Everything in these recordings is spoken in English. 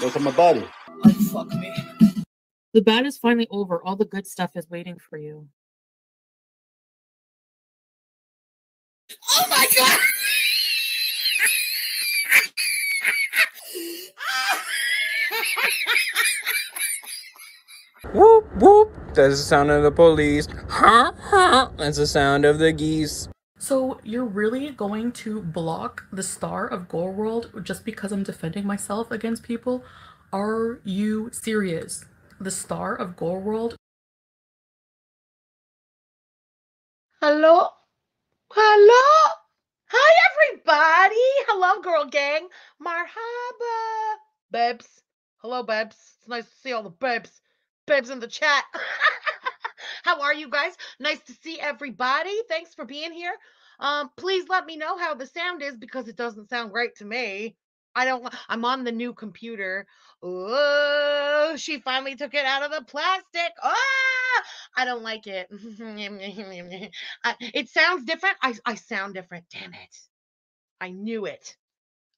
Look at my body. Oh, fuck me. The bad is finally over. All the good stuff is waiting for you. Oh my God! Whoop, whoop. That's the sound of the police. Ha, ha. That's the sound of the geese. So you're really going to block the star of Gore World just because I'm defending myself against people? Are you serious? The star of Gore World? Hello? Hello? Hi, everybody. Hello, girl gang. Marhaba. Babes. Hello, babes. It's nice to see all the babes. Babes in the chat. How are you guys? Nice to see everybody. Thanks for being here. Please let me know how the sound is because it doesn't sound great to me. I'm on the new computer. Oh, she finally took it out of the plastic. Oh, I don't like it. It sounds different. I sound different. Damn it. I knew it.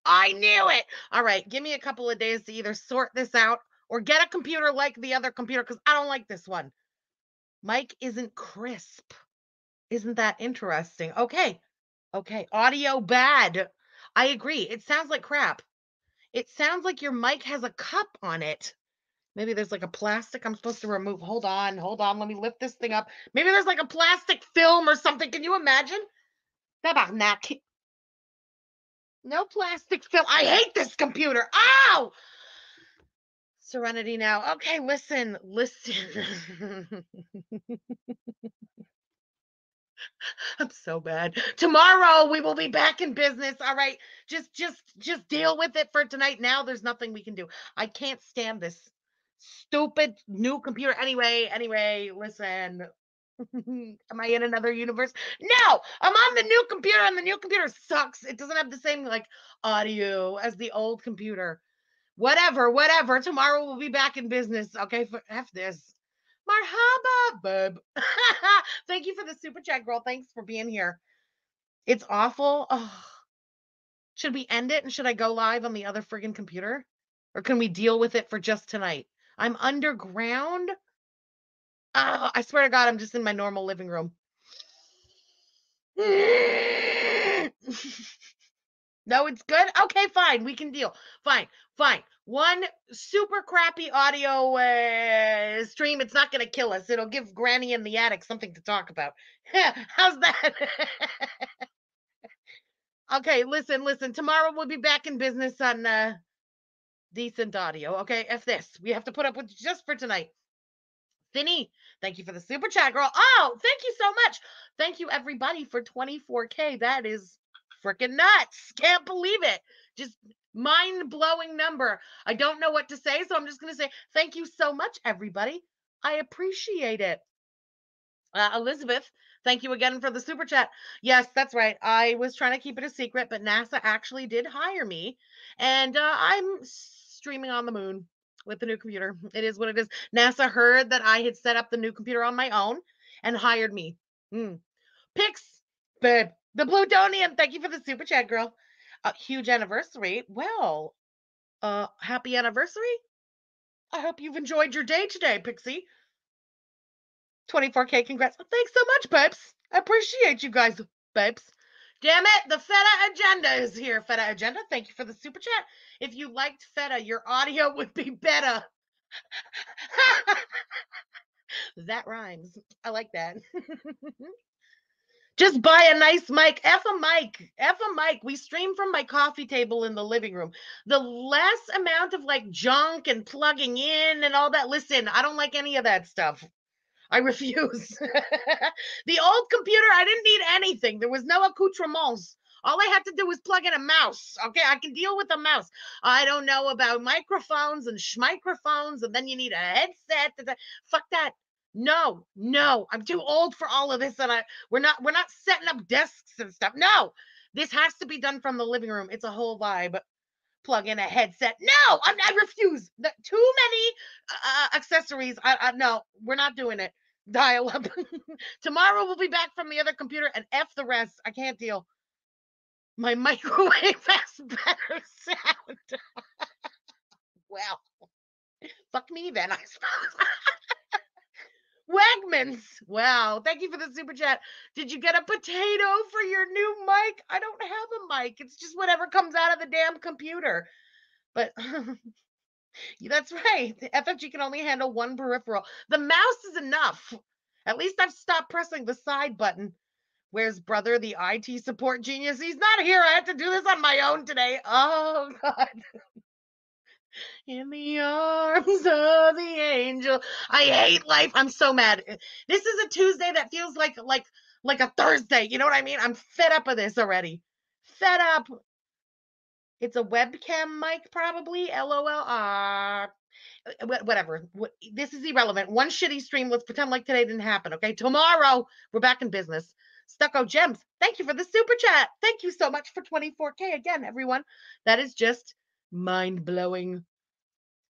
I knew it. All right. Give me a couple of days to either sort this out or get a computer like the other computer, because I don't like this one. Mic isn't crisp. Isn't that interesting? Okay. Okay. Audio bad. I agree. It sounds like crap. It sounds like your mic has a cup on it. Maybe there's like a plastic I'm supposed to remove. Hold on. Hold on. Let me lift this thing up. Maybe there's like a plastic film or something. Can you imagine? No plastic film. I hate this computer. Ow! Serenity now. Okay, listen, listen. I'm so bad. Tomorrow we will be back in business. All right, just deal with it for tonight. Now there's nothing we can do. I can't stand this stupid new computer. Anyway, listen. Am I in another universe? No, I'm on the new computer, and the new computer sucks. It doesn't have the same like audio as the old computer. Whatever. Tomorrow we'll be back in business. Okay, F this. Marhaba, bub. Thank you for the super chat, girl. Thanks for being here. It's awful. Oh. Should we end it and should I go live on the other friggin' computer? Or can we deal with it for just tonight? I'm underground. Oh, I swear to God, I'm just in my normal living room. No, it's good? Okay, fine. We can deal. Fine. One super crappy audio stream. It's not going to kill us. It'll give Granny in the attic something to talk about. How's that? Okay, listen. Tomorrow we'll be back in business on decent audio. Okay, F this. We have to put up with just for tonight. Finny, thank you for the super chat, girl. Oh, thank you so much. Thank you, everybody, for 24K. That is... freaking nuts. Can't believe it. Just mind-blowing number. I don't know what to say, so I'm just going to say thank you so much, everybody. I appreciate it. Elizabeth, thank you again for the super chat. Yes, that's right. I was trying to keep it a secret, but NASA actually did hire me, and I'm streaming on the moon with the new computer. It is what it is. NASA heard that I had set up the new computer on my own and hired me. Pix, babe. The Plutonian, thank you for the super chat, girl. Huge anniversary. Well, happy anniversary. I hope you've enjoyed your day today, Pixie. 24K, congrats. Thanks so much, babes. I appreciate you guys, babes. Damn it, the Feta Agenda is here. Feta Agenda, thank you for the super chat. If you liked Feta, your audio would be better. That rhymes. I like that. Just buy a nice mic. F a mic. We stream from my coffee table in the living room. The less amount of like junk and plugging in and all that. Listen, I don't like any of that stuff. I refuse. The old computer, I didn't need anything. There was no accoutrements. All I had to do was plug in a mouse. Okay, I can deal with a mouse. I don't know about microphones and schmicrophones, and then you need a headset. Fuck that. No, I'm too old for all of this, and we're not setting up desks and stuff. No, this has to be done from the living room. It's a whole vibe. Plug in a headset. No, I refuse. Too many accessories. No, we're not doing it. Dial up. Tomorrow we'll be back from the other computer, and F the rest. I can't deal. My microwave has better sound. Wow. Dobbins. Wow. Thank you for the super chat. Did you get a potato for your new mic? I don't have a mic. It's just whatever comes out of the damn computer. But that's right. The FFG can only handle one peripheral. The mouse is enough. At least I've stopped pressing the side button. Where's brother, the IT support genius? He's not here. I had to do this on my own today. Oh, God. In the arms of the angel. I hate life. I'm so mad. This is a Tuesday that feels like a Thursday. You know what I mean? I'm fed up of this already. Fed up. It's a webcam mic, probably. LOL. Whatever. This is irrelevant. One shitty stream. Let's pretend like today didn't happen. Okay. Tomorrow, we're back in business. Stucco Gems, thank you for the super chat. Thank you so much for 24K again, everyone. That is just mind-blowing.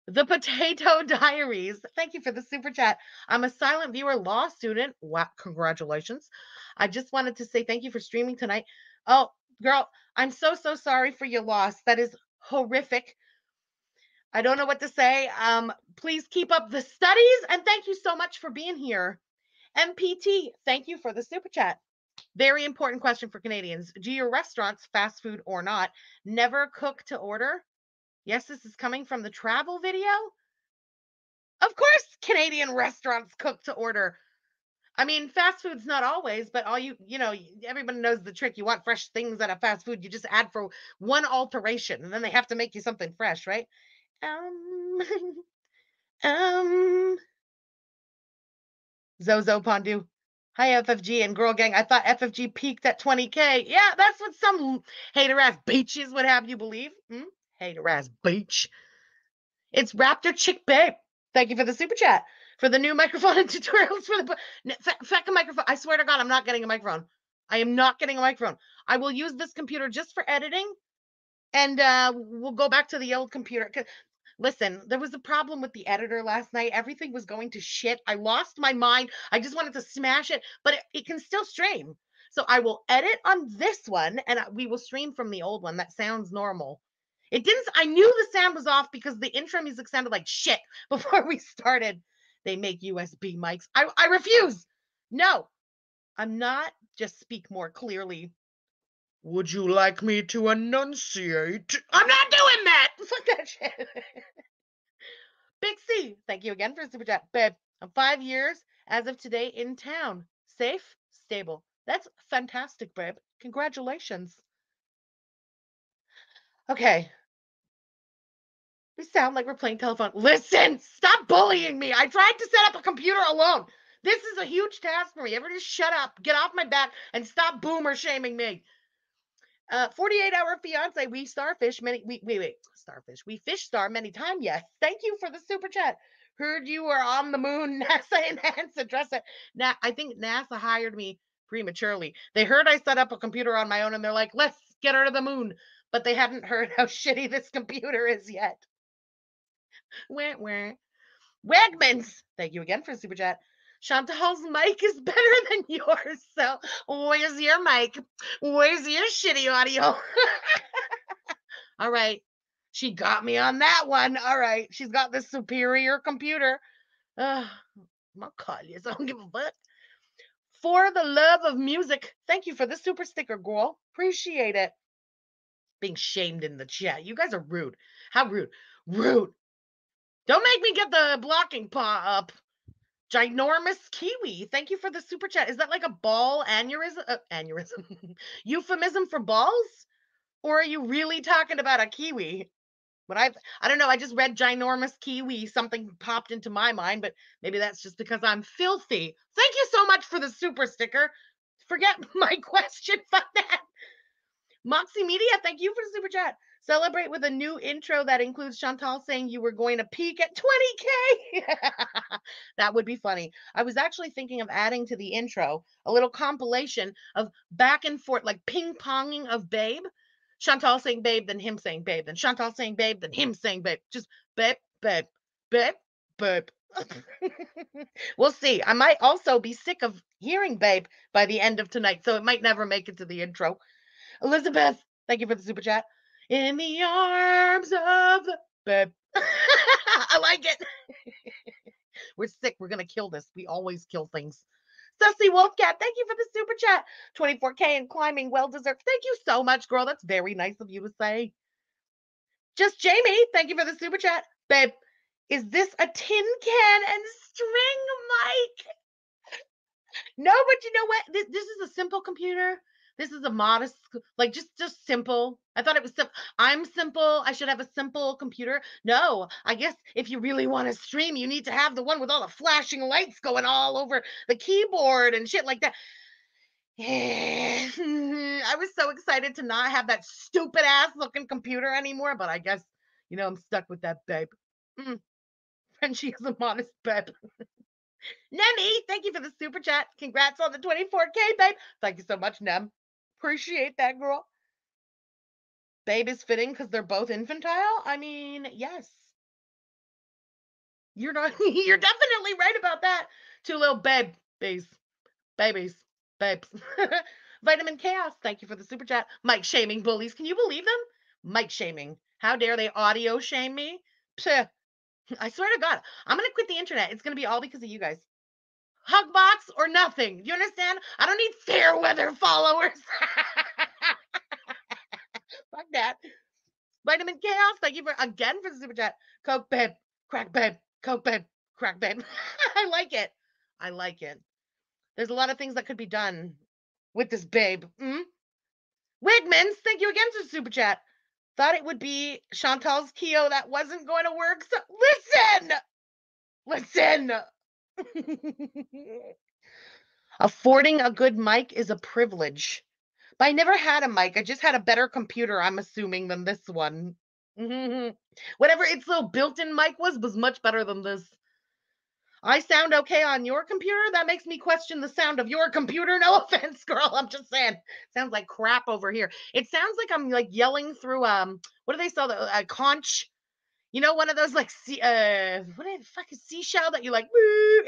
The Potato Diaries, thank you for the super chat. I'm a silent viewer law student. Wow, congratulations. I just wanted to say thank you for streaming tonight. Oh, girl, I'm so sorry for your loss. That is horrific. I don't know what to say. Please keep up the studies, and thank you so much for being here. MPT, thank you for the super chat. Very important question for Canadians. Do your restaurants, fast food or not, never cook to order? Yes, this is coming from the travel video. Of course, Canadian restaurants cook to order. I mean, fast food's not always, but all you know, everybody knows the trick. You want fresh things out of fast food. You just add for one alteration, and then they have to make you something fresh, right? Zozo Pondu. Hi, FFG and Girl Gang. I thought FFG peaked at 20K. Yeah, that's what some hater-ass beaches would have you believe. Hater-ass beach. It's Raptor Chick Babe. Thank you for the super chat. For the new microphone and tutorials for the... Fucking microphone. I swear to God, I'm not getting a microphone. I am not getting a microphone. I will use this computer just for editing. And we'll go back to the old computer. Listen, there was a problem with the editor last night. Everything was going to shit. I lost my mind. I just wanted to smash it, but it can still stream. So I will edit on this one, and we will stream from the old one. That sounds normal. It didn't. I knew the sound was off because the intro music sounded like shit before we started. They make USB mics. I refuse. No, I'm not. Just speak more clearly. Would you like me to enunciate? I'm not doing that. Fuck that shit. Big C, thank you again for super chat. Babe, I'm 5 years as of today in town. Safe, stable. That's fantastic, babe. Congratulations. Okay. We sound like we're playing telephone. Listen, stop bullying me. I tried to set up a computer alone. This is a huge task for me. Everybody just shut up, get off my back, and stop boomer shaming me. 48-hour fiance, we starfish many, starfish, we fish star many times, yes. Thank you for the super chat. Heard you were on the moon, NASA enhanced address it. Now, I think NASA hired me prematurely. They heard I set up a computer on my own and they're like, let's get her to the moon. But they hadn't heard how shitty this computer is yet. Wegmans, thank you again for super chat. Chantal's mic is better than yours, so where's your mic? Where's your shitty audio? All right. She got me on that one. All right. She's got the superior computer. My God, yes, I don't give a fuck. For the love of music, thank you for the super sticker, girl. Appreciate it. Being shamed in the chat. You guys are rude. How rude. Rude. Don't make me get the blocking paw up. Ginormous Kiwi, thank you for the super chat. Is that like a ball aneurysm? Euphemism for balls? Or are you really talking about a kiwi? When I don't know, I just read ginormous kiwi. Something popped into my mind, but maybe that's just because I'm filthy. Thank you so much for the super sticker. Forget my question, fuck that. Moxie Media, thank you for the super chat. Celebrate with a new intro that includes Chantal saying you were going to peak at 20K. That would be funny. I was actually thinking of adding to the intro a little compilation of back and forth, like ping-ponging of babe. Chantal saying babe, then him saying babe, then Chantal saying babe, then him saying babe. Just babe, babe, babe, babe. We'll see. I might also be sick of hearing babe by the end of tonight, so it might never make it to the intro. Elizabeth, thank you for the super chat. In the arms of the babe. I like it. We're sick. We're going to kill this. We always kill things. Sussy Wolfcat, thank you for the super chat. 24K and climbing, well deserved. Thank you so much, girl. That's very nice of you to say. Just Jamie, thank you for the super chat. Babe, is this a tin can and string mic? No, but you know what? This is a simple computer. This is a modest, like just simple. I thought it was simple. I'm simple. I should have a simple computer. No, I guess if you really want to stream, you need to have the one with all the flashing lights going all over the keyboard and shit like that. Yeah. I was so excited to not have that stupid ass looking computer anymore, but I guess, you know, I'm stuck with that, babe. Frenchie is a modest babe. Nemi, thank you for the super chat. Congrats on the 24K, babe. Thank you so much, Nem. Appreciate that, girl. Babe is fitting because they're both infantile. I mean, yes. You're not you're definitely right about that. Two little babes. Vitamin Chaos, thank you for the super chat. Mike shaming bullies. Can you believe them? Mike shaming. How dare they audio shame me? Psh, I swear to God, I'm gonna quit the internet. It's gonna be all because of you guys. Hugbox or nothing. Do you understand? I don't need fair weather followers. Fuck that. Vitamin Chaos, thank you for the super chat. Coke babe, crack babe, coke babe, crack babe. I like it. I like it. There's a lot of things that could be done with this babe. Wigmans, thank you again for the super chat. Thought it would be Chantal's Keo that wasn't going to work. So listen. Affording a good mic is a privilege. But I never had a mic. I just had a better computer, I'm assuming, than this one. Whatever its little built-in mic was much better than this. I sound okay on your computer? That makes me question the sound of your computer. No offense, girl. I'm just saying. Sounds like crap over here. It sounds like I'm like yelling through, what do they sell? A conch? You know, one of those like, what the fuck is seashell that you like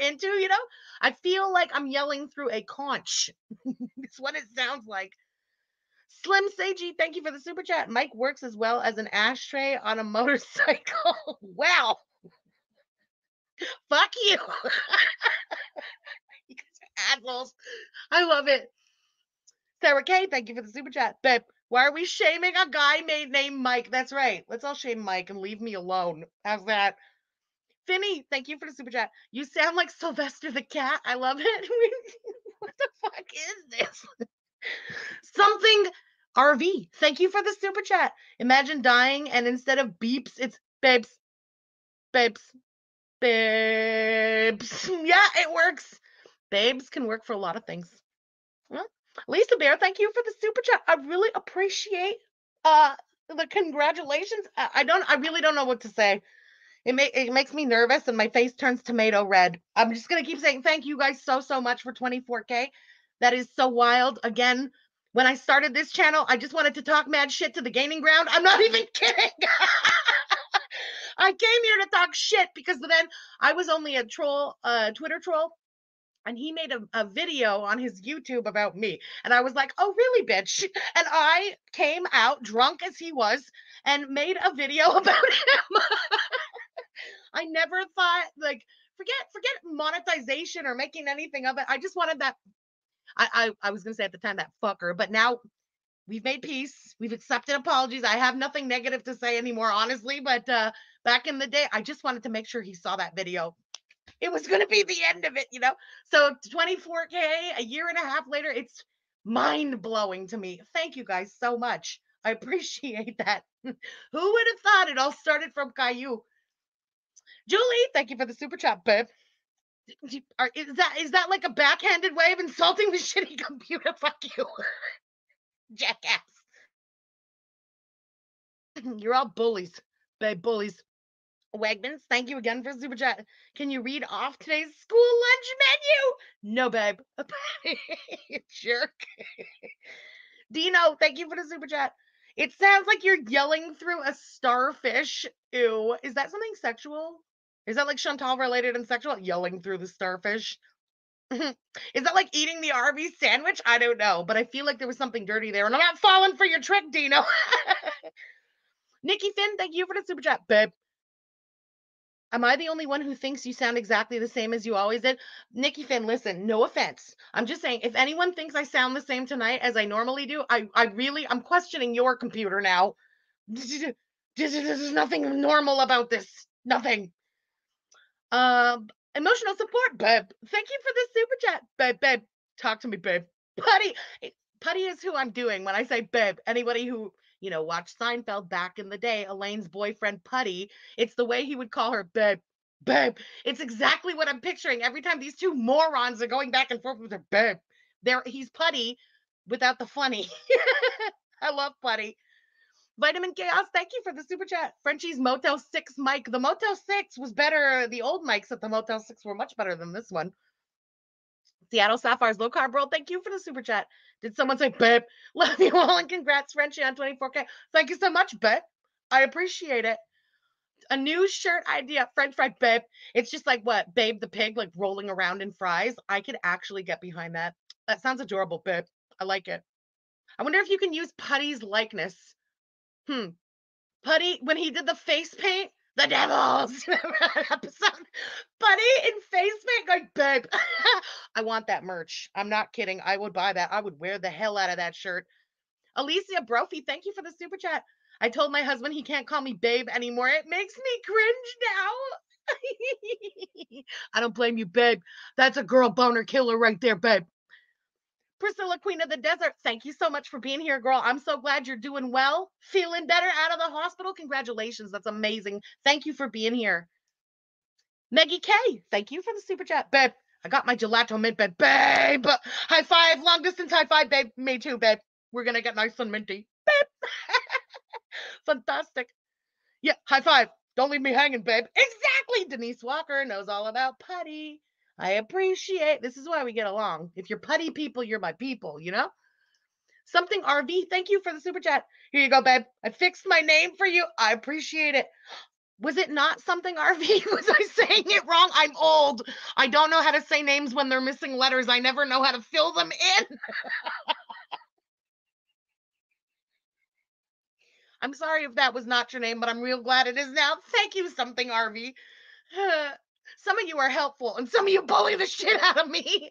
into, you know? I feel like I'm yelling through a conch. It's what it sounds like. Slim Seiji, thank you for the super chat. Mike works as well as an ashtray on a motorcycle. Wow. Fuck you. You guys are assholes. I love it. Sarah K, thank you for the super chat. Babe, why are we shaming a guy named Mike? That's right. Let's all shame Mike and leave me alone. How's that? Finny, thank you for the super chat. You sound like Sylvester the cat. I love it. What the fuck is this? Something RV, thank you for the super chat. Imagine dying and instead of beeps, it's babes. Babes. Babes. Yeah, it works. Babes can work for a lot of things. Well, Lisa Bear, thank you for the super chat. I really appreciate the congratulations. I really don't know what to say. It makes me nervous and my face turns tomato red. I'm just gonna keep saying thank you guys so much for 24K. That is so wild. Again, when I started this channel, I just wanted to talk mad shit to the gaining ground. I'm not even kidding. I came here to talk shit because then I was only a troll, Twitter troll, and he made a video on his YouTube about me. And I was like, oh, really, bitch? And I came out drunk as he was and made a video about him. I never thought, like, forget monetization or making anything of it. I just wanted that. I was going to say at the time that fucker, but now we've made peace. We've accepted apologies. I have nothing negative to say anymore, honestly, but back in the day, I just wanted to make sure he saw that video. It was going to be the end of it, you know? So 24K, a year and a half later, it's mind-blowing to me. Thank you guys so much. I appreciate that. Who would have thought it all started from Caillou? Julie, thank you for the super chat, babe. Is that like a backhanded way of insulting the shitty computer? Fuck you. Jackass. You're all bullies. Babe, bullies. Wegmans, thank you again for super chat. Can you read off today's school lunch menu? No, babe. Jerk. Dino, thank you for the super chat. It sounds like you're yelling through a starfish. Ew. Is that something sexual? Is that like Chantal related and sexual? Yelling through the starfish? Is that like eating the Arby's sandwich? I don't know, but I feel like there was something dirty there, and I'm not falling for your trick, Dino. Nikki Finn, thank you for the super chat, babe. Am I the only one who thinks you sound exactly the same as you always did? Nikki Finn, listen, no offense. I'm just saying, if anyone thinks I sound the same tonight as I normally do, I'm questioning your computer now. There's nothing normal about this. Nothing. Emotional support, babe. Thank you for this super chat. Babe. Talk to me, babe. Putty is who I'm doing when I say babe. Anybody who, you know, watched Seinfeld back in the day, Elaine's boyfriend, Putty, it's the way he would call her, babe. It's exactly what I'm picturing every time these two morons are going back and forth with her, babe. He's Putty without the funny. I love Putty. Vitamin Chaos, thank you for the super chat. Frenchie's Motel 6 mic. The Motel 6 was better. The old mics at the Motel 6 were much better than this one. Seattle Sapphire's Low Carb World, thank you for the super chat. Did someone say, babe? Love you all and congrats, Frenchie, on 24K. Thank you so much, babe. I appreciate it. A new shirt idea, French fry, babe. It's just like what? Babe the pig, like rolling around in fries. I could actually get behind that. That sounds adorable, babe. I like it. I wonder if you can use Putty's likeness. Putty, when he did the face paint, the devils episode. Putty in face paint, going, babe. I want that merch. I'm not kidding. I would buy that. I would wear the hell out of that shirt. Alicia Brophy, thank you for the super chat. I told my husband he can't call me babe anymore. It makes me cringe now. I don't blame you, babe. That's a girl boner killer right there, babe. Priscilla, Queen of the Desert, thank you so much for being here, girl. I'm so glad you're doing well, feeling better out of the hospital. Congratulations. That's amazing. Thank you for being here. Maggie K, thank you for the super chat. Babe, I got my gelato mint, babe. High five, long distance high five, babe. Me too, babe. We're going to get nice and minty. Babe. Fantastic. Yeah, high five. Don't leave me hanging, babe. Exactly. Denise Walker knows all about Putty. I appreciate, this is why we get along. If you're Putty people, you're my people, you know? Something RV, thank you for the super chat. Here you go, babe. I fixed my name for you. I appreciate it. Was it not Something RV? Was I saying it wrong? I'm old. I don't know how to say names when they're missing letters. I never know how to fill them in. I'm sorry if that was not your name, but I'm real glad it is now. Thank you, Something RV. Some of you are helpful, and some of you bully the shit out of me.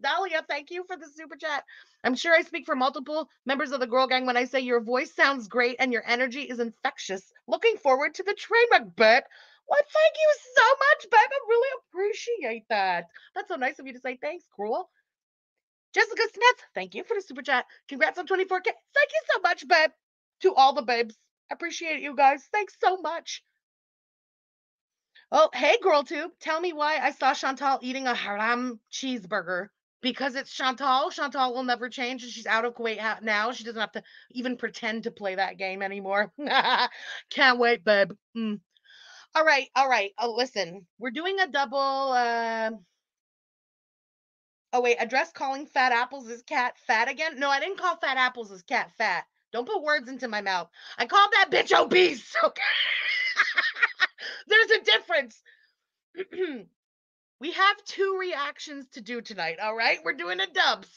Dahlia, thank you for the super chat. I'm sure I speak for multiple members of the girl gang when I say your voice sounds great and your energy is infectious. Looking forward to the train wreck, babe. Well, thank you so much, babe. I really appreciate that. That's so nice of you to say thanks, girl. Jessica Smith, thank you for the super chat. Congrats on 24K. Thank you so much, babe. To all the babes. Appreciate you guys. Thanks so much. Oh, hey, GirlTube, tell me why I saw Chantal eating a haram cheeseburger. Because it's Chantal. Chantal will never change, and she's out of Kuwait now. She doesn't have to even pretend to play that game anymore. Can't wait, babe. All right. Oh, listen, we're doing a double. Oh, wait, address calling fat apples as cat fat again? No, I didn't call fat apples as cat fat. Don't put words into my mouth. I called that bitch obese, okay? There's a difference. We have two reactions to do tonight, all right? We're doing a dubs.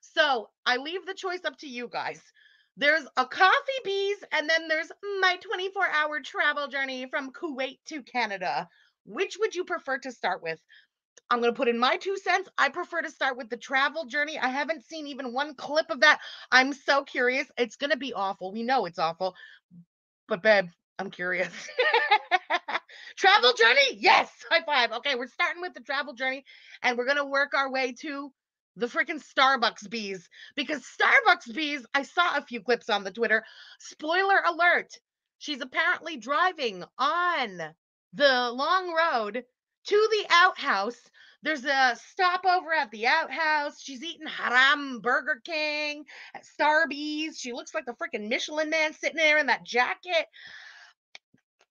So I leave the choice up to you guys. There's a Coffee Bees, and then there's my 24-hour travel journey from Kuwait to Canada. Which would you prefer to start with? I'm going to put in my 2 cents. I prefer to start with the travel journey. I haven't seen even one clip of that. I'm so curious. It's going to be awful. We know it's awful. But, babe, I'm curious. Travel journey? Yes. High five. Okay, we're starting with the travel journey, and we're going to work our way to the freaking Starbucks bees, because Starbucks bees, I saw a few clips on the Twitter. Spoiler alert. She's apparently driving on the long road to the outhouse. There's a stopover at the outhouse. She's eating haram Burger King at Starbucks. She looks like the freaking Michelin man sitting there in that jacket.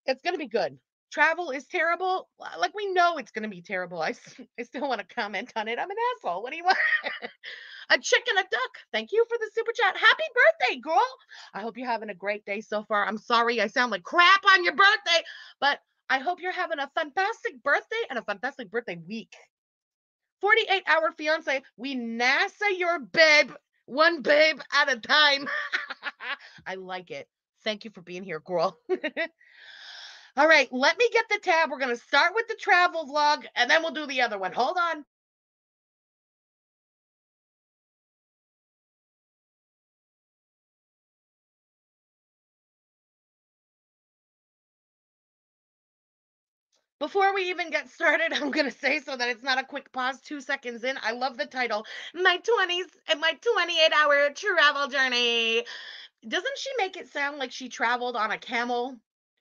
It's going to be good. Travel is terrible. Like, we know it's going to be terrible. I still want to comment on it. I'm an asshole. What do you want? A chick and a duck. Thank you for the super chat. Happy birthday, girl. I hope you're having a great day so far. I'm sorry I sound like crap on your birthday, but I hope you're having a fantastic birthday and a fantastic birthday week. 48-hour fiance. We NASA your babe. One babe at a time. I like it. Thank you for being here, girl. All right, let me get the tab. We're going to start with the travel vlog, and then we'll do the other one. Hold on. Before we even get started, I'm going to say, so that it's not a quick pause 2 seconds in, I love the title, My 20s and My 28-Hour Travel Journey. Doesn't she make it sound like she traveled on a camel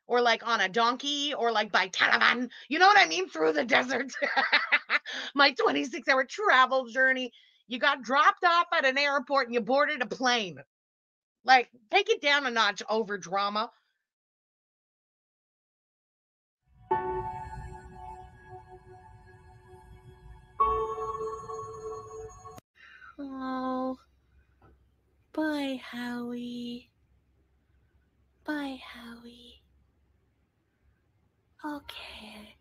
or like on a donkey or like by caravan? You know what I mean? Through the desert. My 26-hour travel journey. You got dropped off at an airport and you boarded a plane. Like, take it down a notch over drama. Oh, bye, Howie. Bye, Howie. Okay.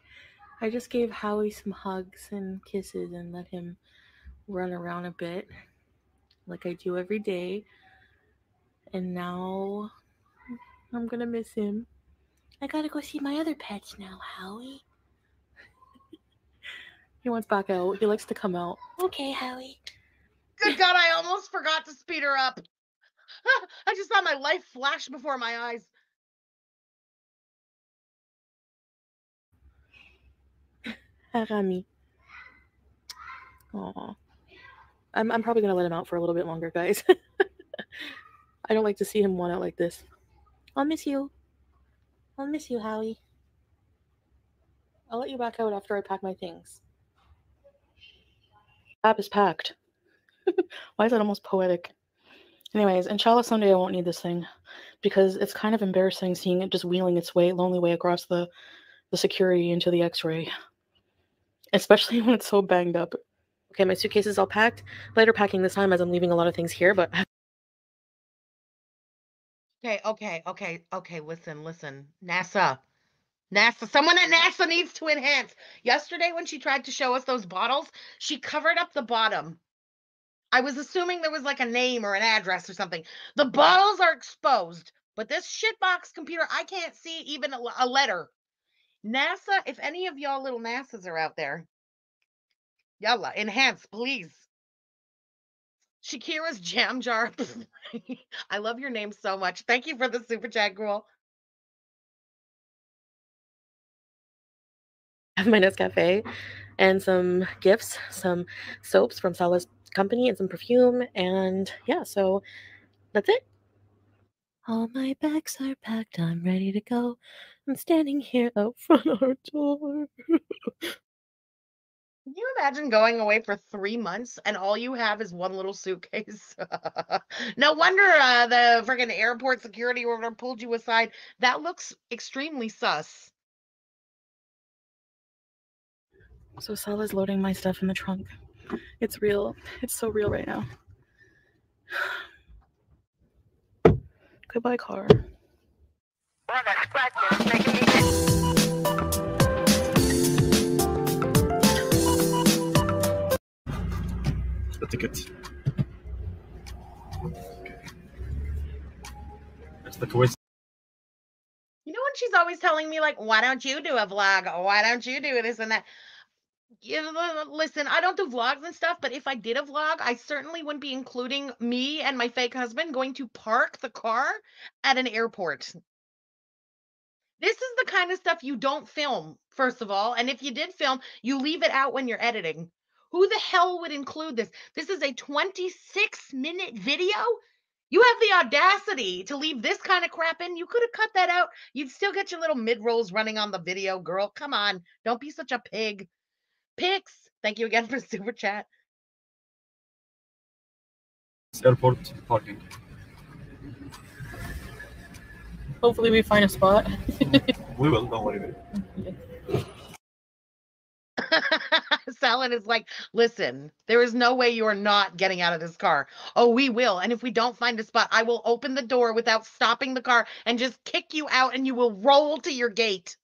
I just gave Howie some hugs and kisses and let him run around a bit like I do every day. And now I'm gonna miss him. I gotta go see my other pets now, Howie. He wants back out. He likes to come out. Okay, Howie. Good God, I almost forgot to speed her up. I just saw my life flash before my eyes. Rami. Aw. I'm probably going to let him out for a little bit longer, guys. I don't like to see him want out like this. I'll miss you. I'll miss you, Howie. I'll let you back out after I pack my things. App is packed. Why is that almost poetic? Anyways, inshallah someday I won't need this thing, because it's kind of embarrassing seeing it just wheeling its way, lonely way across the security into the x-ray. Especially when it's so banged up. Okay, my suitcase is all packed. Lighter packing this time as I'm leaving a lot of things here, but... Okay, listen. NASA, someone at NASA needs to enhance. Yesterday when she tried to show us those bottles, she covered up the bottom. I was assuming there was like a name or an address or something. The bottles are exposed, but this shitbox computer, I can't see even a letter. NASA, if any of y'all little NASAs are out there, yalla, enhance, please. Shakira's Jam Jar. I love your name so much. Thank you for the super chat, girl. I have my Nescafe and some gifts, some soaps from Salad's company and some perfume, and yeah, so that's it. All my bags are packed. I'm ready to go. I'm standing here out front our door. Can you imagine going away for 3 months and all you have is one little suitcase? No wonder the friggin' airport security order pulled you aside. That looks extremely sus. So Salah's loading my stuff in the trunk. It's real. It's so real right now. Goodbye, car. The ticket. Okay. That's the Kuwait. You know what she's always telling me? Like, why don't you do a vlog? Why don't you do this and that? Listen, I don't do vlogs and stuff, but if I did a vlog, I certainly wouldn't be including me and my fake husband going to park the car at an airport. This is the kind of stuff you don't film, first of all. And if you did film, you leave it out when you're editing. Who the hell would include this? This is a 26-minute video? You have the audacity to leave this kind of crap in. You could have cut that out. You'd still get your little mid-rolls running on the video, girl. Come on. Don't be such a pig. Pix, thank you again for super chat. Airport parking. Hopefully we find a spot. We will, don't worry about it. Salad is like, listen, there is no way you are not getting out of this car. Oh, we will. And if we don't find a spot, I will open the door without stopping the car and just kick you out and you will roll to your gate.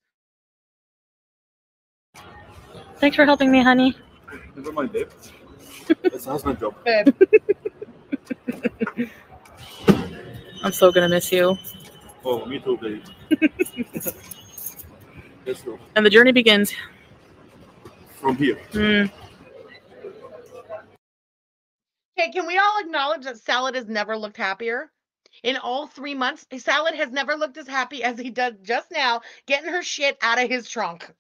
Thanks for helping me, honey. Never mind, babe. That's my job. Babe. I'm so gonna miss you. Oh, me too, babe. And the journey begins. From here. Mm. Okay, can we all acknowledge that Salad has never looked happier? In all 3 months, Salad has never looked as happy as he does just now, getting her shit out of his trunk.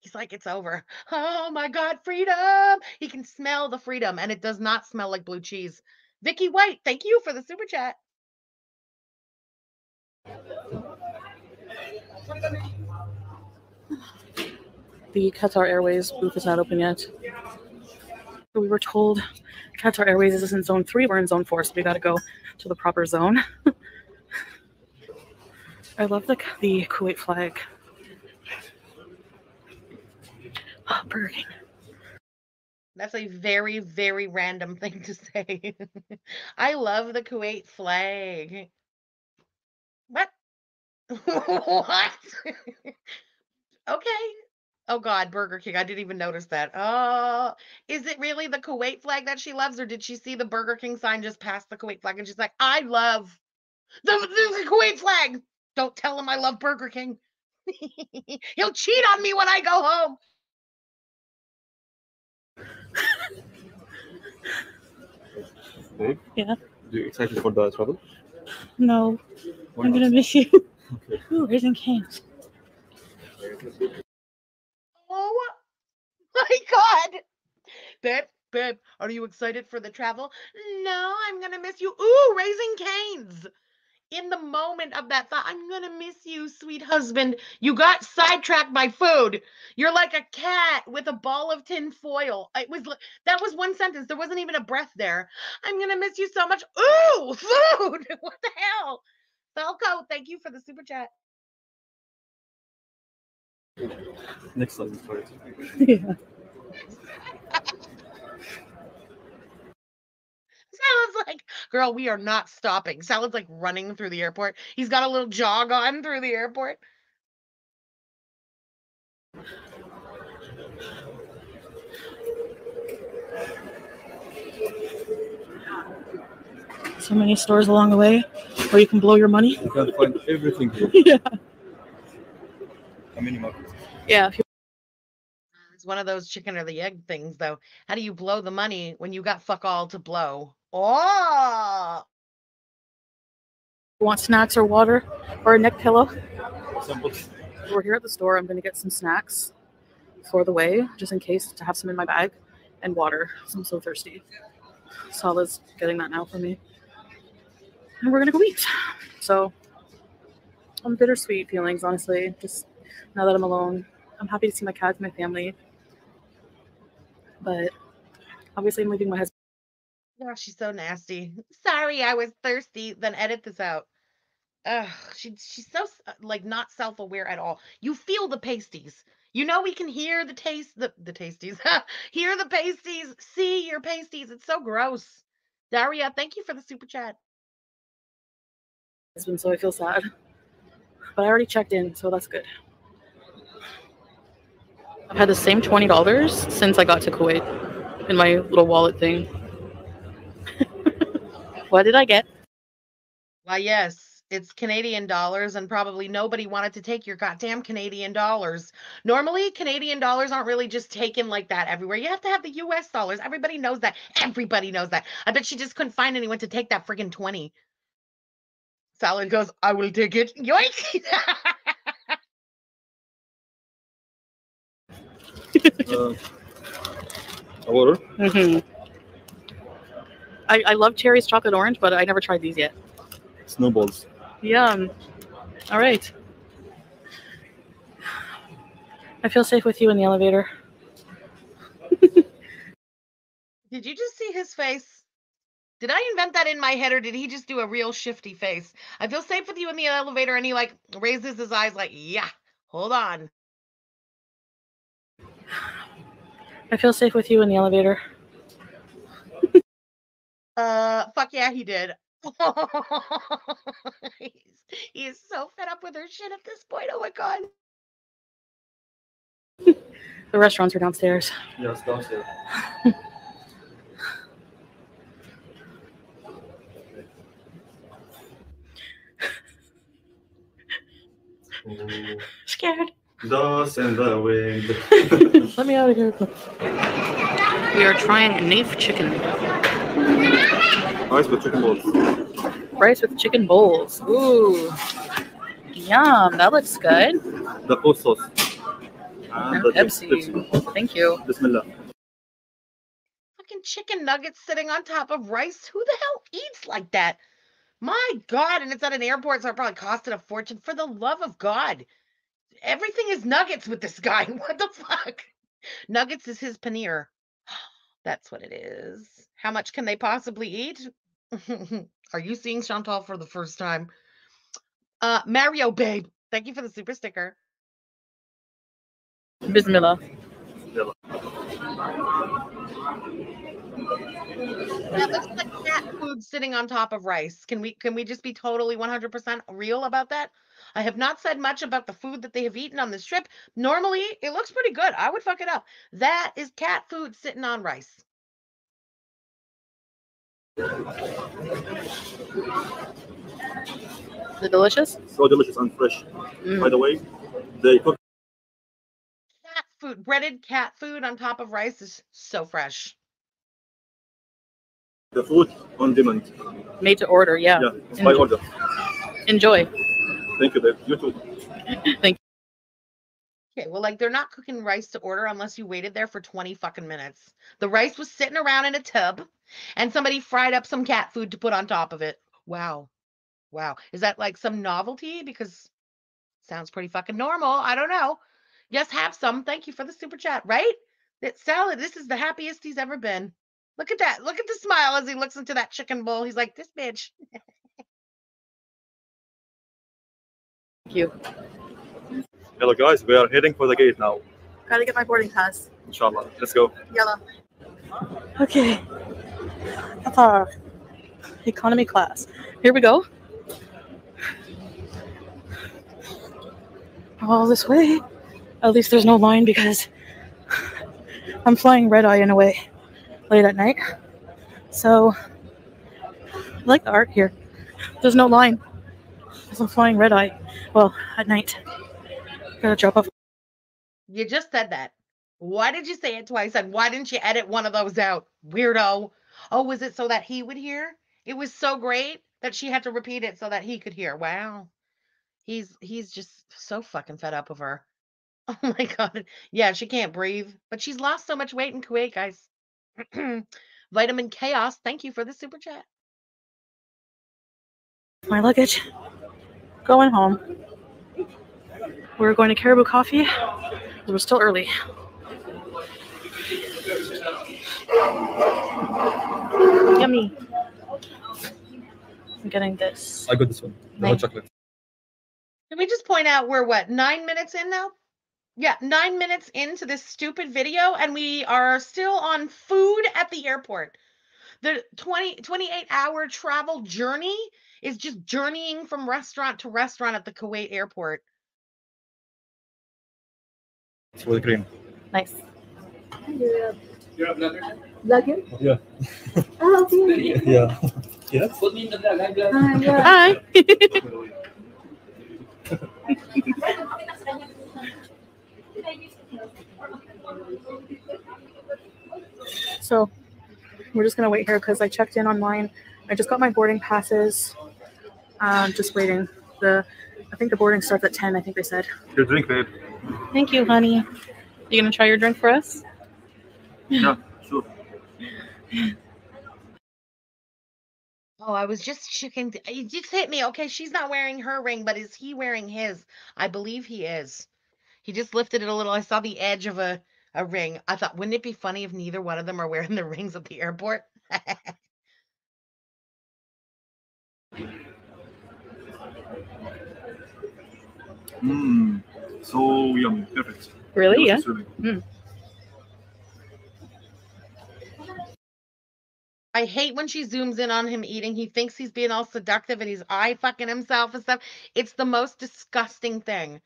He's like, it's over. Oh my God, freedom. He can smell the freedom, and it does not smell like blue cheese. Vicky White, thank you for the super chat. The Qatar Airways booth is not open yet. But we were told Qatar Airways is in zone 3. We're in zone 4, so we got to go to the proper zone. I love the Kuwait flag. Oh, Burger King. That's a very, very random thing to say. I love the Kuwait flag. What? What? Okay. Oh, God, Burger King. I didn't even notice that. Oh, is it really the Kuwait flag that she loves, or did she see the Burger King sign just past the Kuwait flag and she's like, I love the Kuwait flag. Don't tell him I love Burger King. He'll cheat on me when I go home. Babe? Yeah. Are you excited for the travel? No. Why I'm not? Gonna miss you. Okay. Ooh, Raising Cane's. Oh my God. Babe, are you excited for the travel? No, I'm gonna miss you. Ooh, Raising Cane's. In the moment of that thought, I'm gonna miss you, sweet husband. You got sidetracked by food. You're like a cat with a ball of tin foil. That was one sentence. There wasn't even a breath there. I'm gonna miss you so much. Ooh, food! What the hell? Falco, thank you for the super chat. Next slide, sorry. Yeah. Salad's like, girl, we are not stopping. Salad's like running through the airport. He's got a little jog on through the airport. So many stores along the way where you can blow your money. You can find everything here. Yeah. A mini market. Yeah. It's one of those chicken or the egg things, though. How do you blow the money when you got fuck all to blow? Oh! You want snacks or water or a neck pillow? Simple. We're here at the store. I'm going to get some snacks for the way, just in case, to have some in my bag, and water. I'm so thirsty. Salah's getting that now for me. And we're going to go eat. So I'm bittersweet feelings, honestly, just now that I'm alone. I'm happy to see my cats and my family. But obviously I'm leaving my husband. Oh, she's so nasty. Sorry, I was thirsty. Then edit this out. Ugh, she's so like not self-aware at all. You feel the pasties. You know we can hear the taste, the tasties. Hear the pasties. See your pasties. It's so gross. Daria, thank you for the super chat. Husband, so I feel sad. But I already checked in, so that's good. I've had the same $20 since I got to Kuwait in my little wallet thing. What did I get? Why, yes, it's Canadian dollars, and probably nobody wanted to take your goddamn Canadian dollars. Normally, Canadian dollars aren't really just taken like that everywhere. You have to have the U.S. dollars. Everybody knows that. Everybody knows that. I bet she just couldn't find anyone to take that freaking 20. Salad goes, I will take it. Yoink! Water. I love cherries, chocolate orange, but I never tried these yet. Snowballs. Yum. All right. I feel safe with you in the elevator. Did you just see his face? Did I invent that in my head, or did he just do a real shifty face? I feel safe with you in the elevator, and he like raises his eyes like, yeah, hold on. I feel safe with you in the elevator. Fuck yeah, he did. He's so fed up with her shit at this point. Oh my God. The restaurants are downstairs. Yeah, it's downstairs. Scared. Dust in the wind. Let me out of here. We are trying beef chicken. Rice with chicken bowls. Rice with chicken bowls. Ooh. Yum. That looks good. The post sauce. And the Pepsi. Thank you. Bismillah. Fucking chicken nuggets sitting on top of rice. Who the hell eats like that? My God. And it's at an airport, so it probably costed a fortune. For the love of God. Everything is nuggets with this guy. What the fuck? Nuggets is his paneer. That's what it is. How much can they possibly eat? Are you seeing Chantal for the first time? Mario, babe. Thank you for the super sticker. Bismillah. That looks like cat food sitting on top of rice. Can we just be totally 100% real about that? I have not said much about the food that they have eaten on this trip. Normally, it looks pretty good. I would fuck it up. That is cat food sitting on rice. Is it delicious? So delicious and fresh. Mm. By the way, they cook cat food, breaded cat food on top of rice is so fresh. The food on demand. Made to order, yeah. Yeah, it's by order. Enjoy. Thank you, babe. You too. Thank you. Okay, well, like, they're not cooking rice to order unless you waited there for 20 fucking minutes. The rice was sitting around in a tub, and somebody fried up some cat food to put on top of it. Wow. Wow. Is that, like, some novelty? Because it sounds pretty fucking normal. I don't know. Yes, have some. Thank you for the super chat, right? That Salad, this is the happiest he's ever been. Look at that. Look at the smile as he looks into that chicken bowl. He's like, this bitch. Thank you. Hello guys, we are heading for the gate now. Gotta get my boarding pass. Inshallah. Let's go. Yalla. Okay. Qatar. Economy class. Here we go. All this way. At least there's no line because I'm flying red-eye in a way late at night. So I like the art here. There's no line. I'm flying red eye. Well, at night. Gotta drop off. You just said that. Why did you say it twice? And why didn't you edit one of those out? Weirdo. Oh, was it so that he would hear? It was so great that she had to repeat it so that he could hear. Wow. He's just so fucking fed up of her. Oh my God. Yeah, she can't breathe. But she's lost so much weight in Kuwait, guys. Vitamin Chaos, thank you for the super chat. My luggage. Going home. We're going to Caribou Coffee. We're still early. Yummy. I'm getting this. I got this one. The hot chocolate. Can we just point out we're what, 9 minutes in now? Yeah, 9 minutes into this stupid video and we are still on food at the airport. The 28-hour travel journey is just journeying from restaurant to restaurant at the Kuwait airport. It's with cream. Nice. You have another? Lager? Yeah. Oh, okay. Yeah. Yeah. Hi. So, we're just going to wait here because I checked in online. I just got my boarding passes. Just waiting. I think the boarding starts at 10, I think they said. Your drink, babe. Thank you, honey. You gonna try your drink for us? Yeah, sure. Oh, I was just checking. It just hit me. Okay, she's not wearing her ring, but is he wearing his? I believe he is. He just lifted it a little. I saw the edge of a ring. I thought, wouldn't it be funny if neither one of them are wearing the rings at the airport? Mmm, so yummy, perfect. Really? Yeah. Mm. I hate when she zooms in on him eating. He thinks he's being all seductive and he's eye fucking himself and stuff. It's the most disgusting thing.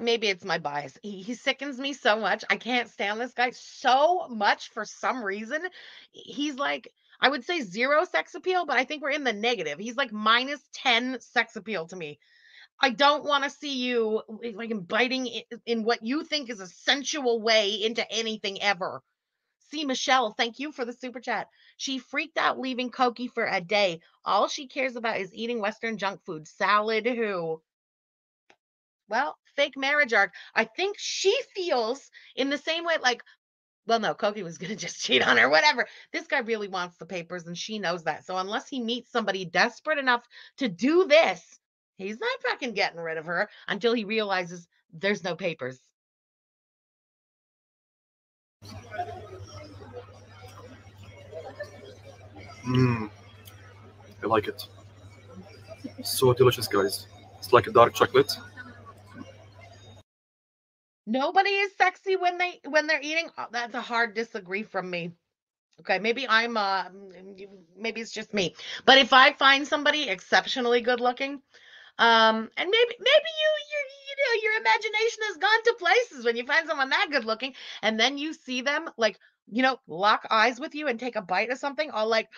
Maybe it's my bias. He sickens me so much. I can't stand this guy so much for some reason. He's like, I would say zero sex appeal, but I think we're in the negative. He's like minus 10 sex appeal to me. I don't want to see you like biting in what you think is a sensual way into anything ever. See, Michelle, thank you for the super chat. She freaked out leaving Cokie for a day. All she cares about is eating Western junk food. Salad who? Well, fake marriage arc. I think she feels in the same way, like, well, no, Cokie was going to just cheat on her, whatever. This guy really wants the papers, and she knows that. So unless he meets somebody desperate enough to do this, he's not fucking getting rid of her until he realizes there's no papers. Mmm. I like it. So delicious, guys. It's like a dark chocolate. Nobody is sexy when they're eating. Oh, that's a hard disagree from me. Okay, maybe I'm maybe it's just me. But if I find somebody exceptionally good looking, and maybe you know your imagination has gone to places when you find someone that good looking, and then you see them like, you know, lock eyes with you and take a bite of something, all like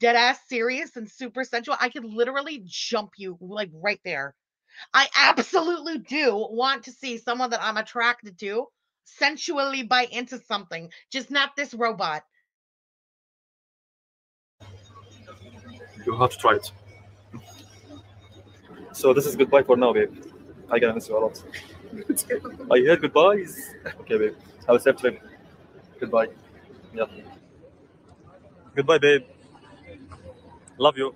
dead ass serious and super sensual. I could literally jump you like right there. I absolutely do want to see someone that I'm attracted to sensually bite into something, just not this robot. You have to try it. So this is goodbye for now, babe. I gotta miss you a lot. I heard goodbyes. Okay, babe. Have a safe trip. Goodbye. Yeah. Goodbye, babe. Love you.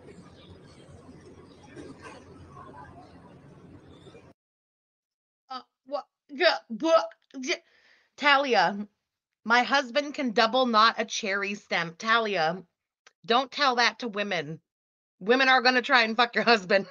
What? Talia, my husband can double knot a cherry stem. Talia, don't tell that to women. Women are gonna try and fuck your husband.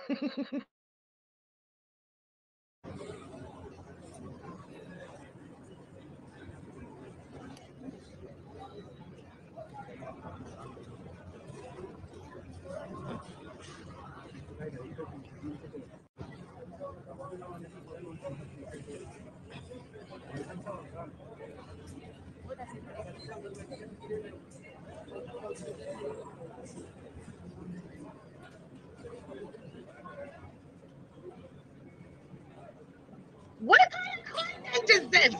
What kind of content is this?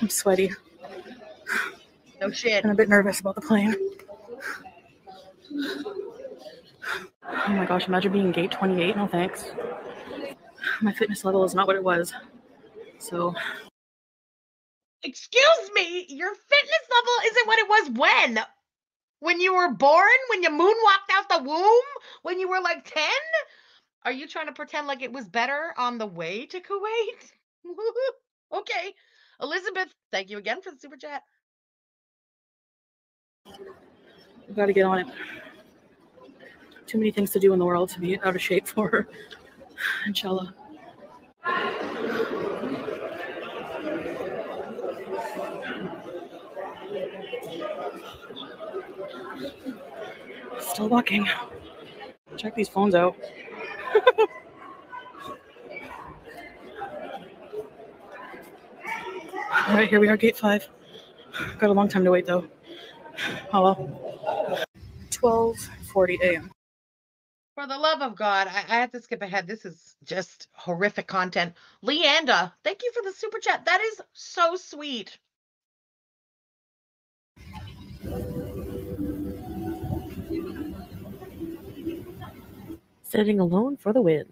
I'm sweaty. No shit. I'm a bit nervous about the plane. Oh my gosh, imagine being gate 28. No thanks. My fitness level is not what it was. So. Excuse me, your fitness level isn't what it was when? When you were born? When you moonwalked out the womb? When you were like 10? Are you trying to pretend like it was better on the way to Kuwait? Okay. Elizabeth, thank you again for the super chat. I've got to get on it. Too many things to do in the world to be out of shape for. Inshallah. Still walking. Check these phones out. All right, here we are, gate 5. Got a long time to wait, though. Oh, well. 12:40 a.m. For the love of God, I have to skip ahead. This is just horrific content. Leanda, thank you for the super chat. That is so sweet. Sitting alone for the win.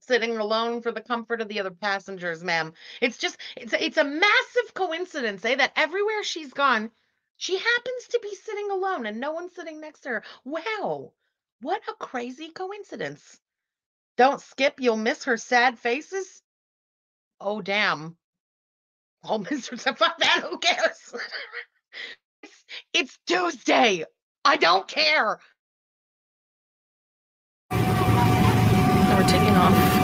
Sitting alone for the comfort of the other passengers, ma'am. It's just, it's a massive coincidence, eh? That everywhere she's gone, she happens to be sitting alone and no one's sitting next to her. Wow. What a crazy coincidence. Don't skip. You'll miss her sad faces. Oh, damn. I'll miss her. Fuck that. Who cares? It's Tuesday. I don't care. We're taking off.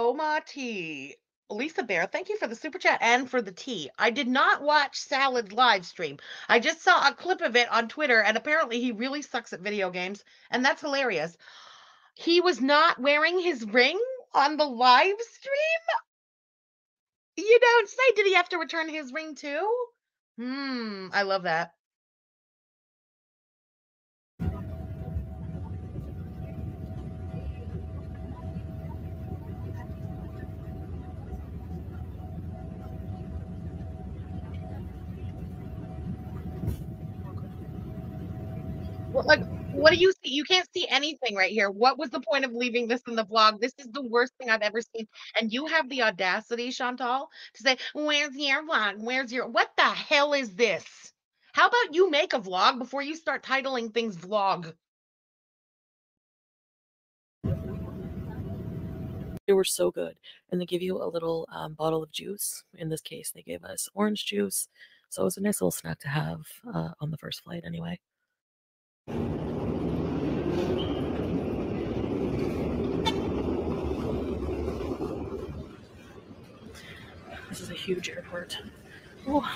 Oh, my tea. Lisa Bear, thank you for the super chat and for the tea. I did not watch Salad live stream. I just saw a clip of it on Twitter, and apparently he really sucks at video games, and that's hilarious. He was not wearing his ring on the live stream? You don't say. Did he have to return his ring too? I love that. Like, what do you see? You can't see anything right here. What was the point of leaving this in the vlog? This is the worst thing I've ever seen. And you have the audacity, Chantal, to say, where's your vlog? Where's your, what the hell is this? How about you make a vlog before you start titling things vlog? They were so good. And they give you a little bottle of juice. In this case, they gave us orange juice. So it was a nice little snack to have on the first flight anyway. This is a huge airport. Oh.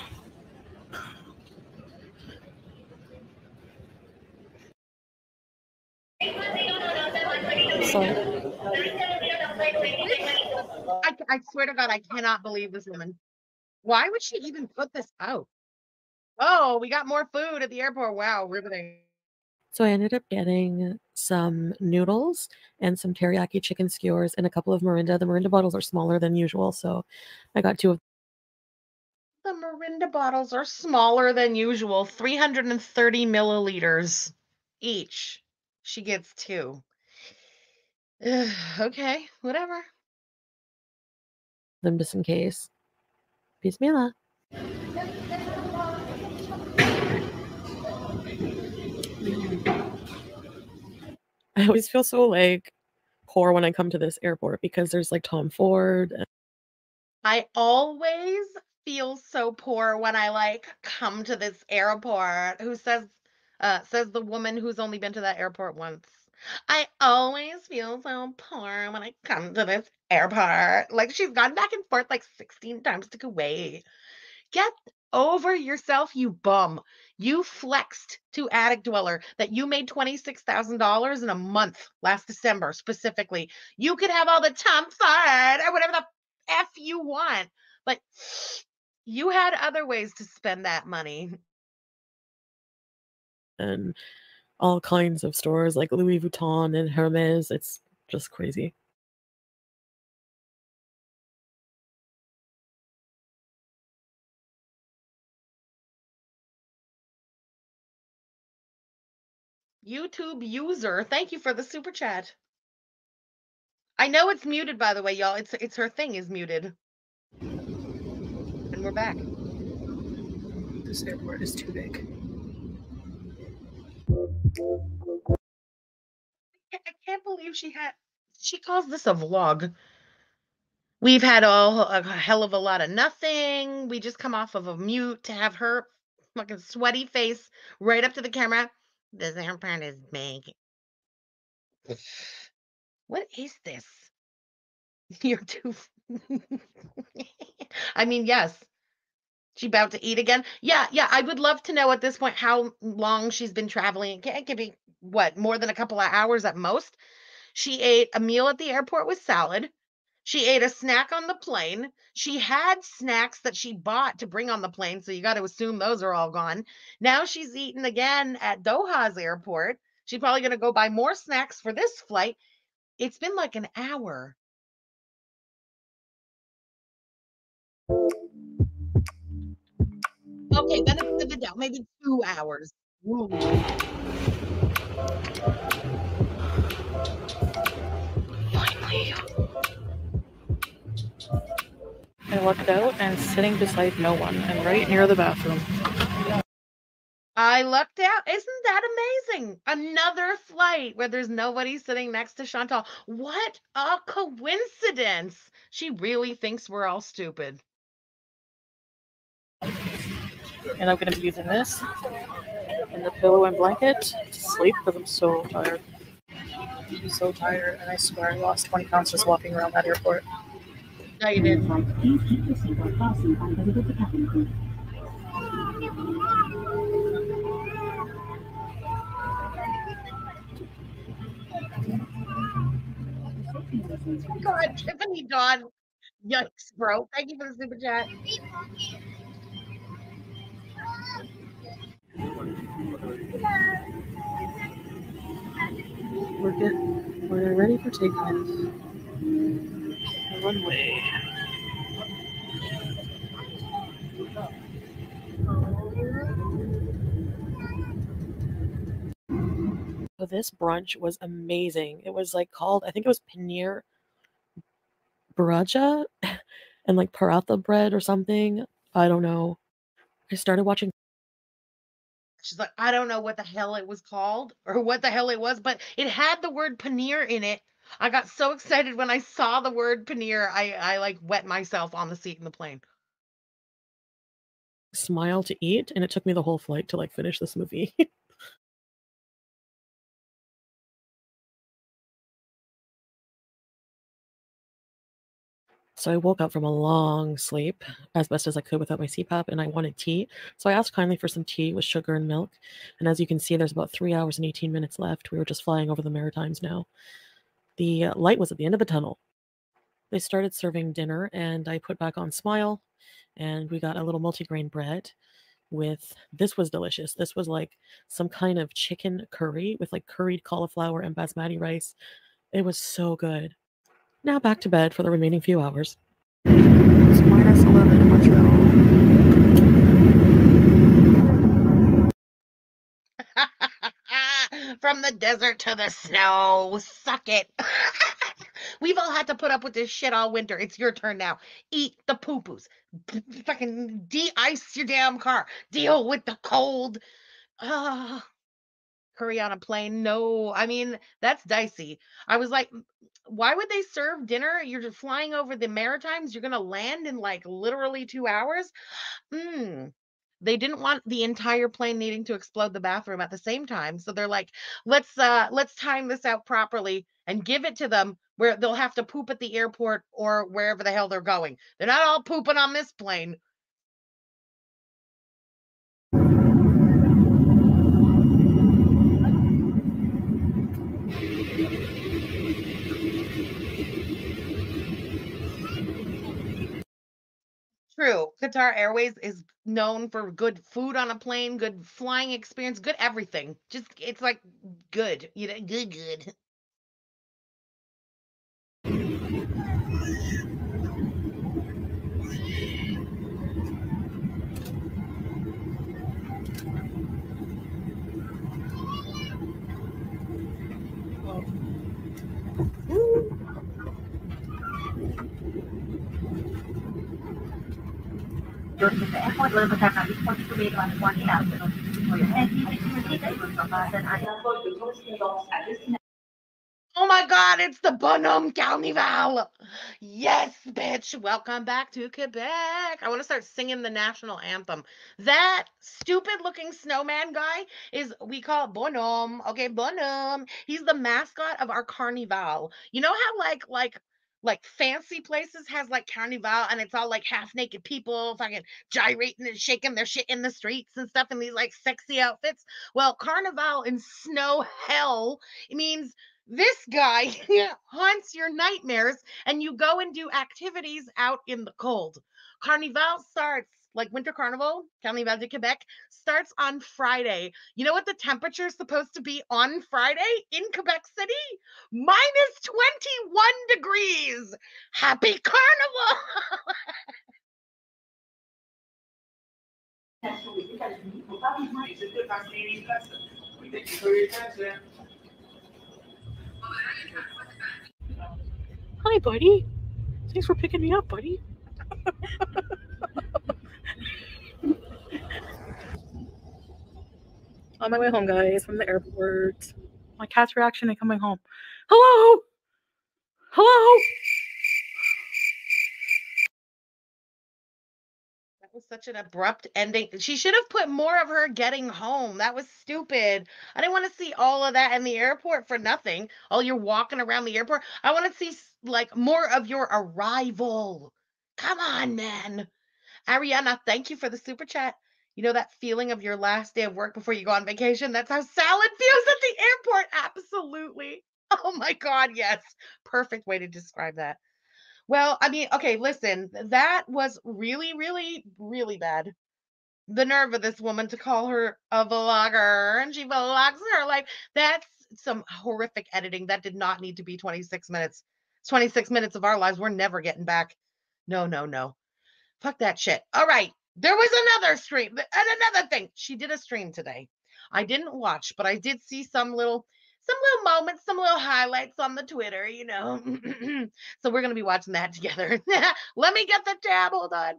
So, I swear to God, I cannot believe this woman. Why would she even put this out? Oh, we got more food at the airport. Wow, riveting. So I ended up getting some noodles and some teriyaki chicken skewers and a couple of Mirinda. The Mirinda bottles are smaller than usual, so I got two of them. The Mirinda bottles are smaller than usual, 330 milliliters each. She gets two. Okay, whatever. Them just in case. Bismillah. I always feel so like poor when I come to this airport because there's like Tom Ford. I always feel so poor when I like come to this airport. Who says, says the woman who's only been to that airport once. I always feel so poor when I come to this airport. Like she's gone back and forth like 16 times to Kuwait. Get over yourself, you bum. You flexed to Attic Dweller that you made $26,000 in a month last December, specifically. You could have all the Tom Ford or whatever the F you want, but you had other ways to spend that money. And all kinds of stores like Louis Vuitton and Hermes. It's just crazy. YouTube user, thank you for the super chat. I know it's muted, by the way, y'all. It's her thing is muted. And we're back. This airport is too big. I can't believe she calls this a vlog. We've had a hell of a lot of nothing. We just come off of a mute to have her fucking sweaty face right up to the camera. This airport is big. What is this? You're too. I mean, yes. She about to eat again? Yeah. I would love to know at this point how long she's been traveling. It could be, what, more than a couple of hours at most. She ate a meal at the airport with salad. She ate a snack on the plane. She had snacks that she bought to bring on the plane, so you got to assume those are all gone. Now she's eating again at Doha's airport. She's probably going to go buy more snacks for this flight. It's been like an hour. Okay, benefit of the doubt, maybe 2 hours. Woo. Finally. I walked out and sitting beside no one and right near the bathroom. I lucked out. Isn't that amazing? Another flight where there's nobody sitting next to Chantal. What a coincidence. She really thinks we're all stupid. And I'm going to be using this and the pillow and blanket to sleep because I'm so tired. I'm so tired, and I swear I lost 20 pounds just walking around that airport. excited. God, Tiffany Don, yikes, bro. Thank you for the super chat. We're ready for takeoff. One way. So this brunch was amazing. It was like called, I think it was paneer braja and like paratha bread or something. I don't know. I started watching. She's like, I don't know what the hell it was called or what the hell it was, but it had the word paneer in it. I got so excited when I saw the word paneer. I like wet myself on the seat in the plane. Smile to eat, and it took me the whole flight to like finish this movie. So I woke up from a long sleep as best as I could without my CPAP, and I wanted tea. So I asked kindly for some tea with sugar and milk. And as you can see, there's about 3 hours and 18 minutes left. We were just flying over the Maritimes now. The light was at the end of the tunnel. They started serving dinner, and I put back on Smile, and we got a little multigrain bread with, this was delicious. This was like some kind of chicken curry with like curried cauliflower and basmati rice. It was so good. Now back to bed for the remaining few hours. It's minus 11 in Montreal. From the desert to the snow. Suck it. We've all had to put up with this shit all winter. It's your turn now. Eat the poo-poos. Fucking de-ice your damn car. Deal with the cold. Curry on a plane. No. I mean, that's dicey. I was like, why would they serve dinner? You're just flying over the Maritimes. You're going to land in like literally 2 hours. They didn't want the entire plane needing to explode the bathroom at the same time. So they're like, let's time this out properly and give it to them where they'll have to poop at the airport or wherever the hell they're going. They're not all pooping on this plane. True. Qatar Airways is known for good food on a plane, good flying experience, good everything. Just, it's like good, you know, good. Oh my God, it's the Bonhomme Carnival. Yes, bitch. Welcome back to Quebec. I want to start singing the national anthem. That stupid looking snowman guy is, we call it Bonhomme. Okay, Bonhomme. He's the mascot of our Carnival. You know how like fancy places has like Carnival and it's all like half naked people fucking gyrating and shaking their shit in the streets and stuff in these like sexy outfits. Well, Carnival in snow hell, it means this guy haunts your nightmares and you go and do activities out in the cold. Carnival starts, like Winter Carnival, Carnival de Quebec, starts on Friday. You know what the temperature is supposed to be on Friday in Quebec City? Minus 21 degrees. Happy Carnival. Hi, buddy. Thanks for picking me up, buddy. On my way home, guys, from the airport. My cat's reaction to coming home. Hello! Hello! That was such an abrupt ending. She should have put more of her getting home. That was stupid. I didn't want to see all of that in the airport for nothing. Oh, you're walking around the airport. I want to see like more of your arrival. Come on, man. Ariana, thank you for the super chat. You know that feeling of your last day of work before you go on vacation? That's how Salad feels at the airport. Absolutely. Oh my God, yes. Perfect way to describe that. Well, I mean, okay, listen, that was really, really, really bad. The nerve of this woman to call her a vlogger, and she vlogs her life. That's some horrific editing. That did not need to be 26 minutes. 26 minutes of our lives we're never getting back. No, no, no. Fuck that shit. All right. There was another stream and another thing. She did a stream today. I didn't watch, but I did see some little moments, some little highlights on the Twitter, you know. So we're going to be watching that together. Let me get the tab. Hold on.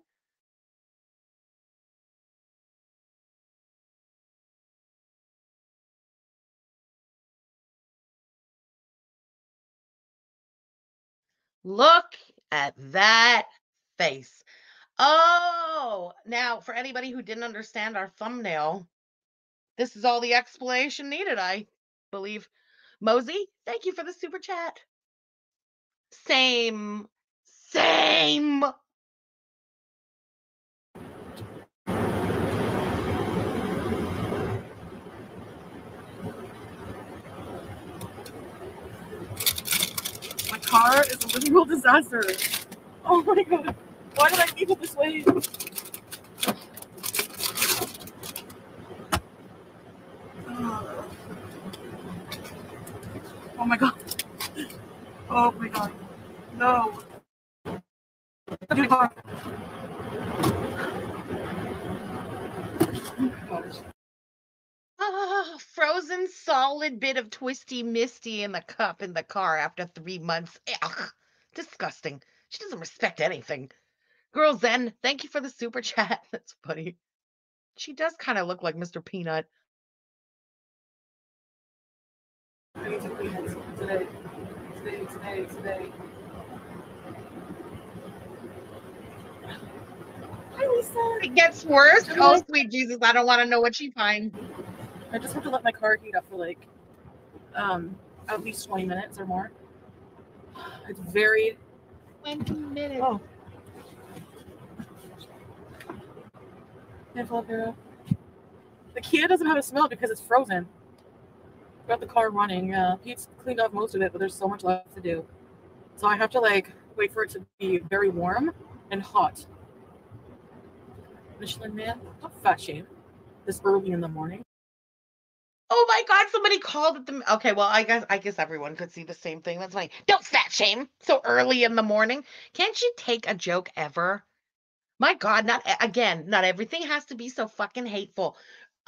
Look at that face. Oh, now for anybody who didn't understand our thumbnail, this is all the explanation needed, I believe. Mosey, thank you for the super chat. Same. My car is a literal disaster. Oh my God. Why did I leave it this way? Oh my God. Oh my God. No. Oh, frozen solid bit of twisty misty in the cup in the car after 3 months. Ugh, disgusting. She doesn't respect anything. Girl Zen, thank you for the super chat. That's funny. She does kind of look like Mr. Peanut. Today. Hi, Lisa. It gets worse. Oh, sweet Jesus. I don't want to know what she finds. I just have to let my car heat up for like at least 20 minutes or more. It's very... 20 minutes. Oh. The Kia doesn't have a smell because it's frozen. Got the car running. Pete's cleaned up most of it, but there's so much left to do. So I have to like wait for it to be very warm and hot. Michelin man, don't fat shame this early in the morning. Oh my God! Somebody called at the. Okay, well I guess everyone could see the same thing. That's funny. Don't fat shame so early in the morning. Can't you take a joke ever? My God, not again, not everything has to be so fucking hateful.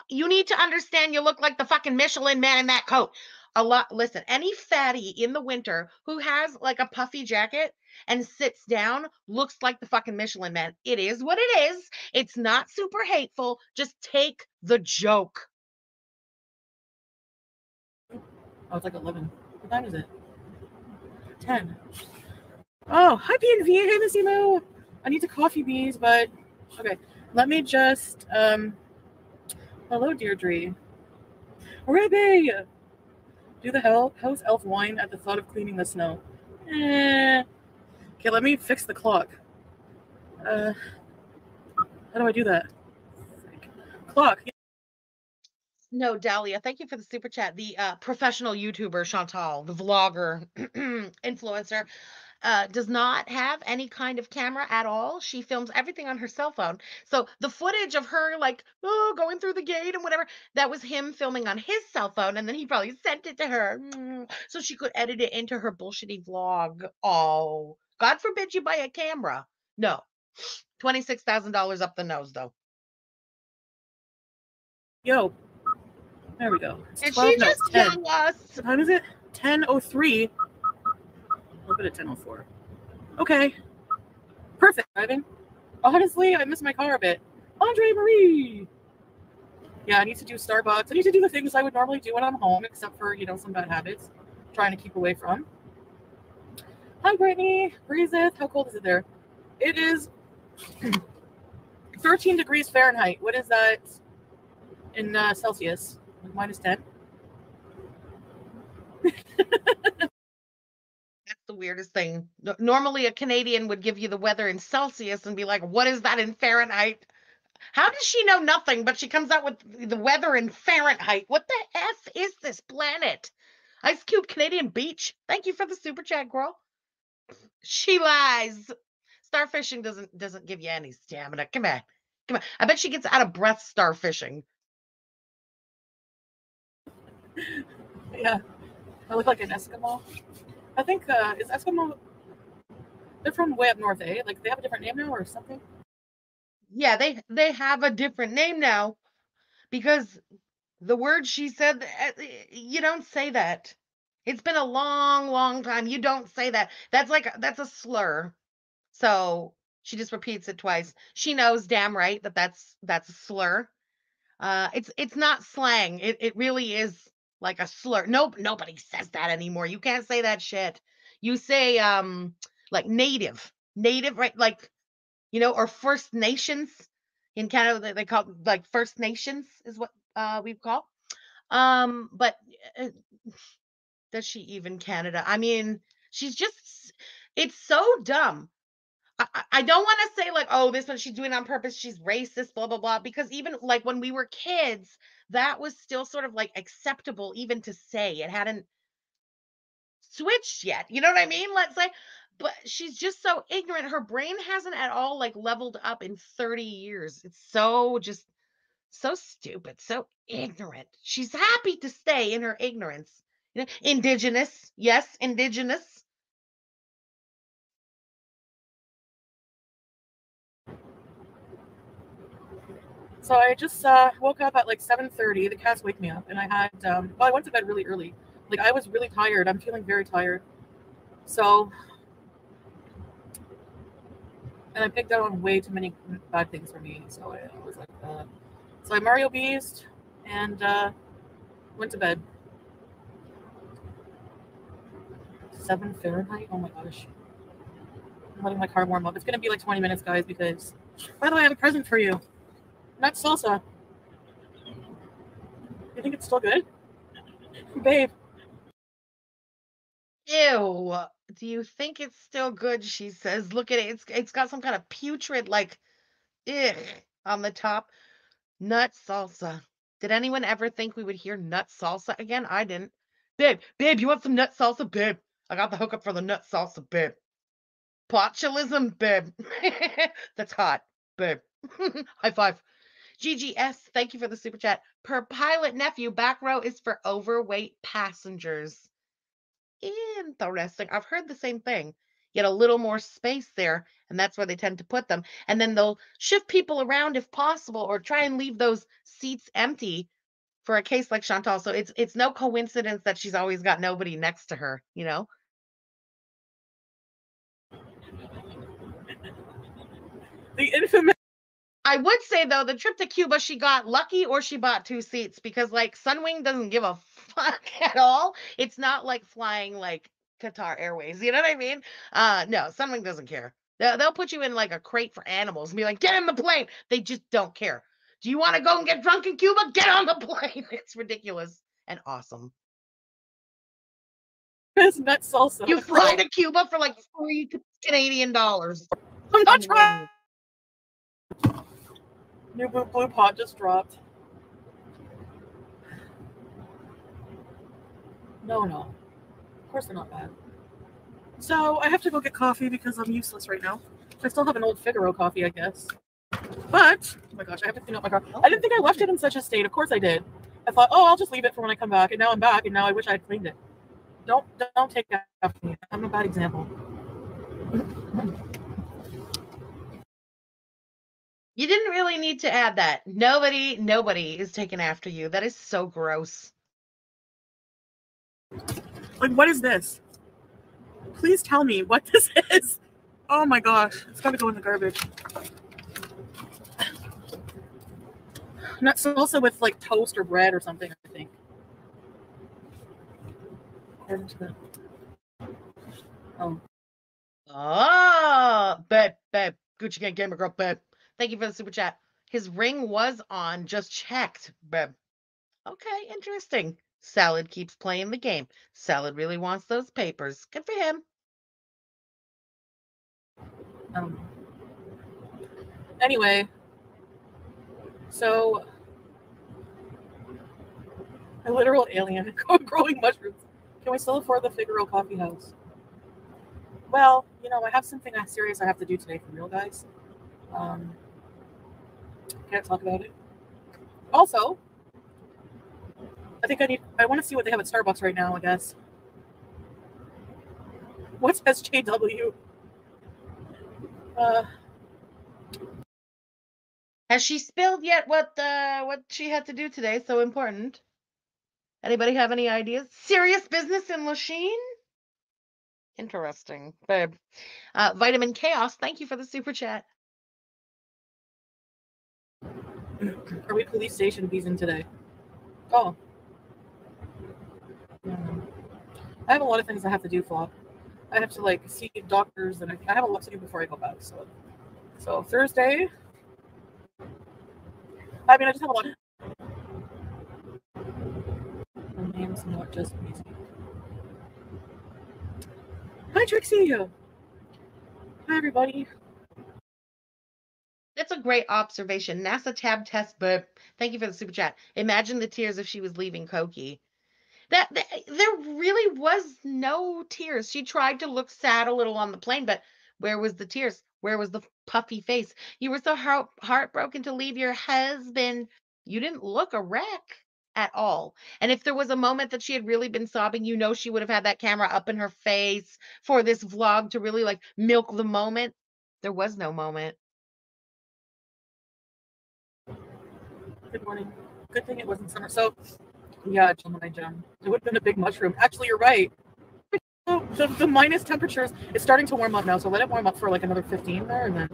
You need to understand you look like the fucking Michelin man in that coat. A lot. Listen, any fatty in the winter who has like a puffy jacket and sits down looks like the fucking Michelin man. It is what it is. It's not super hateful. Just take the joke. Oh, it's like 11. What time is it? 10. Oh, hi, PNV. Hey, Miss Emo. I need to coffee beans, but okay. Let me just, hello, Deirdre. Rebe! Do the house elf whine at the thought of cleaning the snow. Okay, let me fix the clock. How do I do that? Clock. No, Dahlia, thank you for the super chat. The professional YouTuber, Chantal, the vlogger, influencer. Does not have any kind of camera at all. She films everything on her cell phone. So the footage of her like, oh, going through the gate and whatever, that was him filming on his cell phone. And then he probably sent it to her. So she could edit it into her bullshitty vlog. Oh, God forbid you buy a camera. No, $26,000 up the nose though. Yo, there we go. It's and 12, she just killed us. How is it? 10:03. A little bit at 10:04. Okay. Perfect, Ivan. Honestly, I miss my car a bit. Andre Marie! Yeah, I need to do Starbucks. I need to do the things I would normally do when I'm home, except for, you know, some bad habits. I'm trying to keep away from. Hi, Brittany. Breezeth. How cold is it there? It is 13 degrees Fahrenheit. What is that in Celsius? Like -10? weirdest thing. Normally a Canadian would give you the weather in Celsius and be like, what is that in Fahrenheit? How does she know nothing, but she comes out with the weather in Fahrenheit? What the F is this planet? Ice Cube Canadian Beach. Thank you for the super chat, girl. She lies. Starfishing doesn't give you any stamina. Come on. Come on. I bet she gets out of breath starfishing. Yeah. I look like an Eskimo. I think, is Eskimo, they're from way up north, eh? Like, they have a different name now or something? Yeah, they have a different name now because the word she said, you don't say that. It's been a long, long time. You don't say that. That's a slur. So she just repeats it twice. She knows damn right that's a slur. It's not slang. It really is like a slur. Nobody says that anymore. You can't say that shit. You say like native, right? Like, you know, or First Nations in Canada. They call it, like, First Nations is what we call. But does she even Canada? I mean, she's just, it's so dumb. I don't want to say like, oh, this one, she's doing it on purpose. She's racist, blah, blah, blah. Because even like when we were kids, that was still sort of like acceptable even to say. It hadn't switched yet. You know what I mean? Let's say. But she's just so ignorant. Her brain hasn't at all like leveled up in 30 years. It's so just so stupid, so ignorant. She's happy to stay in her ignorance. You know, indigenous. Yes, indigenous. So I just woke up at like 7:30. The cats wake me up and I had, well, I went to bed really early. Like, I was really tired. I'm feeling very tired. So, and I picked out on way too many bad things for me. So I was like, so I Mario Beast and went to bed. 7 Fahrenheit. Oh my gosh. I'm letting my car warm up. It's going to be like 20 minutes, guys, because, by the way, I have a present for you. That's salsa. You think it's still good? Babe. Ew. Do you think it's still good? She says, look at it. It's got some kind of putrid, like, ugh, on the top. Nut salsa. Did anyone ever think we would hear nut salsa again? I didn't. Babe, you want some nut salsa? Babe, I got the hookup for the nut salsa, babe. Botulism, babe. That's hot, babe. High five. GGS, thank you for the super chat. Per pilot nephew, back row is for overweight passengers. Interesting. I've heard the same thing. Get a little more space there, and that's where they tend to put them. And then they'll shift people around if possible, or try and leave those seats empty for a case like Chantal. So it's no coincidence that she's always got nobody next to her, you know? The infamous. I would say, though, the trip to Cuba, she got lucky or she bought two seats because, like, Sunwing doesn't give a fuck at all. It's not like flying, like, Qatar Airways. You know what I mean? No, Sunwing doesn't care. They'll put you in, like, a crate for animals and be like, get in the plane. They just don't care. Do you want to go and get drunk in Cuba? Get on the plane. It's ridiculous and awesome. It's nut salsa. You fly to Cuba for, like, $3 Canadian. I'm not trying. New blue pot just dropped. No. Of course they're not bad. So I have to go get coffee because I'm useless right now. I still have an old Figaro coffee, I guess. But, oh my gosh, I have to clean up my car. I didn't think I left it in such a state. Of course I did. I thought, oh, I'll just leave it for when I come back. And now I'm back, and now I wish I had cleaned it. Don't take that after me. I'm a bad example. You didn't really need to add that. Nobody is taken after you. That is so gross. Like, what is this? Please tell me what this is. Oh my gosh, it's gotta go in the garbage. Not salsa with like toast or bread or something, I think. Oh, babe, Gucci Gang Gamer Girl, babe. Thank you for the super chat. His ring was on. Just checked, babe. Okay, interesting. Salad keeps playing the game. Salad really wants those papers. Good for him. Anyway, so a literal alien growing mushrooms. Can we still afford the Figaro Coffee House? Well, you know, I have something serious I have to do today for real, guys. Can't talk about it. Also, I want to see what they have at Starbucks right now, I guess. What's SJW? Has she spilled yet what she had to do today? So important. Anybody have any ideas? Serious business in Lachine? Interesting, babe. Vitamin Chaos, thank you for the super chat. Are we police station beezing today? Oh. I have a lot of things I have to do, Flop. I have to, like, see doctors, and I have a lot to do before I go back. So Thursday, I mean, I just have a lot. The name's not just music. Hi, Trixie. Hi, everybody. That's a great observation. NASA tab test, but thank you for the super chat. Imagine the tears if she was leaving Cokie. That there really was no tears. She tried to look sad a little on the plane, but where was the tears? Where was the puffy face? You were so heartbroken to leave your husband. You didn't look a wreck at all. And if there was a moment that she had really been sobbing, you know, she would have had that camera up in her face for this vlog to really like milk the moment. There was no moment. Good morning. Good thing it wasn't summer. So yeah, Gemini Gem. It would have been a big mushroom. Actually, you're right. The minus temperatures, it's starting to warm up now, so let it warm up for like another 15 there, and then.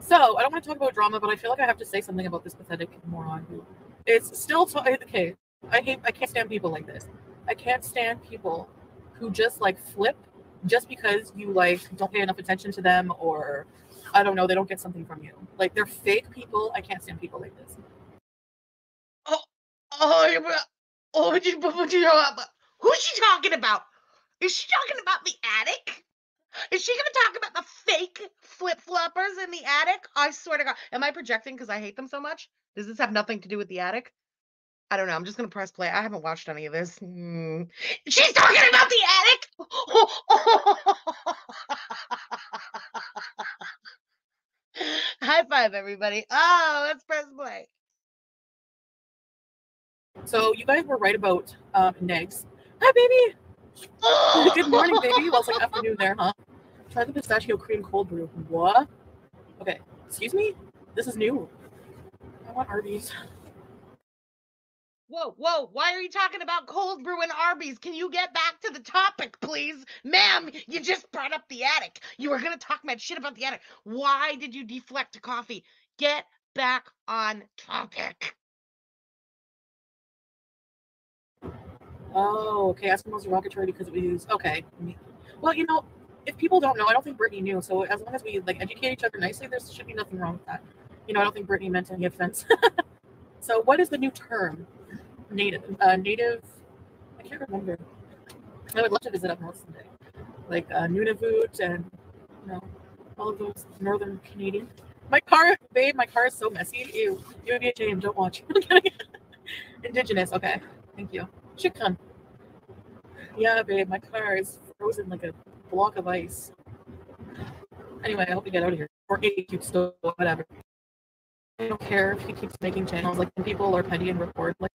So, I don't want to talk about drama, but I feel like I have to say something about this pathetic moron who is still okay. I can't stand people like this. I can't stand people who just like flip just because you like don't pay enough attention to them, or I don't know, they don't get something from you. Like, they're fake people. I can't stand people like this. Who's she talking about? Is she talking about the attic? Is she going to talk about the fake flip-floppers in the attic? I swear to God. Am I projecting because I hate them so much? Does this have nothing to do with the attic? I don't know. I'm just going to press play. I haven't watched any of this. She's talking about the attic? High five, everybody. Oh, let's press play. So you guys were right about Negs. Hi, baby. Good morning, baby. Well, it's like afternoon there, huh? Try the pistachio cream cold brew. What? Okay. Excuse me? This is new. I want Arby's. Whoa, whoa. Why are you talking about cold brew and Arby's? Can you get back to the topic, please? Ma'am, you just brought up the attic. You were going to talk mad shit about the attic. Why did you deflect to coffee? Get back on topic. Oh, okay. Eskimos are rocketry because we use. Okay. Well, you know, if people don't know, I don't think Brittany knew. So as long as we like educate each other nicely, there should be nothing wrong with that. You know, I don't think Brittany meant any offense. So what is the new term? Native. Native. I can't remember. I would love to visit up north someday, like Nunavut and you know all of those northern Canadian. My car, babe. My car is so messy. Ew. You would be ashamed. Don't watch. Indigenous. Okay. Thank you. Chicken. Yeah, babe, my car is frozen like a block of ice. Anyway, I hope you get out of here. Or he keeps still, whatever. I don't care if he keeps making channels. Like, when people are petty and record, like,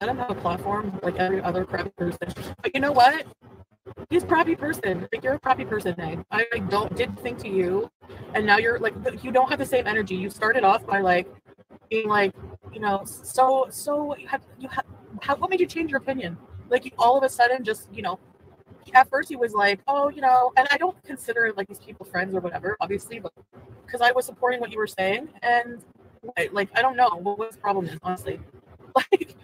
I don't have a platform like every other crappy person. But you know what? He's a crappy person. Like, you're a crappy person, Meg. I did think to you, and now you're, like, you don't have the same energy. You started off by, like, being, like, you know, what made you change your opinion? Like, you, all of a sudden, just, you know, at first he was like, oh, you know, and I don't consider, like, these people friends or whatever, obviously, but because I was supporting what you were saying, and, like, I don't know what the problem is, honestly. Like,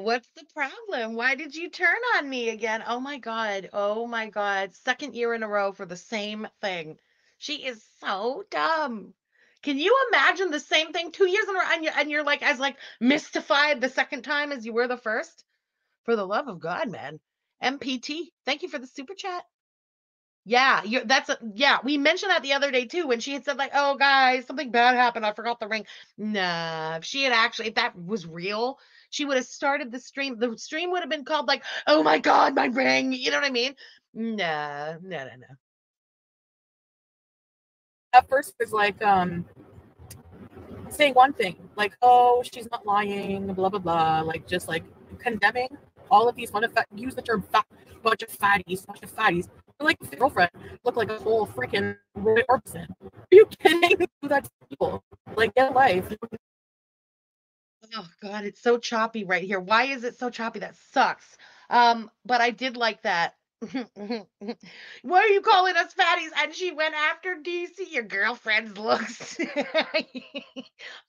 what's the problem? Why did you turn on me again? Oh, my God. Oh, my God. Second year in a row for the same thing. She is so dumb. Can you imagine the same thing 2 years in a row, and you're like as like mystified the second time as you were the first? For the love of God, man. MPT, thank you for the super chat. Yeah, yeah, we mentioned that the other day too, when she had said like, oh guys, something bad happened, I forgot the ring. Nah, if she had actually, if that was real, she would have started the stream. The stream would have been called like, oh my God, my ring. You know what I mean? Nah, no. At first it was like, saying one thing, like, oh, she's not lying, blah, blah, blah. Like, just like condemning all of these, use the term bunch of fatties, Like, the girlfriend looked like a whole freaking Roy Orbison. Are you kidding? That's evil. Like, get life. Oh, God, it's so choppy right here. Why is it so choppy? That sucks. But I did like that. Why are you calling us fatties? And she went after DC, your girlfriend's looks.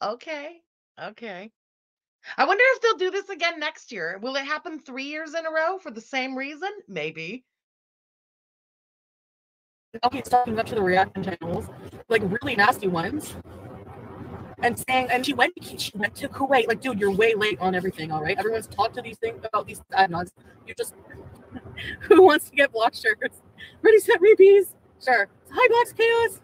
Okay. I wonder if they'll do this again next year. Will it happen 3 years in a row for the same reason? Maybe. I'll keep talking up to the reaction channels, like really nasty ones, and saying, and she went to Kuwait. Like, dude, you're way late on everything. All right, everyone's talked to these things about these add-ons. You just, who wants to get block shirts? Ready, set, repeats. Sure. Hi, Blocks Chaos.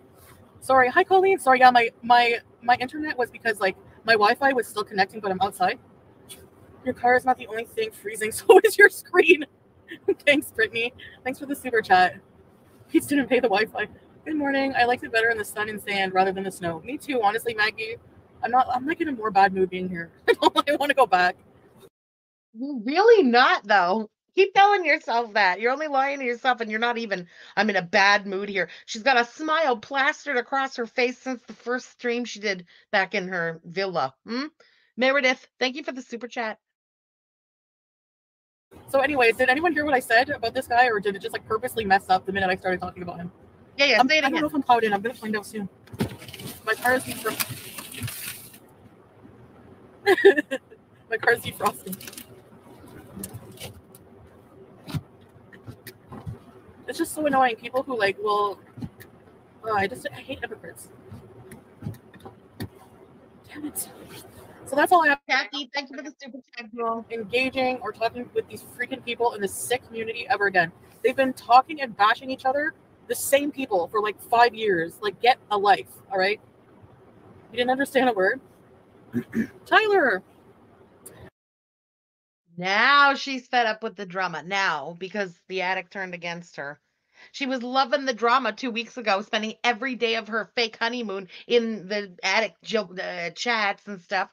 Sorry. Hi, Colleen. Sorry. Yeah, my internet was because like my Wi-Fi was still connecting, but I'm outside. Your car is not the only thing freezing. So is your screen. Thanks, Brittany. Thanks for the super chat. He didn't pay the Wi-Fi. Good morning. I liked it better in the sun and sand rather than the snow. Me too, honestly, Maggie. I'm like in a more bad mood being here. I want to go back. You're really not though. Keep telling yourself that. You're only lying to yourself, and you're not even. I'm in a bad mood here. She's got a smile plastered across her face since the first stream she did back in her villa. Meredith, thank you for the super chat. So anyways, did anyone hear what I said about this guy, or did it just like purposely mess up the minute I started talking about him? Yeah. Say it again. I don't know if I'm caught in. I'm going to find out soon. My car's defrosting. It's just so annoying. People who like will... Oh, I hate hypocrites. Damn it. So that's all I have. Kathy, thank you for the super chat. Engaging or talking with these freaking people in the sick community ever again. They've been talking and bashing each other, the same people, for like 5 years. Like, get a life, all right? You didn't understand a word? Tyler. Now she's fed up with the drama now because the addict turned against her. She was loving the drama 2 weeks ago, spending every day of her fake honeymoon in the addict chats and stuff.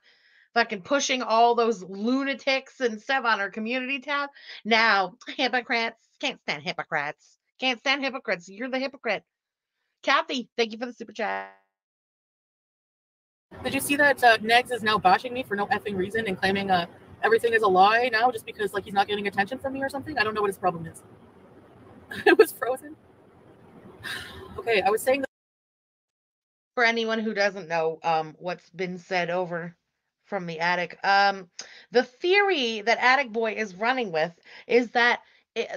Fucking pushing all those lunatics and stuff on her community tab. Now, hypocrites. Can't stand hypocrites. Can't stand hypocrites. You're the hypocrite. Kathy, thank you for the super chat. Did you see that Negs is now bashing me for no effing reason and claiming everything is a lie now just because like he's not getting attention from me or something? I don't know what his problem is. It was frozen. Okay, I was saying that for anyone who doesn't know what's been said over from the attic, the theory that Attic Boy is running with is that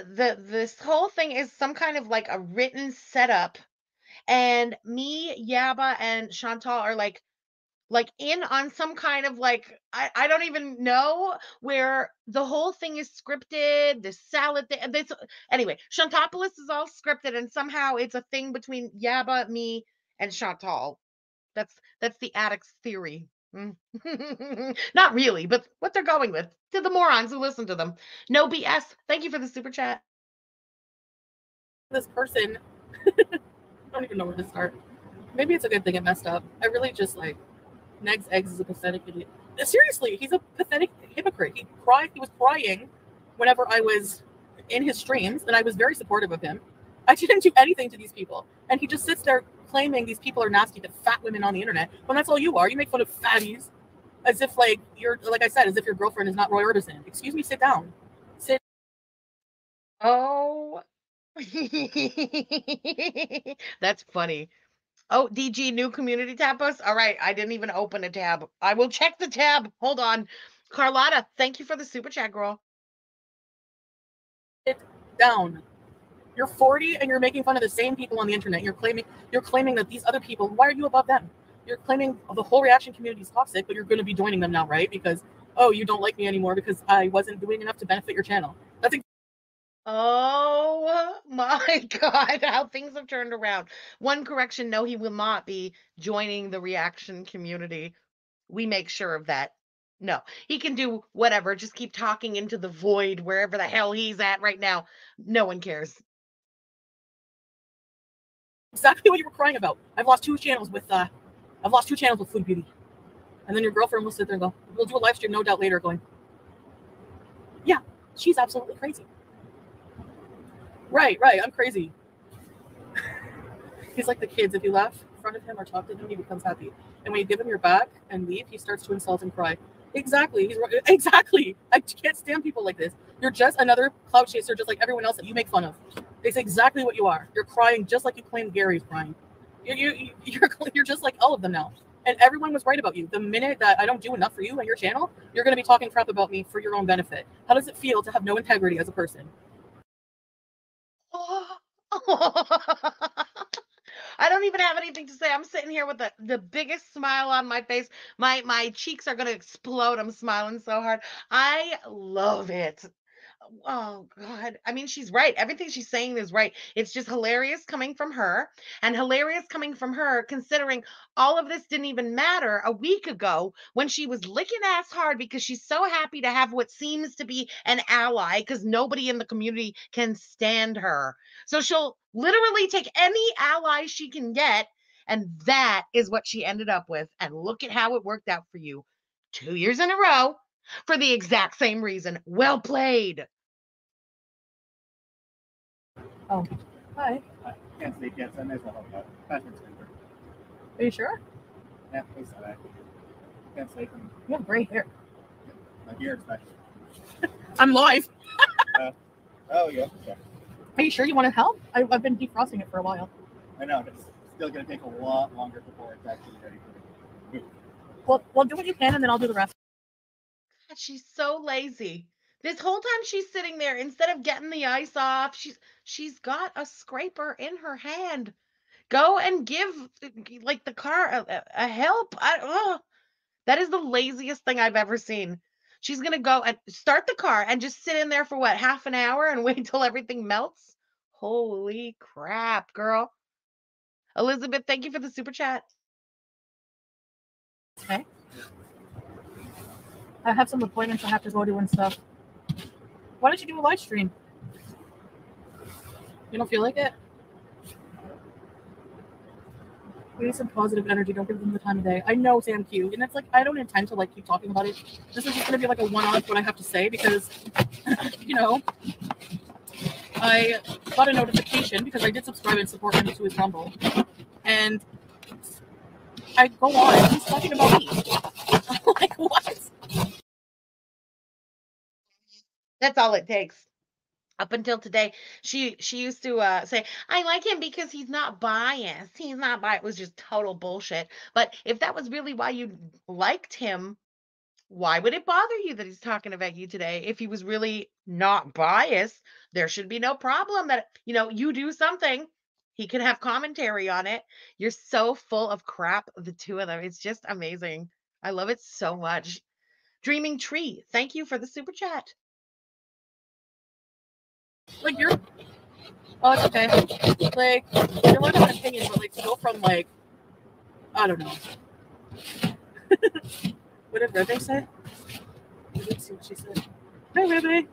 this whole thing is some kind of like a written setup, and me, Yaba, and Chantal are like in on some kind of like, I don't even know, where the whole thing is scripted, the salad thing, this, anyway, Chantopolis is all scripted, and somehow it's a thing between Yaba, me, and Chantal. That's the addict's theory. Not really, but what they're going with, to the morons who listen to them. No BS, thank you for the super chat. This person, I don't even know where to start. Maybe it's a good thing it messed up. I really just like, Neg's Eggs is a pathetic idiot. Seriously, he's a pathetic hypocrite. He cried. He was crying whenever I was in his streams, and I was very supportive of him. I didn't do anything to these people. And he just sits there claiming these people are nasty to fat women on the internet, when that's all you are. You make fun of fatties as if, like, you're, like I said, as if your girlfriend is not Roy Orbison. Excuse me, sit down. Sit. Oh. That's funny. Oh, DG, new community tab post. All right, I didn't even open a tab. I will check the tab. Hold on. Carlotta, thank you for the super chat, girl. Sit down. You're 40 and you're making fun of the same people on the internet. You're claiming that these other people, why are you above them? You're claiming the whole reaction community is toxic, but you're going to be joining them now, right? Because, oh, you don't like me anymore because I wasn't doing enough to benefit your channel. That's Oh my God, how things have turned around. One correction, no, he will not be joining the reaction community. We make sure of that. No, he can do whatever. Just keep talking into the void wherever the hell he's at right now. No one cares. Exactly what you were crying about. I've lost 2 channels with food beauty. And then your girlfriend will sit there and go, we'll do a live stream, no doubt, later, going, yeah, she's absolutely crazy. Right, I'm crazy. He's like the kids. If you laugh in front of him or talk to him, he becomes happy. And when you give him your back and leave, he starts to insult and cry. Exactly. Exactly. I can't stand people like this. You're just another clout chaser, just like everyone else that you make fun of. It's exactly what you are. You're crying just like you claim Gary's crying. You're just like all of them now. And everyone was right about you. The minute that I don't do enough for you and your channel, you're going to be talking crap about me for your own benefit. How does it feel to have no integrity as a person? I don't even have anything to say. I'm sitting here with the biggest smile on my face. My cheeks are going to explode. I'm smiling so hard. I love it. Oh, God. I mean, she's right. Everything she's saying is right. It's just hilarious coming from her, and hilarious coming from her considering all of this didn't even matter a week ago when she was licking ass hard because she's so happy to have what seems to be an ally because nobody in the community can stand her. So she'll literally take any ally she can get, and that is what she ended up with. And look at how it worked out for you 2 years in a row for the exact same reason. Well played. Oh, hi. Yes, yes, I may as well help out. Are you sure? Yeah, please. Can't sleep. You have gray hair. My beard, especially. I'm live. Oh, yeah. Are you sure you want to help? I've been defrosting it for a while. I know, but it's still going to take a lot longer before it's actually ready for me. Well, do what you can, and then I'll do the rest. God, she's so lazy. This whole time she's sitting there, instead of getting the ice off, she's got a scraper in her hand. Go and give, like, the car a help. That is the laziest thing I've ever seen. She's going to go and start the car and just sit in there for, what, half an hour and wait till everything melts? Holy crap, girl. Elizabeth, thank you for the super chat. Okay. I have some appointments I have to go to and stuff. Why don't you do a live stream? You don't feel like it? We need some positive energy. Don't give them the time of day. I know, Sam Q. And it's like, I don't intend to like keep talking about it. This is just going to be like a one-off what I have to say because, you know, I got a notification because I did subscribe and support him to his Rumble. And I go on. He's talking about me. I'm like, what? That's all it takes. Up until today, she used to say, I like him because he's not biased. He's not biased. It was just total bullshit. But if that was really why you liked him, why would it bother you that he's talking about you today? If he was really not biased, there should be no problem that, you know, you do something, he can have commentary on it. You're so full of crap, the two of them. It's just amazing. I love it so much. Dreaming Tree, thank you for the super chat. Like, you're, oh, it's okay. Like, you're allowed to have an opinion, but, like, to go from, like, I don't know. What did Rebe say? I didn't see what she said. Hi,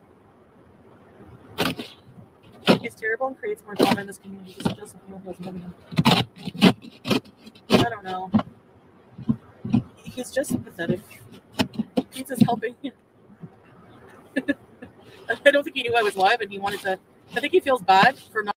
Rebe. He's terrible and creates more drama in this community. He doesn't know who is living in. I don't know. He's just pathetic. He's just helping. I don't think he knew I was live, and he wanted to. I think he feels bad for not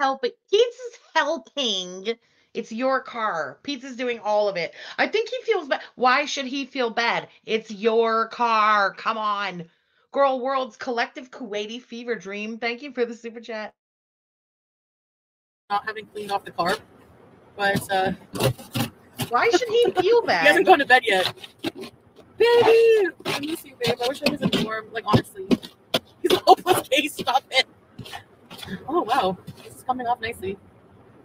helping. Pizza's helping. It's your car. Pizza's doing all of it. I think he feels bad. Why should he feel bad? It's your car. Come on. Girl World's Collective Kuwaiti Fever Dream, thank you for the super chat. Not having cleaned off the car, but why should he feel bad? He hasn't gone to bed yet. Baby, I miss you, babe. I wish I was in warm. Like, honestly, he's a hopeless case. Stop it. Oh, wow. This is coming off nicely.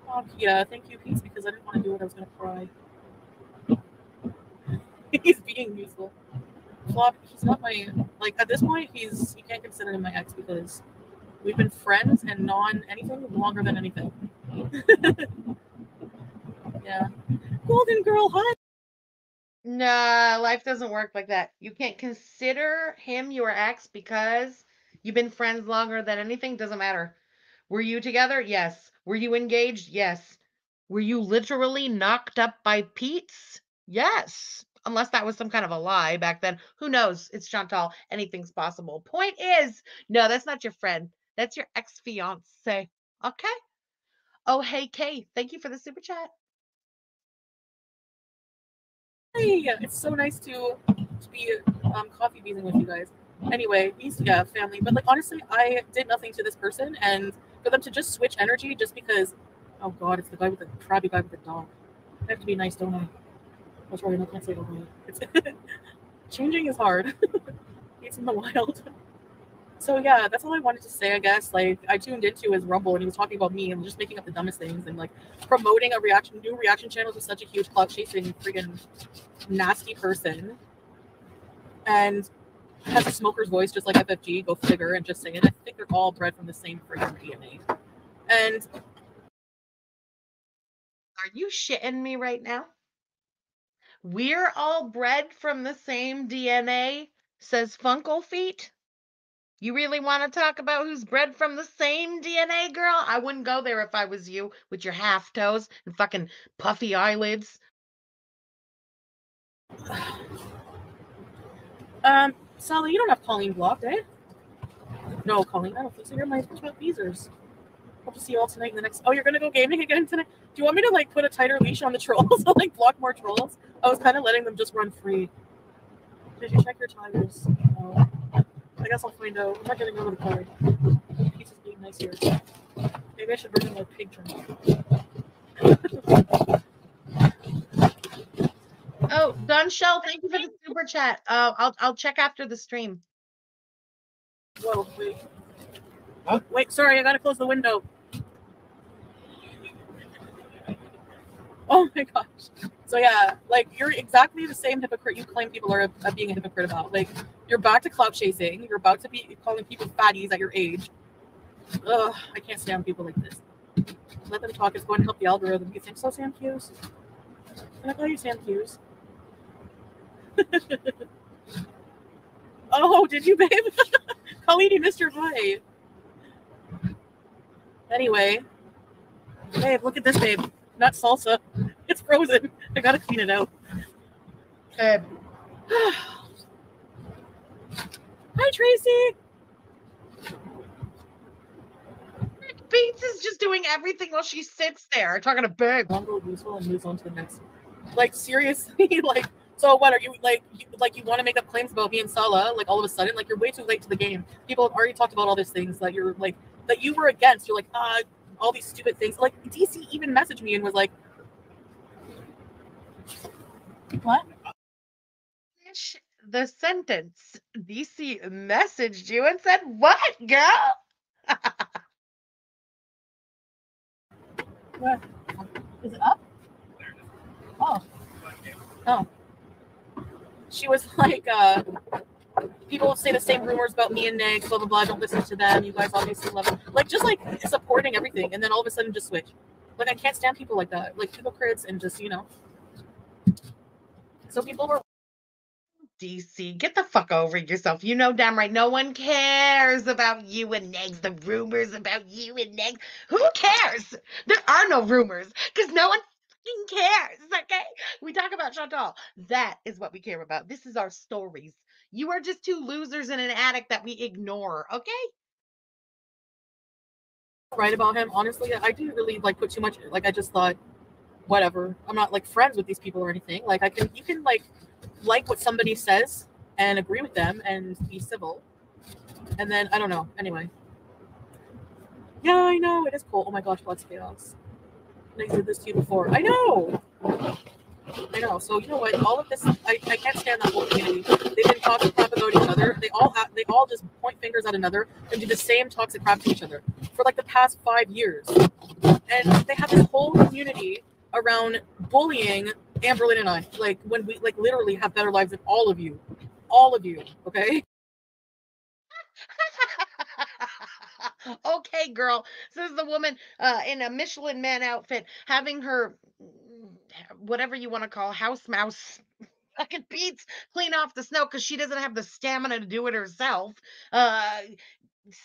Oh, yeah. Thank you, Peace, because I didn't want to do it. I was going to cry. He's being useful. Flop, he's not my, like, at this point, he can't consider him my ex because We've been friends and non-anything longer than anything. Yeah. Golden Girl hot. Nah, life doesn't work like that. You can't consider him your ex because you've been friends longer than anything. Doesn't matter. Were you together? Yes. Were you engaged? Yes. Were you literally knocked up by Pete's? Yes. Unless that was some kind of a lie back then. Who knows? It's Chantal. Anything's possible. Point is, no, that's not your friend. That's your ex-fiance. Okay. Oh, hey, Kay. Thank you for the super chat. Hey, it's so nice to be coffee beating with you guys. Anyway, yeah, family. But like, honestly, I did nothing to this person, and for them to just switch energy just because, oh God, it's the guy with the crabby guy with the dog. I have to be nice, don't I? That's right, I can't say it. Changing is hard. It's in the wild. So yeah, that's all I wanted to say, I guess. Like, I tuned into his Rumble, and he was talking about me and just making up the dumbest things and like promoting a new reaction channel to such a huge clout chasing freaking nasty person. And has a smoker's voice just like FFG, go figure, and just saying, I think they're all bred from the same freaking DNA. And are you shitting me right now? We're all bred from the same DNA, says Funkle Feet. You really want to talk about who's bred from the same DNA, girl? I wouldn't go there if I was you with your half toes and fucking puffy eyelids. Sally, you don't have Colleen blocked, eh? No, Colleen, I don't think so. You're my tweezers. Hope to see you all tonight and the next. Oh, you're gonna go gaming again tonight? Do you want me to like put a tighter leash on the trolls and like block more trolls? I was kind of letting them just run free. Did you check your tigers? No. I guess I'll find out. I'm not getting over the card. He's just being nice here. Maybe I should bring in my pig journal. Oh, Don Shell, thank you for the super chat. I'll check after the stream. Whoa, wait. Huh? Wait, sorry, I gotta close the window. Oh my gosh. So yeah, like you're exactly the same hypocrite you claim people are being a hypocrite about. Like you're back to clout chasing. You're about to be calling people fatties at your age. Ugh, I can't stand people like this. Let them talk. It's going to help the algorithm. You think so, Sam Hughes? Can I call you Sam Hughes? Oh, did you, babe? Colleen, you missed your vibe. Anyway, babe, look at this, babe. Not salsa. It's frozen. I gotta clean it out. Babe. Hi, Tracy. Bates is just doing everything while she sits there talking to Babe. Rumble useful and moves on to the next. Like seriously, like so what are you like you want to make up claims about me and Sala like all of a sudden? Like you're way too late to the game. People have already talked about all these things that you're like that you were against. You're like all these stupid things. Like DC even messaged me and was like, what? Finish the sentence. DC messaged you and said, what, girl? Where? Is it up? Oh. Oh. She was like, people say the same rumors about me and Nick, blah, blah, blah. Don't listen to them. You guys obviously love them. Like, just like supporting everything. And then all of a sudden just switch. Like, I can't stand people like that. Like, hypocrites and just, you know. So people were. DC, get the fuck over yourself. You know damn right no one cares about you and Negs, the rumors about you and Negs. Who cares? There are no rumors because no one fucking cares, okay? We talk about Chantal. That is what we care about. This is our stories. You are just two losers in an attic that we ignore, okay? Right about him. Honestly, I didn't really like put too much, like I just thought, whatever. I'm not like friends with these people or anything. Like I can, you can like what somebody says and agree with them and be civil. And then I don't know. Anyway. Yeah, I know. It is cool. Oh my gosh, lots of chaos. I did this to you before. I know. I know. So you know what? All of this I can't stand that whole community. They've been talking crap about each other. They all just point fingers at another and do the same toxic crap to each other for like the past 5 years. And they have this whole community around bullying Amberlynn and I, like when we like literally have better lives than all of you, okay? Okay, girl, says the woman in a Michelin man outfit, having her, whatever you want to call, house mouse fucking Pete's clean off the snow because she doesn't have the stamina to do it herself.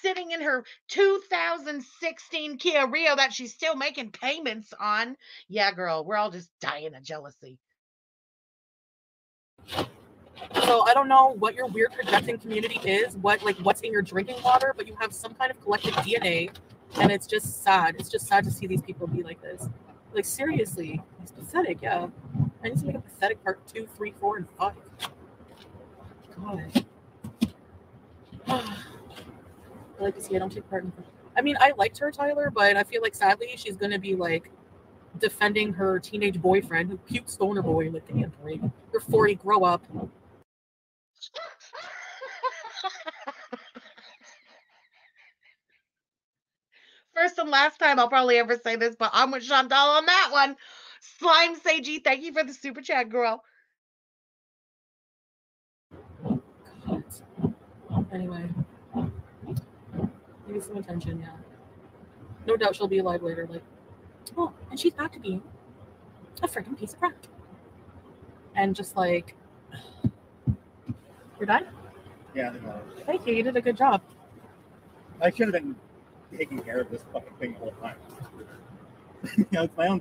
Sitting in her 2016 Kia Rio that she's still making payments on. Yeah, girl, we're all just dying of jealousy. So I don't know what your weird projecting community is, what's in your drinking water, but you have some kind of collective DNA, and it's just sad. It's just sad to see these people be like this. Like, seriously, it's pathetic, yeah. I need to make a pathetic part 2, 3, 4, and 5. God. I like to see I don't take part in. I mean, I liked her, Tyler, but I feel like, sadly, she's going to be, like, defending her teenage boyfriend who puked stoner boy. Like, damn, you're 40, grow up. First and last time I'll probably ever say this, but I'm with Chantal on that one. Slime Seiji, thank you for the super chat, girl. God. Anyway, give me some attention, yeah. No doubt she'll be alive later, like, oh, and she's about to be a freaking piece of crap. And just like, you're done? Yeah, they're done. Thank you. You did a good job. I should have been taking care of this fucking thing the whole time. You know, it's my own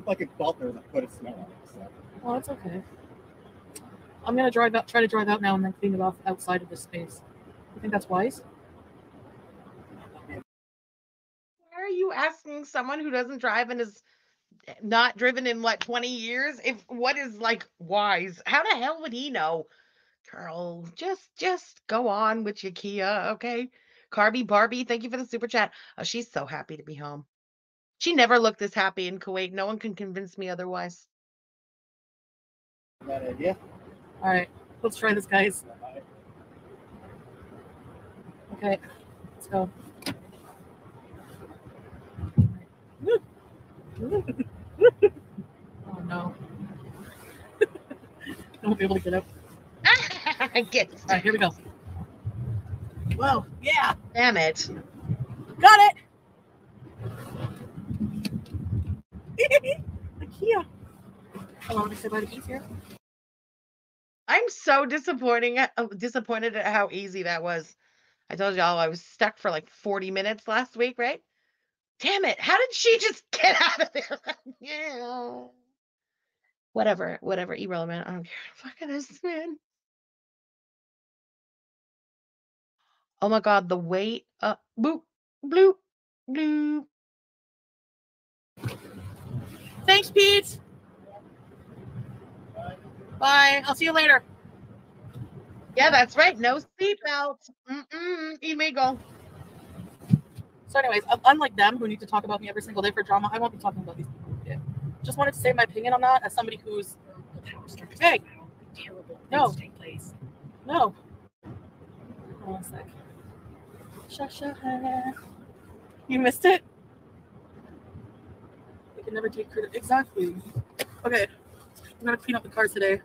fucking fault there was a foot of snow on it. So. Well, it's okay. I'm gonna drive out. Try to drive out now and then clean it off outside of this space. You think that's wise? Why are you asking someone who doesn't drive and is not driven in like 20 years if what is like wise? How the hell would he know? Girl, just go on with your Kia, okay? Carby Barbie, thank you for the super chat. Oh, she's so happy to be home. She never looked this happy in Kuwait. No one can convince me otherwise. Bad idea. All right, let's try this, guys. Okay, let's go. Oh, no. I won't be able to get up. Get it. All right, here we go. Whoa, yeah. Damn it. Got it. IKEA. Hold on, I said by the keys here. I'm so disappointed at how easy that was. I told y'all I was stuck for like 40 minutes last week, right? Damn it. How did she just get out of there? Yeah. Whatever. Irrelevant. I don't care. Fuck this, man. Oh my God, the weight up. Boop, bloop, bloop. Thanks, Pete. Bye. Bye. I'll see you later. Yeah, that's right. No seatbelts. Illegal. So, anyways, unlike them who need to talk about me every single day for drama, I won't be talking about these people today. Just wanted to say my opinion on that as somebody who's. Hey. Terrible. No. No. Hold on a sec. You missed it? We can never take credit. Exactly. Okay. I'm going to clean up the car today.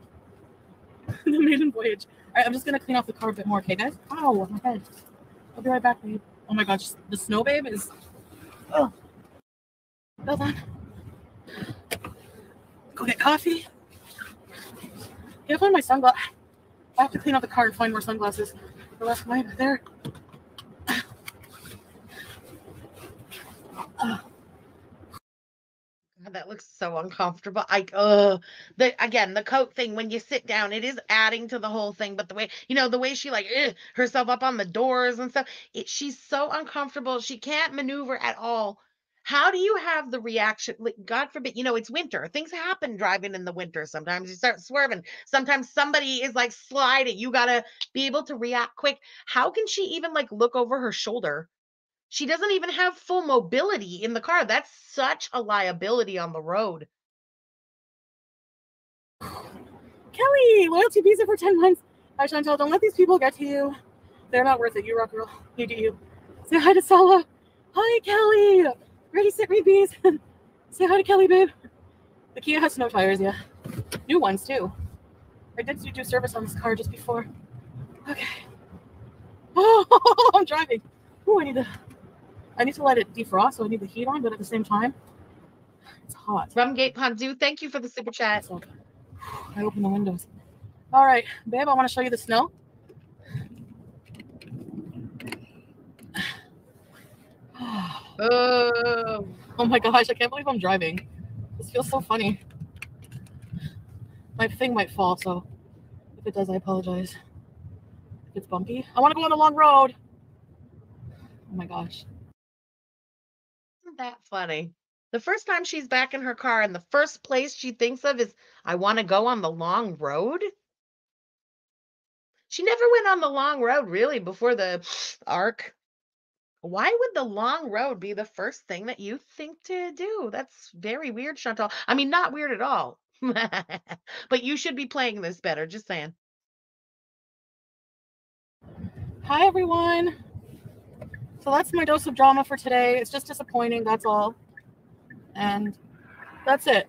The maiden voyage. All right, I'm just going to clean off the car a bit more, okay, guys? Ow, my head. I'll be right back, babe. Oh, my gosh. The snow, babe, is... Oh. Hold on. Go get coffee. Yeah, I found my sunglasses. I have to clean out the car and find more sunglasses. I left mine there. God, that looks so uncomfortable. The coat thing when you sit down, it is adding to the whole thing. But the way she like herself up on the doors and stuff, she's so uncomfortable. She can't maneuver at all. How do you have the reaction? God forbid, it's winter. Things happen driving in the winter. Sometimes you start swerving. Sometimes somebody is like sliding. You got to be able to react quick. How can she even like look over her shoulder? She doesn't even have full mobility in the car. That's such a liability on the road. Kelly, loyalty visa for 10 months. Hi, Chantal. Don't let these people get to you. They're not worth it. You rock, girl. You do you. Say hi to Sala. Hi, Kelly. Ready, sit, read, bees. Say hi to Kelly, babe. The Kia has snow tires, yeah. New ones, too. I did do service on this car just before. Okay. Oh, I'm driving. Oh, I need to I need to let it defrost, so I need the heat on, but at the same time, it's hot. Rumgate Pondu, thank you for the super chat. So, I open the windows. All right, babe, I want to show you the snow. Oh. Oh my gosh, I can't believe I'm driving. This feels so funny. My thing might fall, so if it does, I apologize. If it's bumpy. I want to go on a long road. Oh my gosh. Isn't that funny? The first time she's back in her car and the first place she thinks of is, I want to go on the long road. She never went on the long road really before the arc. Why would the long road be the first thing that you think to do? That's very weird, Chantal. I mean, not weird at all. But you should be playing this better, just saying. Hi, everyone. So that's my dose of drama for today. It's just disappointing, that's all. And that's it.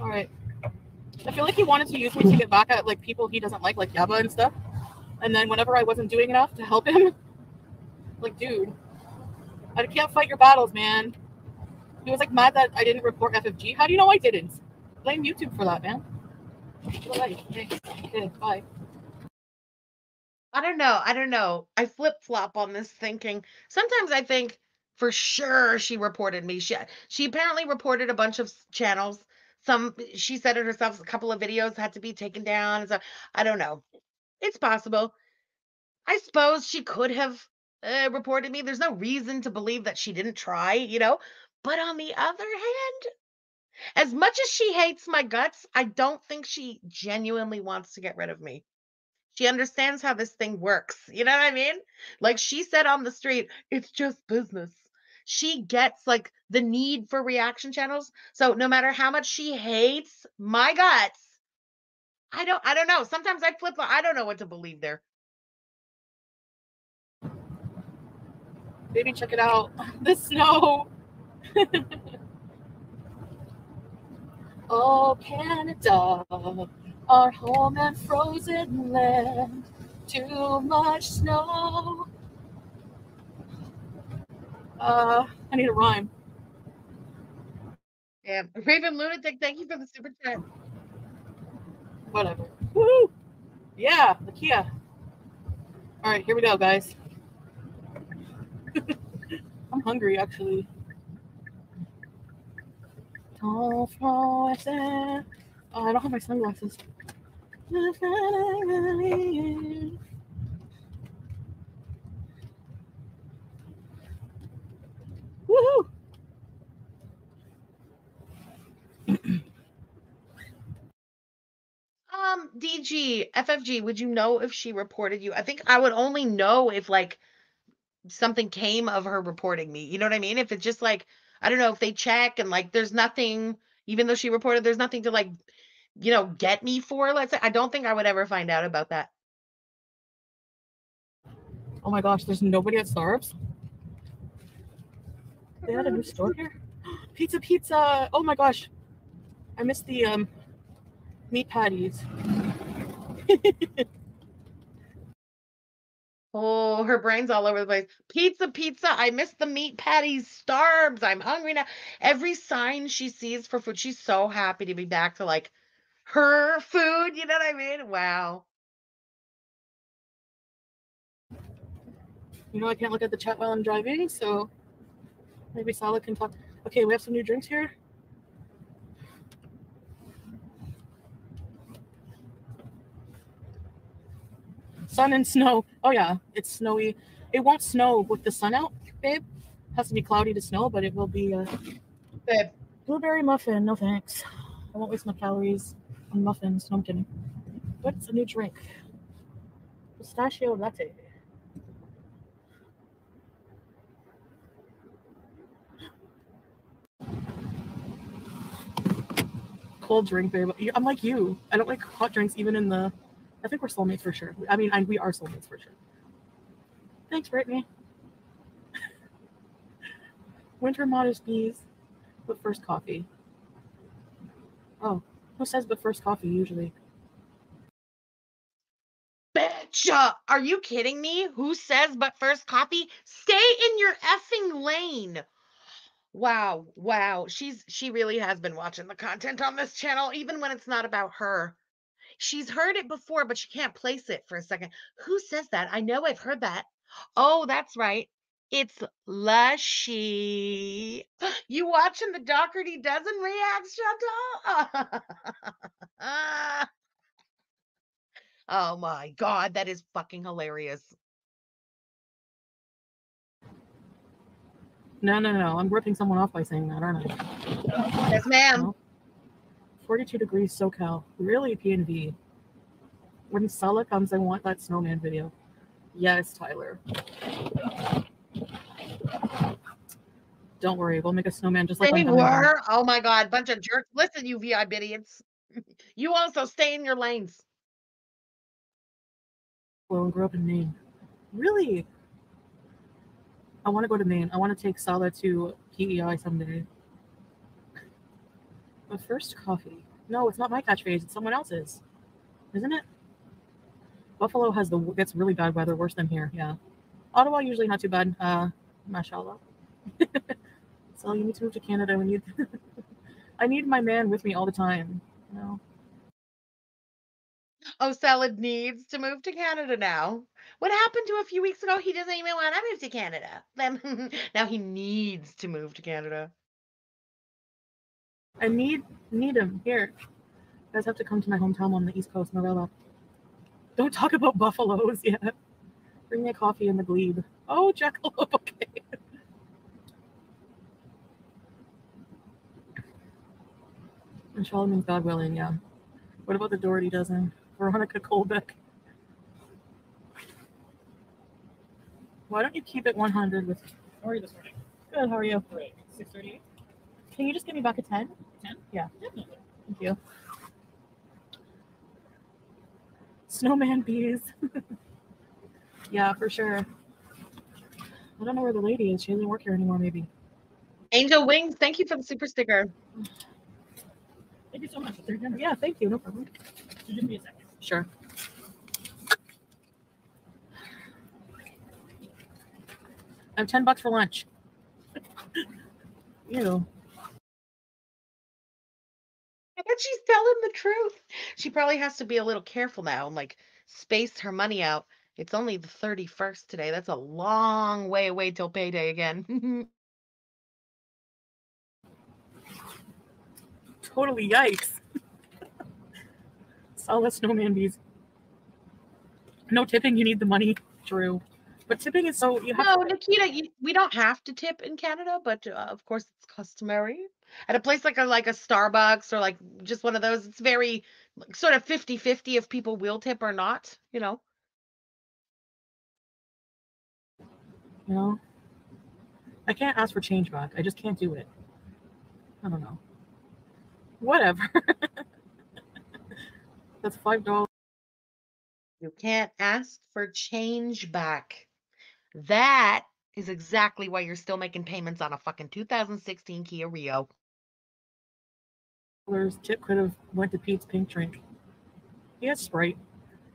All right. I feel like he wanted to use me to get back at like people he doesn't like Yaba and stuff. And then whenever I wasn't doing enough to help him, like, dude, I can't fight your battles, man. He was like mad that I didn't report FFG. How do you know I didn't? Blame YouTube for that, man. Okay, bye. I don't know. I flip-flop on this thinking. Sometimes I think for sure she reported me. She apparently reported a bunch of channels. She said it herself, a couple of videos had to be taken down. So I don't know. It's possible. I suppose she could have reported me. There's no reason to believe that she didn't try, you know. But on the other hand, as much as she hates my guts, I don't think she genuinely wants to get rid of me. She understands how this thing works. You know what I mean? Like she said on the street, it's just business. She gets like the need for reaction channels. So no matter how much she hates my guts, I don't know. Sometimes I flip. I don't know what to believe there. Baby, check it out. The snow. Oh, Canada, our home and frozen land. Too much snow. I need a rhyme. Yeah, Raven Lunatic, thank you for the super chat. Whatever. Woo! Yeah, the Kia. All right, here we go, guys. I'm hungry, actually. Oh, I don't have my sunglasses. Woohoo! DG, FFG, would you know if she reported you? I think I would only know if like something came of her reporting me. You know what I mean? If it's just like, I don't know, if they check and like there's nothing, even though she reported, there's nothing to like, you know, get me for, let's say. I don't think I would ever find out about that. Oh my gosh, there's nobody at Starbucks. They had a new store here. Pizza. Oh my gosh. I missed the meat patties. Oh, her brain's all over the place. Pizza. I miss the meat patties. Starves. I'm hungry now. Every sign she sees for food, she's so happy to be back to like her food. You know what I mean? Wow. You know, I can't look at the chat while I'm driving, so maybe Salad can talk. Okay, we have some new drinks here. Sun and snow. Oh yeah, it's snowy. It won't snow with the sun out, babe. It has to be cloudy to snow, but it will be. Babe, blueberry muffin. No thanks. I won't waste my calories on muffins. No, I'm kidding. What's a new drink? Pistachio latte. Cold drink, babe. I'm like you. I don't like hot drinks, even in the. I think we're soulmates for sure. I mean, we are soulmates for sure. Thanks, Brittany. Winter modest bees, but first coffee. Oh, who says but first coffee usually? Bitch! Are you kidding me? Who says but first coffee? Stay in your effing lane. Wow. She really has been watching the content on this channel, even when it's not about her. She's heard it before, but she can't place it for a second. Who says that? I know I've heard that. Oh, that's right. It's Lushy. You watching the Doherty Dozen reacts, Chantal? Oh my God, that is fucking hilarious. No. I'm ripping someone off by saying that, aren't I? Yes, ma'am. 42 degrees SoCal. Really, PNV. When Sala comes, I want that snowman video. Yes, Tyler. Don't worry, we'll make a snowman just like they were. Oh my God, bunch of jerks. Listen, you VI idiots. You also stay in your lanes. Well, and grew up in Maine. Really? I want to go to Maine. I want to take Salad to PEI someday. But first coffee. No, it's not my catchphrase. It's someone else's, isn't it? Buffalo gets really bad weather, worse than here. Yeah. Ottawa usually not too bad. Mashallah. So you need to move to Canada when you. I need my man with me all the time. You know? Oh, Salad needs to move to Canada now. What happened to a few weeks ago? He doesn't even want to move to Canada. Now he needs to move to Canada. I need him here. You guys have to come to my hometown on the East Coast, Marilla. Don't talk about buffaloes yet. Bring me a coffee in the glebe. Oh, jackalope, okay. And Charlemagne's God willing, yeah. What about the Doherty Dozen? Veronica Colbeck. Why don't you keep it 100 with... How are you this morning? Good, how are you? Great. 6:38. Can you just give me back a 10? 10? Yeah. Definitely. Thank you. Snowman bees. Yeah, for sure. I don't know where the lady is. She doesn't work here anymore, maybe. Angel Wings, thank you for the super sticker. Thank you so much. Yeah, thank you. No problem. You give me a second. Sure. I have $10 for lunch. Ew. I bet she's telling the truth. She probably has to be a little careful now and like space her money out. It's only the 31st today. That's a long way away till payday again. Totally yikes. Solid snowman bees. No tipping, you need the money, Drew. But tipping is so... Nikita, we don't have to tip in Canada, but of course it's customary. At a place like a Starbucks or like just one of those, it's very sort of 50-50 if people will tip or not, you know. You know, I can't ask for change back. I just can't do it. I don't know. Whatever. That's $5. You can't ask for change back. That is exactly why you're still making payments on a fucking 2016 Kia Rio. Chip could have went to Pete's Pink Drink. He has Sprite,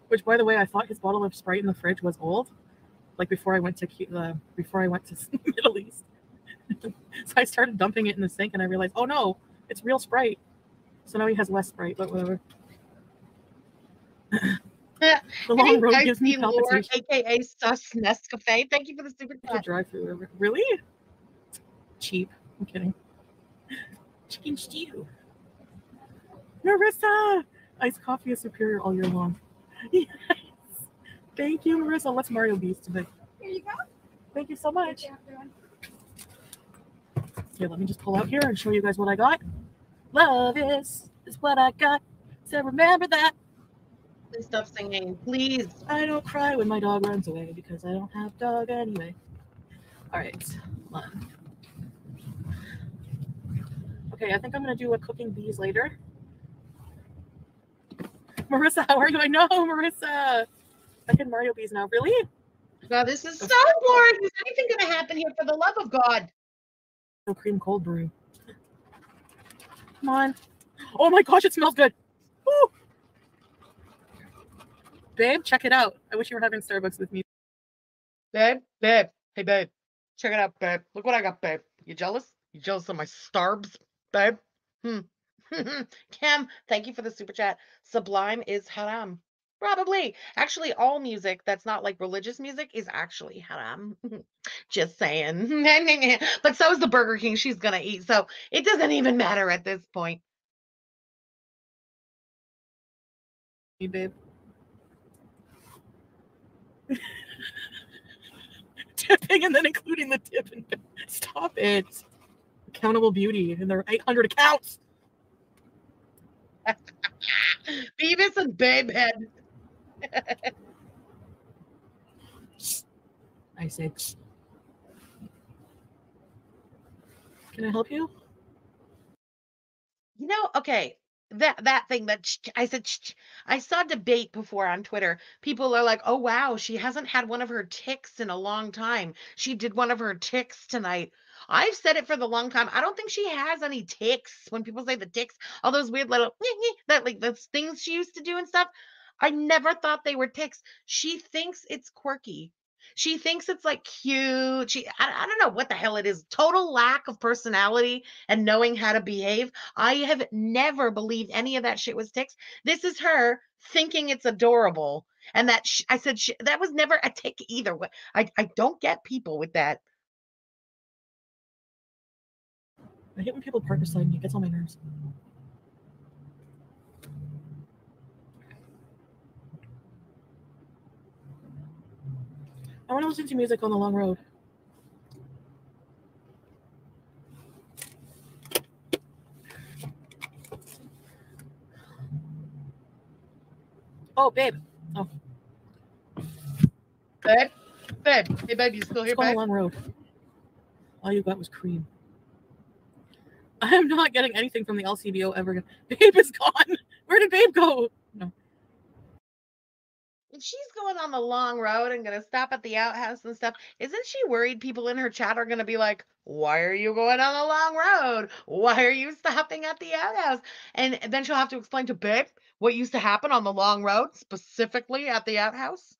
which, by the way, I thought his bottle of Sprite in the fridge was old, like before I went to Middle East. So I started dumping it in the sink, and I realized, oh no, it's real Sprite. So now he has less Sprite, but whatever. The long road gives me palpitations. AKA Sus Nescafe. Thank you for the super chat. Drive-thru. Really? Cheap. I'm kidding. Chicken stew. Marissa! Iced coffee is superior all year long. Yes. Thank you, Marissa. Let's Mario Beast today. Here you go. Thank you so much. Here, let me just pull out here and show you guys what I got. Love is what I got. So remember that. Please stop singing, please. I don't cry when my dog runs away because I don't have dog anyway. All right, hold on. Okay, I think I'm gonna do a cooking bees later. Marissa, how are you? I know, Marissa. I can Mario bees now, really? Wow, this is so boring. Is anything gonna happen here for the love of God? No cream cold brew. Come on. Oh my gosh, it smells good. Ooh. babe, check it out. I wish you were having Starbucks with me. Babe. Hey, babe. Check it out, babe. Look what I got, babe. You jealous? You jealous of my Starbs, babe? Cam, thank you for the super chat. Sublime is haram. Probably. Actually, all music that's not like religious music is actually haram. Just saying. But so is the Burger King she's going to eat. So it doesn't even matter at this point. Hey, babe. Tipping and then including the tip. And stop it. Accountable beauty and their 800 accounts. Beavis and Babehead. I said, can I help you? You know, okay, that thing that I said, I saw a debate before on Twitter. People are like, oh, wow, she hasn't had one of her tics in a long time. She did one of her tics tonight. I've said it for the long time. I don't think she has any tics. When people say the tics, all those weird little that like those things she used to do and stuff, I never thought they were tics. She thinks it's quirky. She thinks it's like cute. I don't know what the hell it is. Total lack of personality and knowing how to behave. I have never believed any of that shit was tics. This is her thinking it's adorable, and that I said that was never a tic either. I don't get people with that. I hate when people park beside me. It gets on my nerves. I want to listen to music on the long road. Oh, babe. Oh. Babe. Hey, babe, you still here, babe? On the long road. All you got was cream. I'm not getting anything from the LCBO ever again. Babe is gone. Where did Babe go? No. If she's going on the long road and going to stop at the outhouse and stuff, isn't she worried people in her chat are going to be like, why are you going on the long road? Why are you stopping at the outhouse? And then she'll have to explain to Babe what used to happen on the long road, specifically at the outhouse.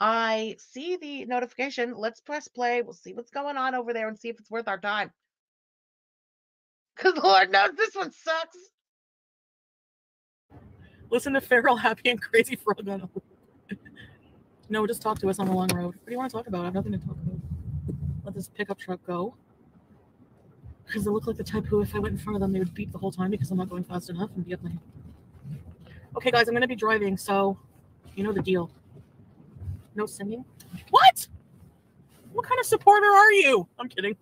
I see the notification. Let's press play. We'll see what's going on over there and see if it's worth our time. Because Lord knows this one sucks. Listen to Feral, Happy, and Crazy Frog on a... No, just talk to us on the long road. What do you want to talk about? I have nothing to talk about. Let this pickup truck go. Because they look like the type who, if I went in front of them, they would beep the whole time because I'm not going fast enough and be up late. Okay, guys, I'm going to be driving, so you know the deal. No singing? What? What kind of supporter are you? I'm kidding.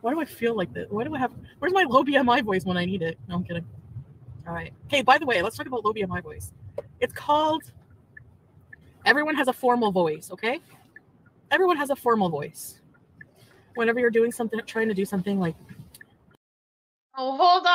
Why do I feel like this? Why do I have... Where's my low BMI voice when I need it? No, I'm kidding. All right. Hey, by the way, let's talk about low BMI voice. It's called... Everyone has a formal voice, okay? Everyone has a formal voice. Whenever you're doing something, trying to do something like... Oh, hold on.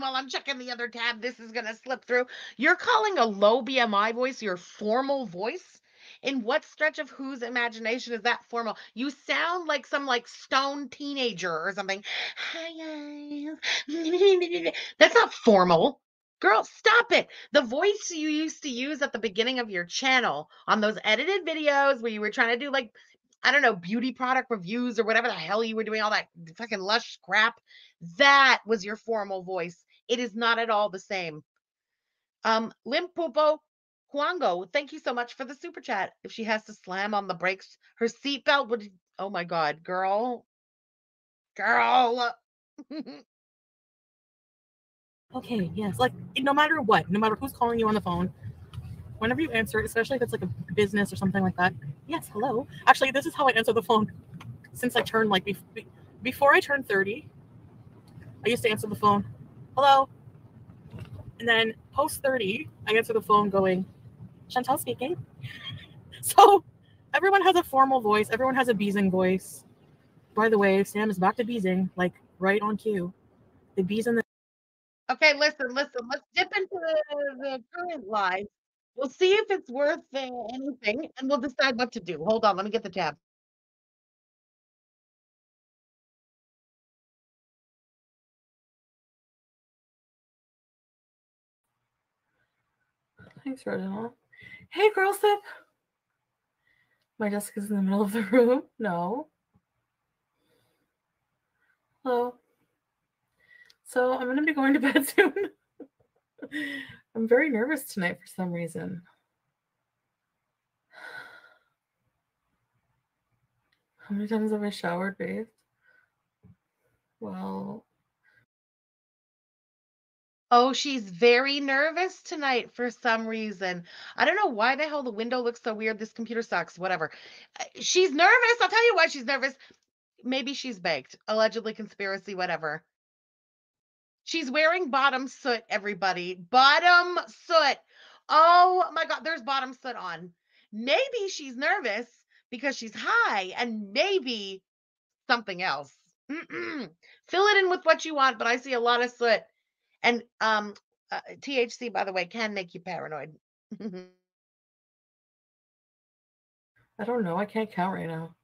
While I'm checking the other tab, this is going to slip through. You're calling a low BMI voice your formal voice? In what stretch of whose imagination is that formal? You sound like some like stone teenager or something. Hi guys. That's not formal. Girl, stop it. The voice you used to use at the beginning of your channel on those edited videos where you were trying to do like, I don't know, beauty product reviews or whatever the hell you were doing, all that fucking Lush crap. That was your formal voice. It is not at all the same. Limpopo Kwango, thank you so much for the super chat. If she has to slam on the brakes, her seatbelt would... Oh, my God, girl. Okay, yes. Like, no matter what, no matter who's calling you on the phone, whenever you answer, especially if it's like a business or something like that, yes, hello. Actually, this is how I answer the phone since I turned, like, before I turned 30, I used to answer the phone, hello. And then post 30, I answer the phone going, Chantal speaking. So everyone has a formal voice. Everyone has a Beezing voice. By the way, Sam is back to Beezing, like right on cue. The bees in the... Okay, listen. Let's dip into the current live. We'll see if it's worth anything, and we'll decide what to do. Hold on. Let me get the tab. Thanks, Reginald. Hey, girl sip. My desk is in the middle of the room. No. Hello. So I'm going to be going to bed soon. I'm very nervous tonight for some reason. How many times have I showered, bathed? Well. Oh, she's very nervous tonight for some reason. I don't know why the hell the window looks so weird. This computer sucks, whatever. She's nervous. I'll tell you why she's nervous. Maybe she's baked. Allegedly conspiracy, whatever. She's wearing bottom soot, everybody. Bottom soot. Oh, my God. There's bottom soot on. Maybe she's nervous because she's high and maybe something else. Fill it in with what you want, but I see a lot of soot. And THC, by the way, can make you paranoid. I don't know. I can't count right now.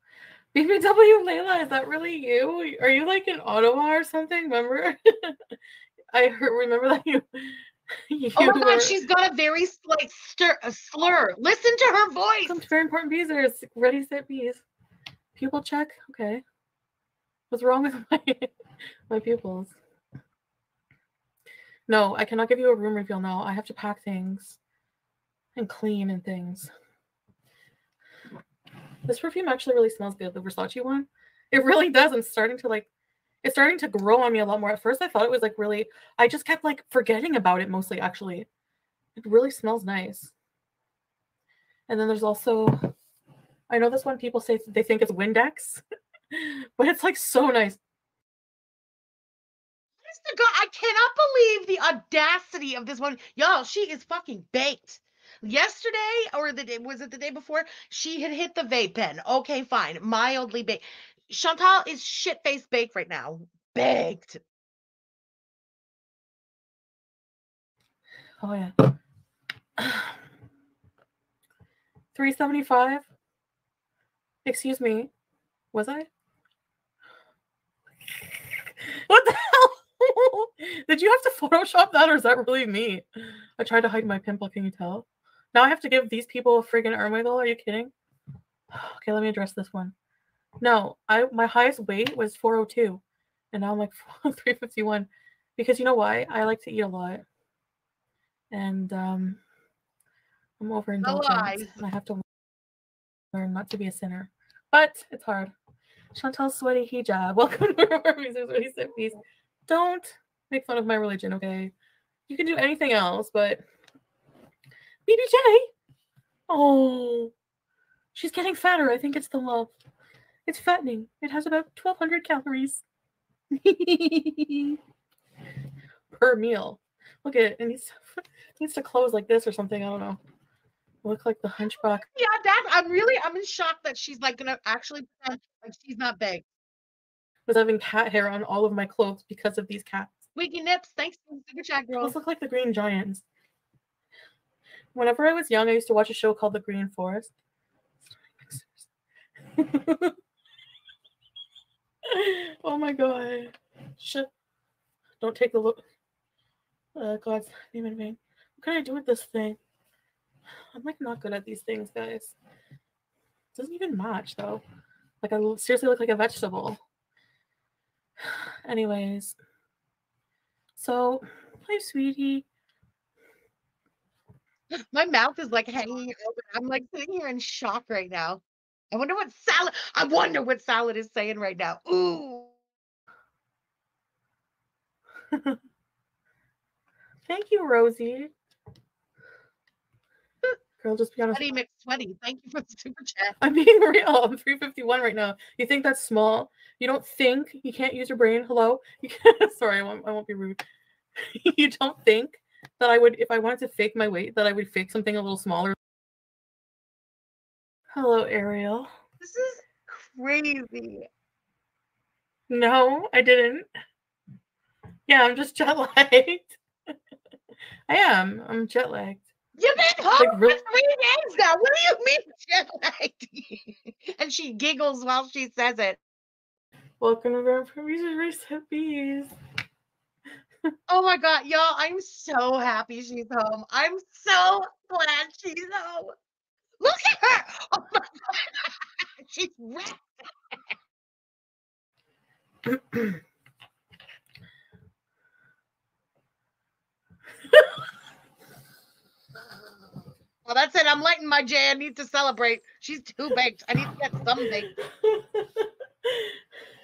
BBW Layla, is that really you? Are you like in Ottawa or something? Remember? I heard, remember that you oh my God, she's got a very slight slur. Listen to her voice. Some very important bees are ready, set bees. Pupil check? Okay. What's wrong with my pupils? No, I cannot give you a room reveal now. I have to pack things and clean and things. This perfume actually really smells good, the Versace one. It really does. I'm starting to like, it's starting to grow on me a lot more. At first, I thought it was like really, I just kept like forgetting about it mostly, actually. It really smells nice. And then there's also, I know this one people say they think it's Windex, but it's like so nice. I cannot believe the audacity of this one. Y'all, she is fucking baked. Yesterday, or the day, was it the day before? She had hit the vape pen. Okay, fine. Mildly baked. Chantal is shit-faced baked right now. Baked. Oh, yeah. 375. Excuse me. Was I? What the hell? Did you have to Photoshop that, or is that really me? I tried to hide my pimple, can you tell? Now I have to give these people a friggin' arm wiggle? Are you kidding? Okay, let me address this one. No, my highest weight was 402, and now I'm like 351, because you know why? I like to eat a lot, and I'm overindulgent, and I have to learn not to be a sinner, but it's hard. Chantal's sweaty hijab. Welcome to our Sweaty Sit Piece. Don't make fun of my religion, okay? You can do anything else, but BBJ. Oh, she's getting fatter. I think it's the love. It's fattening. It has about 1,200 calories per meal. Look at it. It needs to close like this or something. I don't know. Look like the hunchback. Yeah, I'm in shock that she's like gonna actually pretend like she's not big. Was having cat hair on all of my clothes because of these cats. Wiggy nips, thanks for the super chat, girl. Those look like the Green Giants. Whenever I was young, I used to watch a show called The Green Forest. Oh my God. Shit. Don't take the look. God's name in vain. What can I do with this thing? I'm like not good at these things, guys. It doesn't even match, though. Like I seriously look like a vegetable. Anyways, so hi, sweetie. My mouth is like hanging open. I'm like sitting here in shock right now. I wonder what salad is saying right now. Ooh. Thank you, Rosie. Girl, just be honest. Putty McSweaty, thank you for the super chat. I'm being real. I'm 351 right now. You think that's small? You don't think? You can't use your brain? Hello? You can't, sorry, I won't be rude. You don't think that I would, if I wanted to fake my weight, that I would fake something a little smaller? Hello, Ariel. This is crazy. No, I didn't. Yeah, I'm just jet lagged. I am. I'm jet lagged. You've been home like, really? For 3 days now. What do you mean jet lagged? And she giggles while she says it. Welcome to our producers' recipes. Oh my God, y'all, I'm so happy she's home. I'm so glad she's home. Look at her. Oh my God. She's wrecked. Well, that's it. I'm lighting my J. I need to celebrate. She's too baked. I need to get something.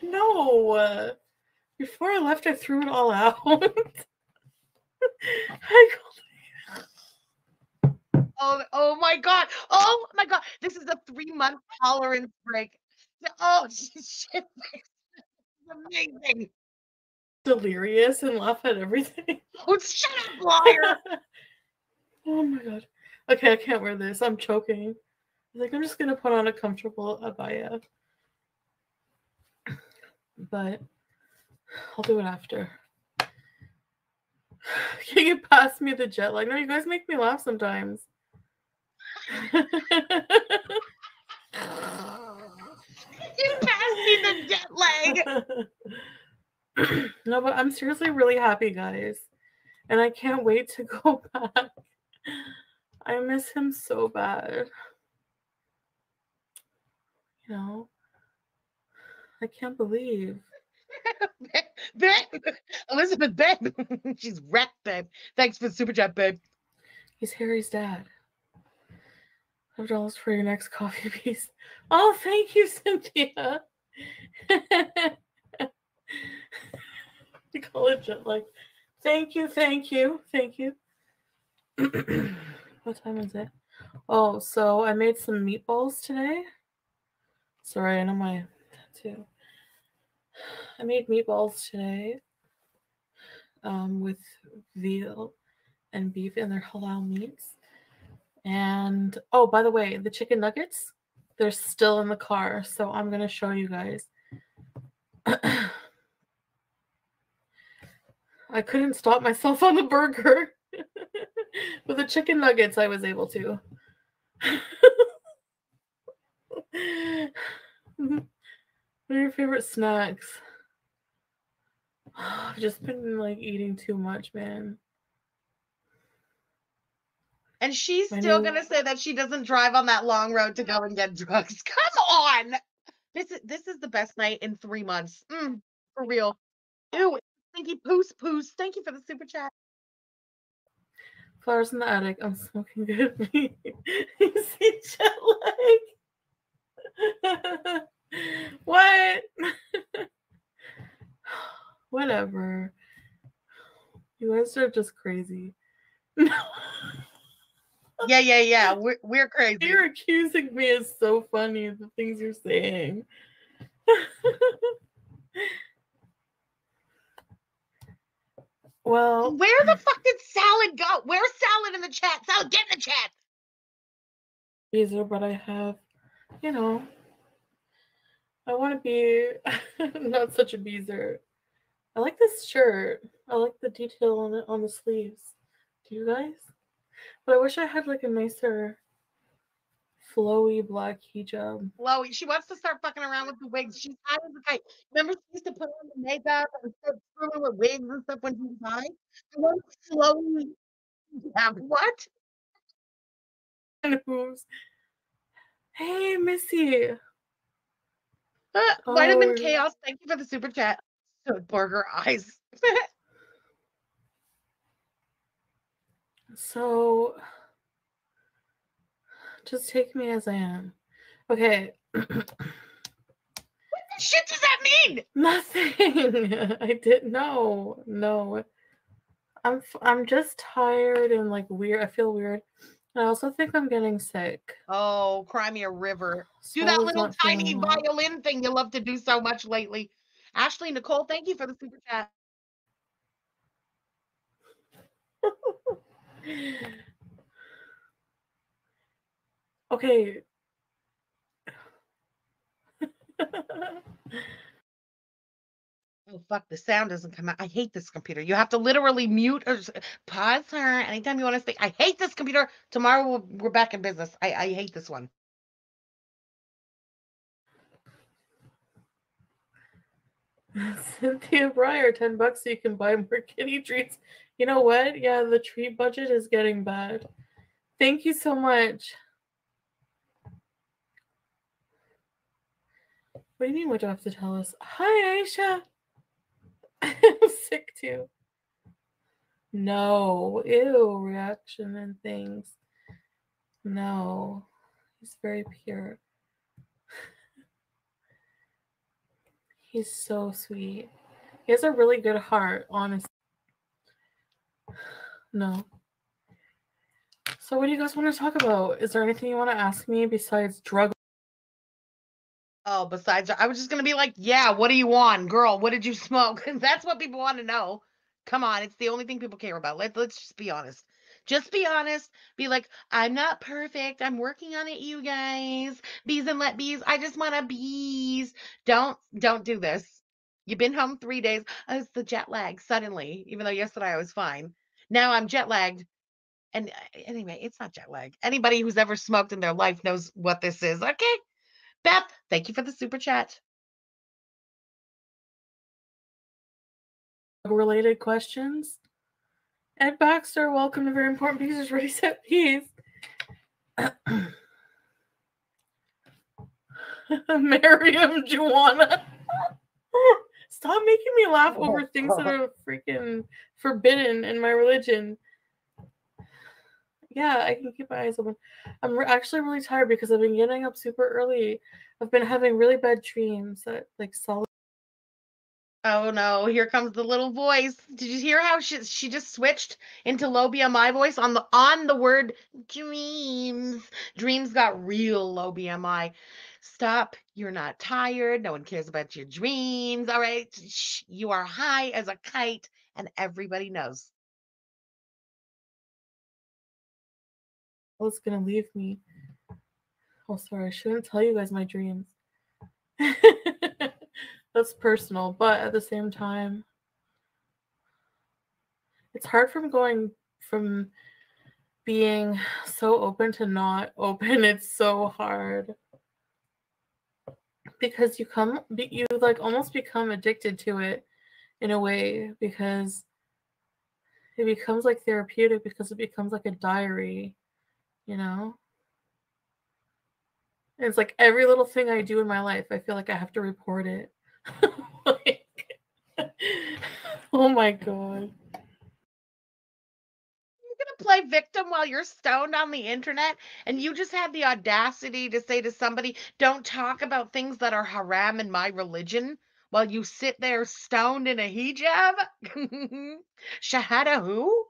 No. Before I left, I threw it all out. Oh my God. Oh my God. This is a 3-month tolerance break. Oh, shit. It's amazing. Delirious and laugh at everything. Oh, shut up, liar. Oh my God. Okay, I can't wear this. I'm choking. I think I'm just going to put on a comfortable abaya. But I'll do it after. Can you pass me the jet lag? No, you guys make me laugh sometimes. Can you pass me the jet lag? No, but I'm seriously really happy, guys. And I can't wait to go back. I miss him so bad. You know, I can't believe. Babe. Elizabeth, babe. She's wrecked, babe. Thanks for the super chat, babe. He's Harry's dad. $5 for your next coffee piece. Oh, thank you, Cynthia. We call it jet lag. Thank you, thank you, thank you. What time is it? Oh, so I made some meatballs today. Sorry, I know my tattoo. I made meatballs today with veal and beef, and they're halal meats. And, oh, by the way, the chicken nuggets, they're still in the car, so I'm going to show you guys. I couldn't stop myself on the burger. With the chicken nuggets, I was able to. What are your favorite snacks? Oh, I've just been like eating too much, man. And she's still gonna say that she doesn't drive on that long road to go and get drugs. Come on, this is the best night in 3 months. For real. Ew, thank you, Poos. Thank you for the super chat. Flowers in the attic. I'm smoking good meat. You see jet lag. What? Whatever. You guys are just crazy. No. Yeah. We're crazy. You're accusing me is so funny. The things you're saying. Well, where the fuck did Salad go? Where's Salad in the chat? Salad, get in the chat. Either, but I have, you know, I want to be not such a beezer. I like this shirt. I like the detail on it on the sleeves. Do you guys? But I wish I had like a nicer, flowy black hijab. Flowy. She wants to start fucking around with the wigs. She's high as a kite. Remember, she used to put on the makeup and start screwing with wigs and stuff when she was high. I want flowy. Yeah, what? And moves. Hey, Missy. Vitamin Chaos, thank you for the super chat. So burger eyes. So just take me as I am. Okay. What the shit does that mean? Nothing. I didn't know. No. I'm just tired and like weird. I feel weird. I also think I'm getting sick. Oh, cry me a river. Do that little tiny violin thing you love to do so much lately. Ashley Nicole, thank you for the super chat. Okay. Oh, fuck. The sound doesn't come out. I hate this computer. You have to literally mute or pause her anytime you want to speak. I hate this computer. Tomorrow we're back in business. I hate this one. Cynthia Breyer, $10 so you can buy more kitty treats. You know what? Yeah, the treat budget is getting bad. Thank you so much. What do you mean? What do you have to tell us? Hi, Aisha. I'm sick too. No. Ew, reaction and things. No. He's very pure. He's so sweet. He has a really good heart, honestly. No. So what do you guys want to talk about? Is there anything you want to ask me besides drug? Oh, besides, I was just going to be like, yeah, what do you want? Girl, what did you smoke? That's what people want to know. Come on. It's the only thing people care about. Let's just be honest. Just be honest. Be like, I'm not perfect. I'm working on it, you guys. Bees and let bees. I just want a bees. Don't do this. You've been home 3 days. Oh, it's the jet lag suddenly, even though yesterday I was fine. Now I'm jet lagged. And anyway, it's not jet lag. Anybody who's ever smoked in their life knows what this is. Okay. Beth, thank you for the super chat. Related questions. Ed Baxter, welcome to Very Important Pieces, Ready, Set, Piece. Miriam Juana. Stop making me laugh over things that are freaking forbidden in my religion. Yeah, I can keep my eyes open. I'm actually really tired because I've been getting up super early. I've been having really bad dreams that, like, solid. Oh no, here comes the little voice. Did you hear how she just switched into low BMI voice on the word dreams? Dreams got real low BMI. Stop. You're not tired. No one cares about your dreams. All right. Shh. You are high as a kite and everybody knows. It's gonna leave me. Oh, sorry, I shouldn't tell you guys my dreams. That's personal, but at the same time, it's hard from going from being so open to not open. It's so hard because you like almost become addicted to it in a way because it becomes like therapeutic because it becomes like a diary. You know, it's like every little thing I do in my life, I feel like I have to report it. Like, oh my God. You're going to play victim while you're stoned on the internet and you just have the audacity to say to somebody, don't talk about things that are haram in my religion while you sit there stoned in a hijab? Shahada who?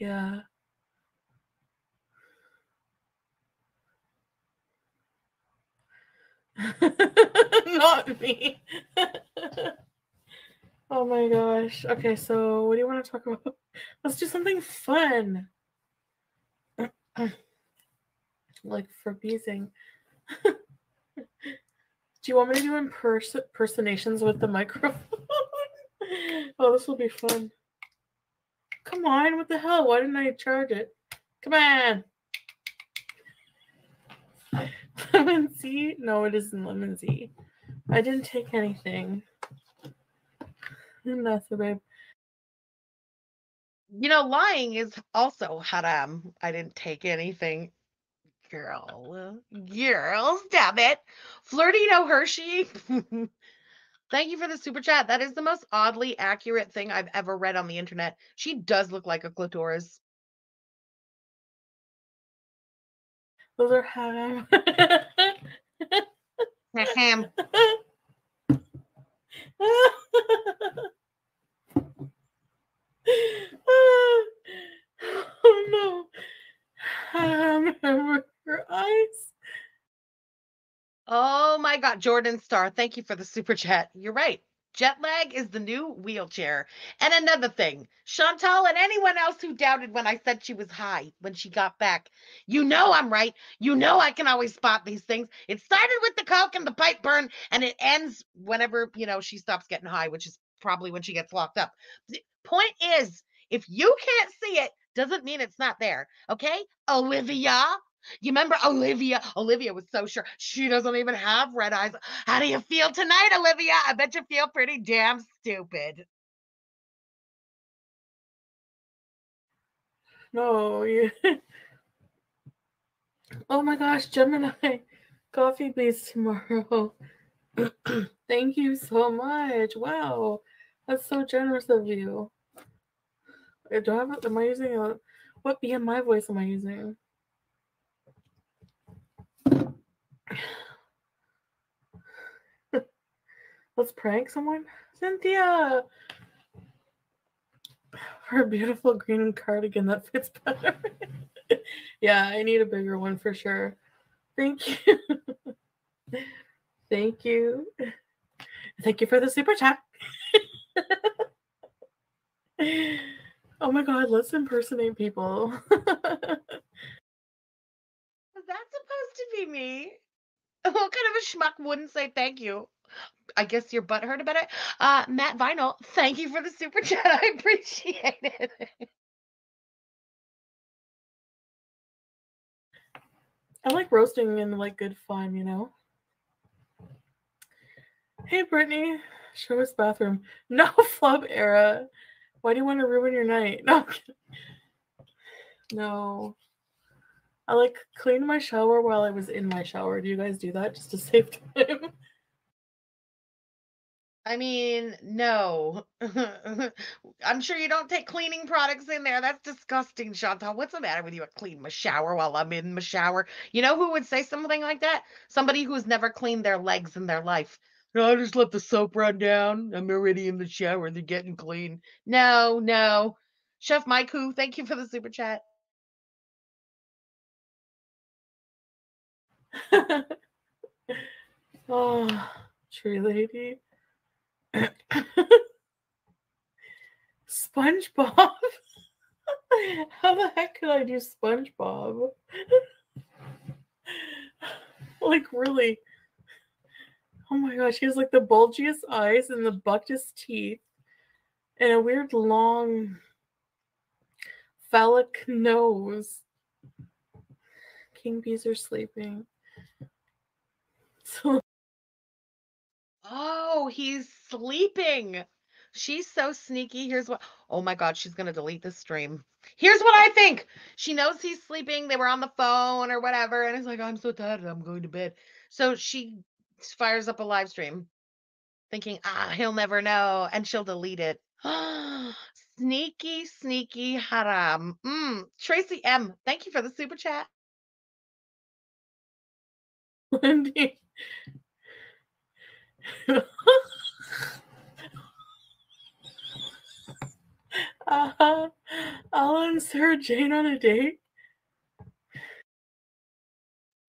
Yeah. Not me. Oh my gosh. Okay, so what do you want to talk about? Let's do something fun. Like for beezing. Do you want me to do impersonations with the microphone? Oh, this will be fun. Come on, what the hell? Why didn't I charge it? Come on. Lemon Z? No, it isn't Lemon Z. I didn't take anything. Nothing, babe. You know, lying is also haram. I didn't take anything. Girl, stop it. Flirtino Hershey. Thank you for the super chat. That is the most oddly accurate thing I've ever read on the internet. She does look like a clitoris. Those are ham. Ham. Oh no. Ham over your eyes. Oh my God, Jordan Starr, thank you for the super chat. You're right. Jet lag is the new wheelchair. And another thing, Chantal and anyone else who doubted when I said she was high when she got back, you know I'm right. You know I can always spot these things. It started with the coke and the pipe burn, and it ends whenever, you know, she stops getting high, which is probably when she gets locked up. The point is, if you can't see it, doesn't mean it's not there. Okay, Olivia. You remember Olivia? Olivia was so sure. She doesn't even have red eyes. How do you feel tonight, Olivia? I bet you feel pretty damn stupid. No. Yeah. Oh my gosh, Gemini. Coffee, please, tomorrow. Thank you so much. Wow. That's so generous of you. Do I have, am I using a... What BMI voice am I using? Let's prank someone. Cynthia! Her beautiful green cardigan that fits better. Yeah, I need a bigger one for sure. Thank you. Thank you. Thank you for the super chat. Oh my God, let's impersonate people. Was that supposed to be me? What kind of a schmuck wouldn't say thank you? I guess your butt hurt about it. Matt Vinyl, thank you for the super chat. I appreciate it. I like roasting in like good fun, you know? Hey, Brittany, show us bathroom. No flub era. Why do you want to ruin your night? No. No. I like cleaned my shower while I was in my shower. Do you guys do that just to save time? I mean, no. I'm sure you don't take cleaning products in there. That's disgusting, Chantal. What's the matter with you? I clean my shower while I'm in my shower. You know who would say something like that? Somebody who's never cleaned their legs in their life. No, I just let the soap run down. I'm already in the shower. They're getting clean. No, no. Chef Mike, who, thank you for the super chat. Oh, tree lady. SpongeBob. How the heck could I do SpongeBob? Like, really? Oh my gosh, he has like the bulgiest eyes and the buckedest teeth and a weird long phallic nose. King bees are sleeping. So oh, he's sleeping. She's so sneaky. Here's what. Oh my God, she's going to delete this stream. Here's what I think. She knows he's sleeping. They were on the phone or whatever. And it's like, I'm so tired. I'm going to bed. So she fires up a live stream thinking, he'll never know. And she'll delete it. Sneaky, sneaky haram. Tracy M. Thank you for the super chat. Lindy. Alan and Sarah Jane on a date.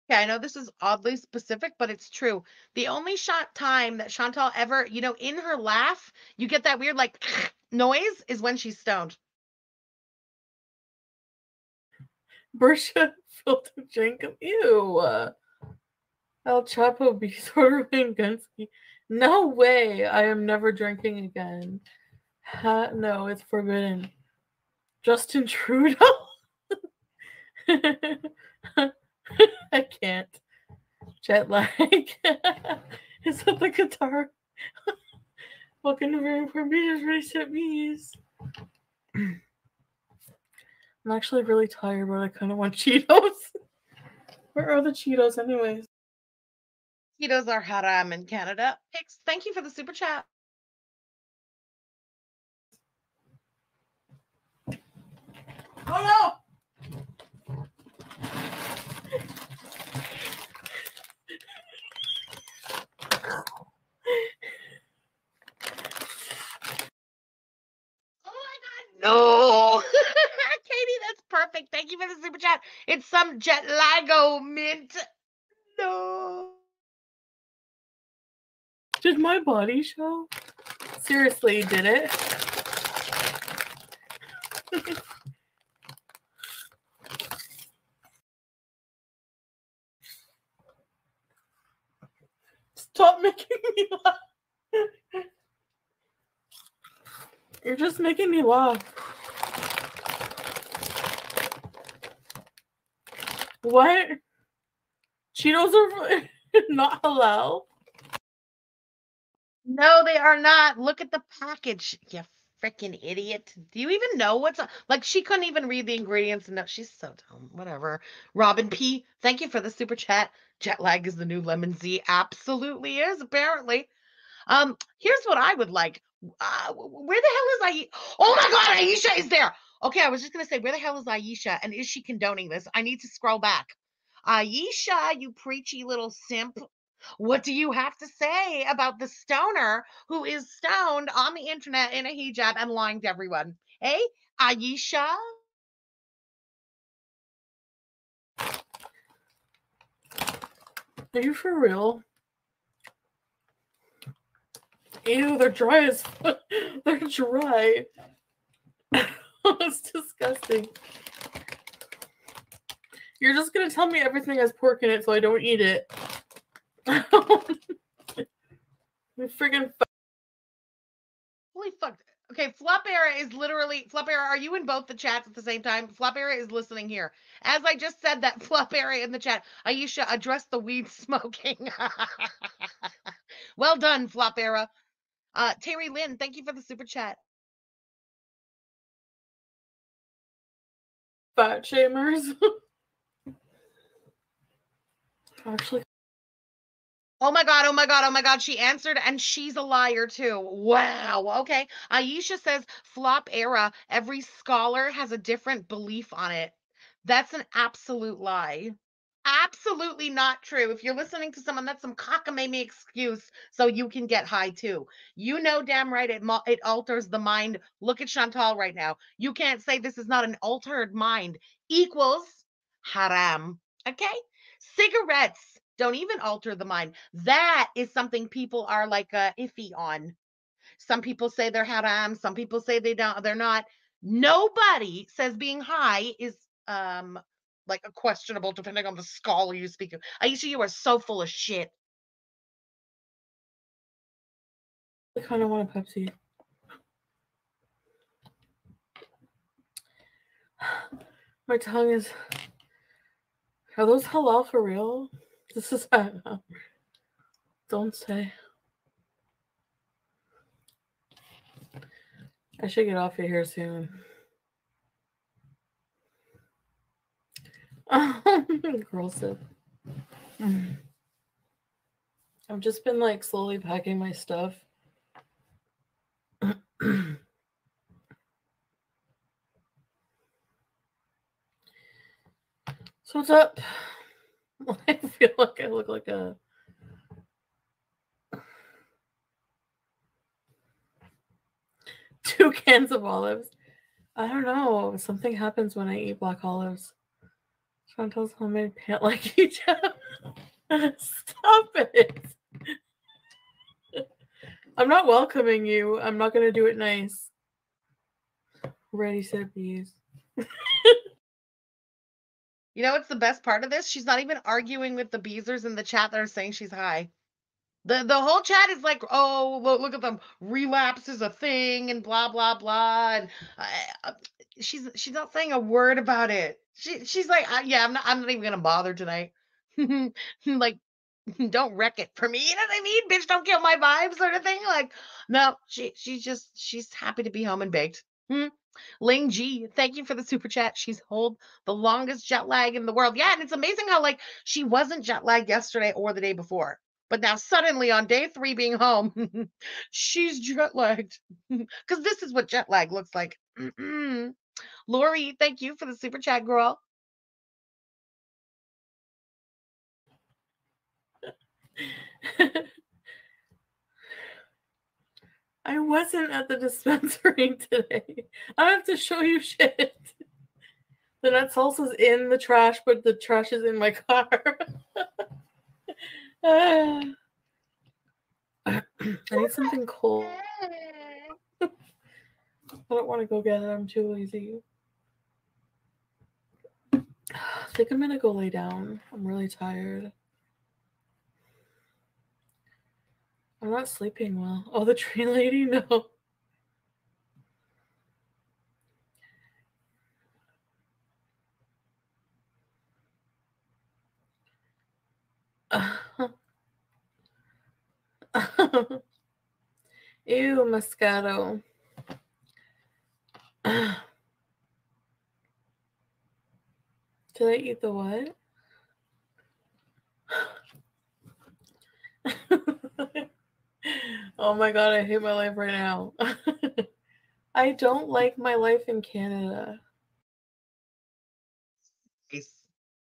Yeah, I know this is oddly specific, but it's true. The only time that Chantal ever, you know, in her laugh, you get that weird like noise is when she's stoned. Bersha Filter Jacob. Ew. El Chapo B. Sorwin Gunsky. No way. I am never drinking again. No, it's forbidden. Justin Trudeau. I can't. Jet lag. Is that the Qatar? Welcome to Very Important Bees, Race at Bees. I'm actually really tired, but I kind of want Cheetos. Where are the Cheetos anyways? Cheetos are haram in Canada. Hicks, thank you for the super chat. Oh no! Oh my God, no! Katie, that's perfect. Thank you for the super chat. It's some jet lago mint. No. Did my body show? Seriously, did it? Stop making me laugh. You're just making me laugh. What? Cheetos are not halal? No, they are not. Look at the package, you freaking idiot. Do you even know what's on? Like, she couldn't even read the ingredients. And no, she's so dumb. Whatever. Robin P, thank you for the super chat. Jet lag is the new Lemon Z. Absolutely is, apparently. Here's what I would like. Where the hell is Aisha? Oh my God, Aisha is there. Okay, I was just going to say, where the hell is Aisha? And is she condoning this? I need to scroll back. Aisha, you preachy little simp. What do you have to say about the stoner who is stoned on the internet in a hijab and lying to everyone? Hey, Aisha? Are you for real? Ew, they're dry as fuck. They're dry. It's disgusting. You're just going to tell me everything has pork in it so I don't eat it. Holy fuck. Okay, Flop Era is literally... Flop Era, are you in both the chats at the same time? Flop Era is listening here. As I just said that, Flop Era in the chat. Aisha, address the weed smoking. Well done, Flop Era. Terry Lynn, thank you for the super chat. Fat shamers. Actually. Oh my God, oh my God, oh my God. She answered, and she's a liar too. Wow. Okay. Aisha says, Flop Era, every scholar has a different belief on it. That's an absolute lie. Absolutely not true. If you're listening to someone, that's some cockamamie excuse so you can get high too. You know damn right it alters the mind. Look at Chantal right now. You can't say this is not an altered mind. Equals haram. Okay? Cigarettes don't even alter the mind. That is something people are like iffy on. Some people say they're haram. Some people say they don't. They're not. Nobody says being high is like a questionable, depending on the scholar you speak to. Aisha, you are so full of shit. I kind of want a Pepsi. My tongue is. Are those halal for real? This is don't say. I should get off of here soon. Girl sip. I've just been like slowly packing my stuff. So what's up? I feel like I look like a... Two cans of olives. I don't know. Something happens when I eat black olives. Chantal's homemade pant like hijab. Stop it. I'm not welcoming you. I'm not going to do it nice. Ready, set, bees. You know what's the best part of this? She's not even arguing with the Beezers in the chat that are saying she's high. The whole chat is like, oh, look at them. Relapse is a thing and blah, blah, blah. And she's not saying a word about it. She's like, yeah, I'm not even going to bother tonight. Like, don't wreck it for me. You know what I mean? Bitch, don't kill my vibe sort of thing. Like, no, she's happy to be home and baked. Ling G, thank you for the super chat. She's held the longest jet lag in the world. Yeah, and it's amazing how, like, she wasn't jet lagged yesterday or the day before. But now suddenly on day 3 being home, she's jet lagged. Because this is what jet lag looks like. Lori, thank you for the super chat, girl. I wasn't at the dispensary today. I have to show you shit. The nut salsa's in the trash, but the trash is in my car. I need something cold. I don't want to go get it. I'm too lazy. I think I'm going to go lay down. I'm really tired. I'm not sleeping well. Oh, the tree lady? No. Ew, Moscato. Did I eat the what? Oh my God, I hate my life right now. I don't like my life in Canada.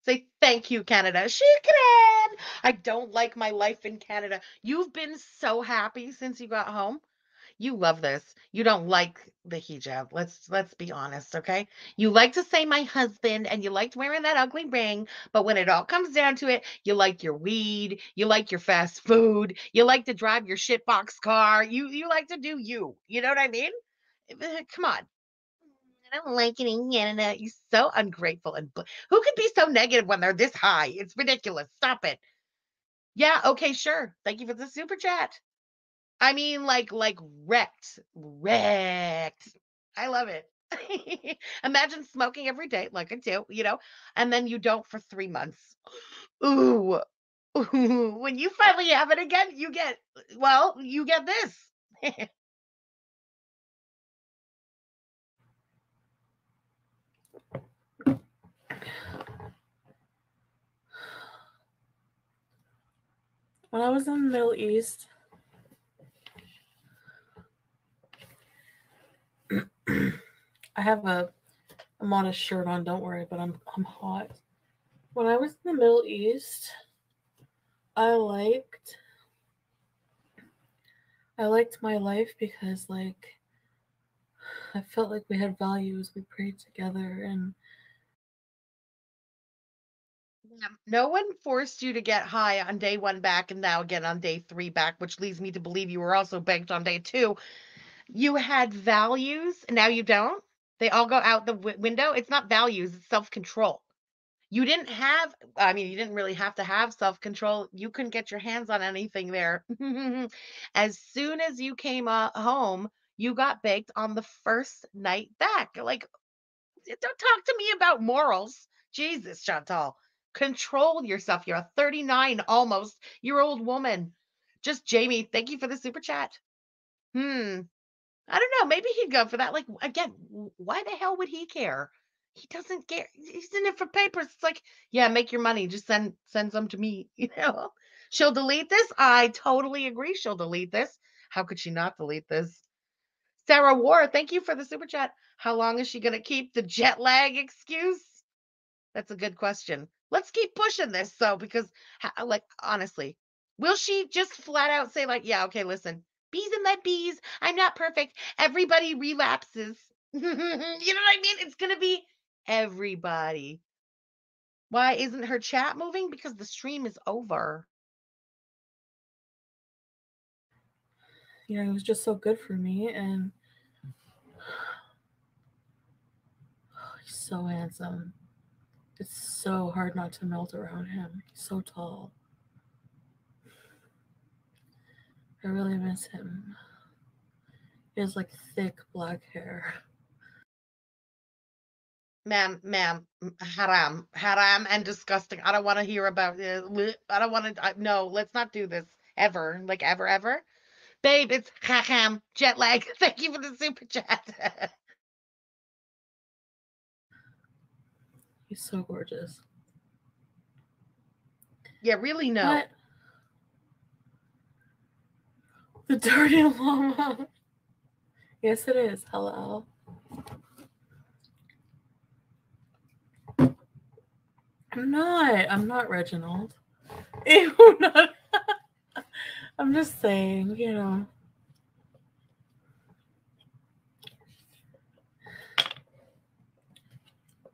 Say thank you, Canada. Shukran. I don't like my life in Canada. You've been so happy since you got home. You love this. You don't like the hijab. Let's be honest, okay? You like to say my husband and you liked wearing that ugly ring, but when it all comes down to it, you like your weed, you like your fast food, you like to drive your shitbox car, you like to do you. You know what I mean? Come on. I don't like it in Canada. You're so ungrateful. And who could be so negative when they're this high? It's ridiculous. Stop it. Yeah, okay, sure. Thank you for the super chat. I mean, like wrecked. I love it. Imagine smoking every day like I do, you know, and then you don't for 3 months. Ooh. Ooh. When you finally have it again, you get this. When I was in the Middle East, I have a modest shirt on, don't worry, but I'm hot. When I was in the Middle East, I liked my life because, like, I felt like we had values, we prayed together, and no one forced you to get high on day one back and now again on day three back, which leads me to believe you were also banked on day two. You had values. Now you don't. They all go out the window. It's not values. It's self-control. You didn't have, I mean, you didn't really have to have self-control. You couldn't get your hands on anything there. As soon as you came home, you got baked on the first night back. Like, don't talk to me about morals. Jesus, Chantal. Control yourself. You're a 39 almost year old woman. Just Jamie, thank you for the super chat. I don't know. Maybe he'd go for that. Like, again, why the hell would he care? He doesn't care. He's in it for papers. It's like, yeah, make your money. Just send some to me. You know, she'll delete this. I totally agree. She'll delete this. How could she not delete this? Sarah War, thank you for the super chat. How long is she going to keep the jet lag excuse? That's a good question. Let's keep pushing this, though, because, like, honestly, will she just flat out say, like, yeah, okay, listen, bees and lead bees, I'm not perfect. Everybody relapses. You know what I mean? It's going to be everybody. Why isn't her chat moving? Because the stream is over. You know, it was just so good for me, and oh, he's so handsome. It's so hard not to melt around him. He's so tall. I really miss him. He has, like, thick black hair. Ma'am, haram and disgusting. I don't want to hear about it. I don't want to, no, let's not do this ever. Like, ever. Babe, it's haram, jet lag. Thank you for the super chat. He's so gorgeous. Yeah, really, no. But the dirty llama. Yes, it is. Hello. I'm not Reginald. Ew, not. I'm just saying, you know.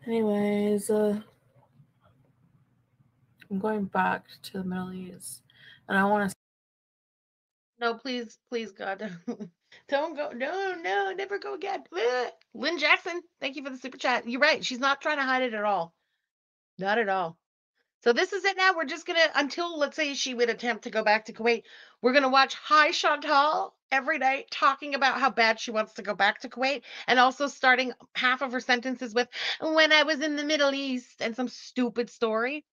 Anyways, I'm going back to the Middle East, and I want to. No, please, God, don't go. No, never go again. Lynn Jackson, thank you for the super chat. You're right. She's not trying to hide it at all. Not at all. So this is it now. We're just going to, until, let's say, she would attempt to go back to Kuwait, we're going to watch Hi Chantal every night talking about how bad she wants to go back to Kuwait and also starting half of her sentences with, when I was in the Middle East, and some stupid story.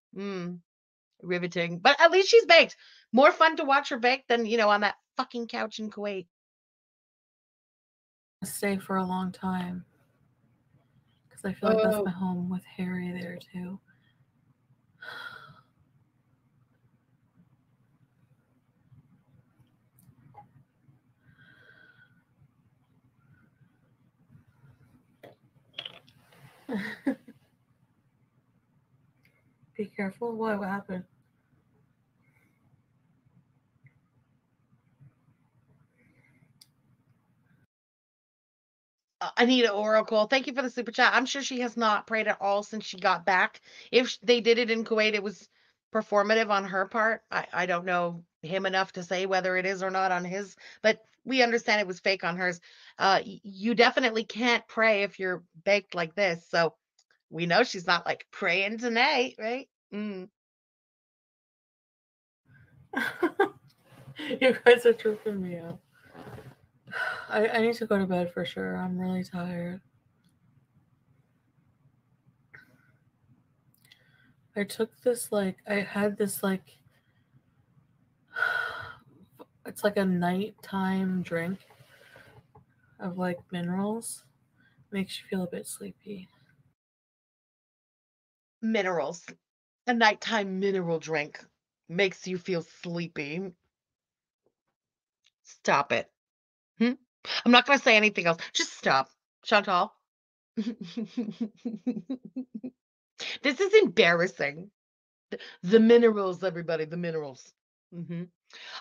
riveting. But at least she's baked. More fun to watch her bake than, you know, on that fucking couch in Kuwait. I'll stay for a long time. Because I feel like that's my home with Harry there too. Be careful. What happened? Anita Oracle, thank you for the super chat. I'm sure she has not prayed at all since she got back. If they did it in Kuwait, it was performative on her part. I don't know him enough to say whether it is or not on his, but we understand it was fake on hers. You definitely can't pray if you're baked like this. So we know she's not like praying tonight, right? Mm. You guys are tripping me out. I need to go to bed for sure. I'm really tired. I took this, like, I had this, like, it's like a nighttime drink of, like, minerals. Makes you feel a bit sleepy. Minerals. A nighttime mineral drink makes you feel sleepy. Stop it. I'm not going to say anything else. Just stop, Chantal. This is embarrassing. The minerals, everybody, the minerals.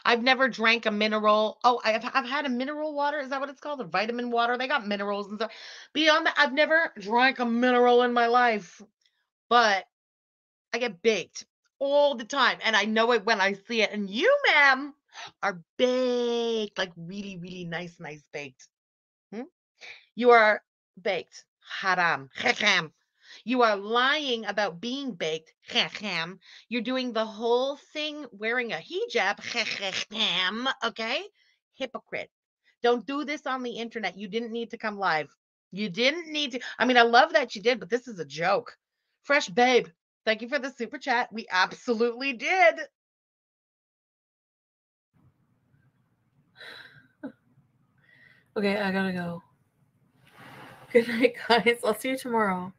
I've never drank a mineral. Oh, I've had a mineral water. Is that what it's called? A vitamin water. They got minerals and stuff. Beyond that, I've never drank a mineral in my life. But I get baked all the time. And I know it when I see it. And you, ma'am, are baked, like really, really nice, nice baked. You are baked. Haram. You are lying about being baked. You're doing the whole thing wearing a hijab. Okay? Hypocrite. Don't do this on the internet. You didn't need to come live. You didn't need to. I mean, I love that you did, but this is a joke. Fresh Babe, thank you for the super chat. We absolutely did. Okay, I gotta go. Good night, guys. I'll see you tomorrow.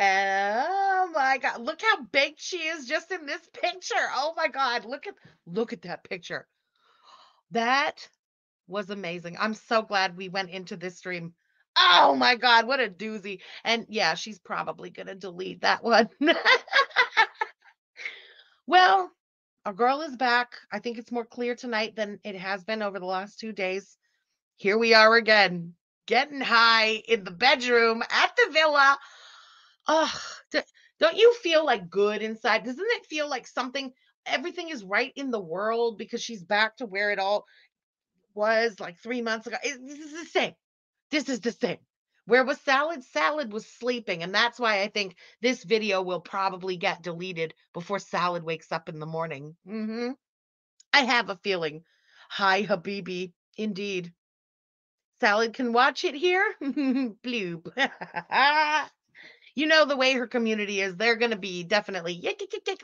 Oh my God. Look how baked she is just in this picture. Oh my God. Look at that picture. That was amazing. I'm so glad we went into this stream. Oh my God, what a doozy. And yeah, she's probably going to delete that one. Well, our girl is back. I think it's more clear tonight than it has been over the last 2 days. Here we are again, getting high in the bedroom at the villa. Oh, don't you feel like good inside? Doesn't it feel like something, everything is right in the world because she's back to where it all was like 3 months ago? This is the same. This is the same. Where was Salad? Salad was sleeping. And that's why I think this video will probably get deleted before Salad wakes up in the morning. I have a feeling. Hi, Habibi. Indeed. Salad can watch it here. Bloob. You know the way her community is. They're going to be definitely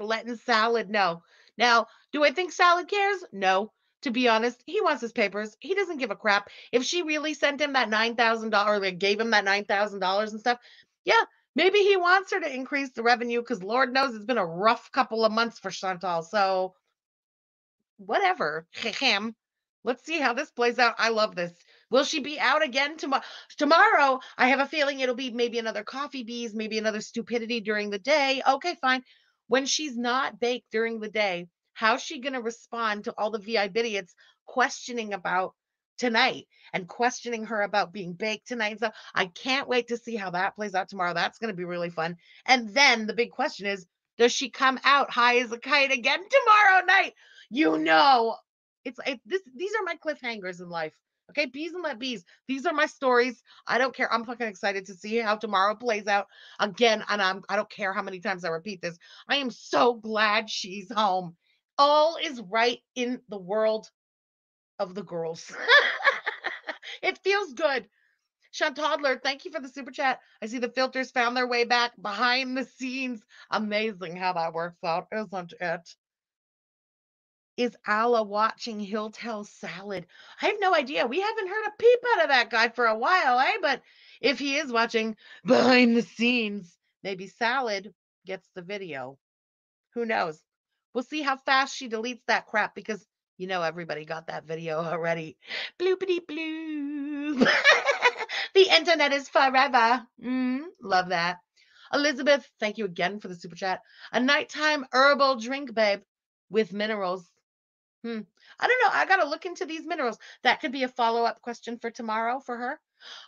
letting Salad know. Now, do I think Salad cares? No. To be honest, he wants his papers. He doesn't give a crap. If she really sent him that $9,000, like gave him that $9,000 and stuff, yeah, maybe he wants her to increase the revenue because Lord knows it's been a rough couple of months for Chantal. So whatever. Let's see how this plays out. I love this. Will she be out again tomorrow? Tomorrow, I have a feeling it'll be maybe another coffee bees, maybe another stupidity during the day. Okay, fine. When she's not baked during the day, how's she going to respond to all the VIP idiots questioning about tonight and questioning her about being baked tonight? So I can't wait to see how that plays out tomorrow. That's going to be really fun. And then the big question is, does she come out high as a kite again tomorrow night? You know, these are my cliffhangers in life. Okay, bees and let bees. These are my stories. I don't care. I'm fucking excited to see how tomorrow plays out again. And I don't care how many times I repeat this. I am so glad she's home. all is right in the world of the girls. It feels good. Chantaudler, thank you for the super chat. I see the filters found their way back behind the scenes. Amazing how that works out, isn't it? Is Allah watching Hilltell Salad? I have no idea. We haven't heard a peep out of that guy for a while, eh? But if he is watching behind the scenes, maybe Salad gets the video. Who knows? We'll see how fast she deletes that crap, because you know everybody got that video already. Bloopity bloop. The internet is forever. Love that. Elizabeth, thank you again for the super chat. A nighttime herbal drink, babe, with minerals. I don't know. I got to look into these minerals. That could be a follow-up question for tomorrow for her.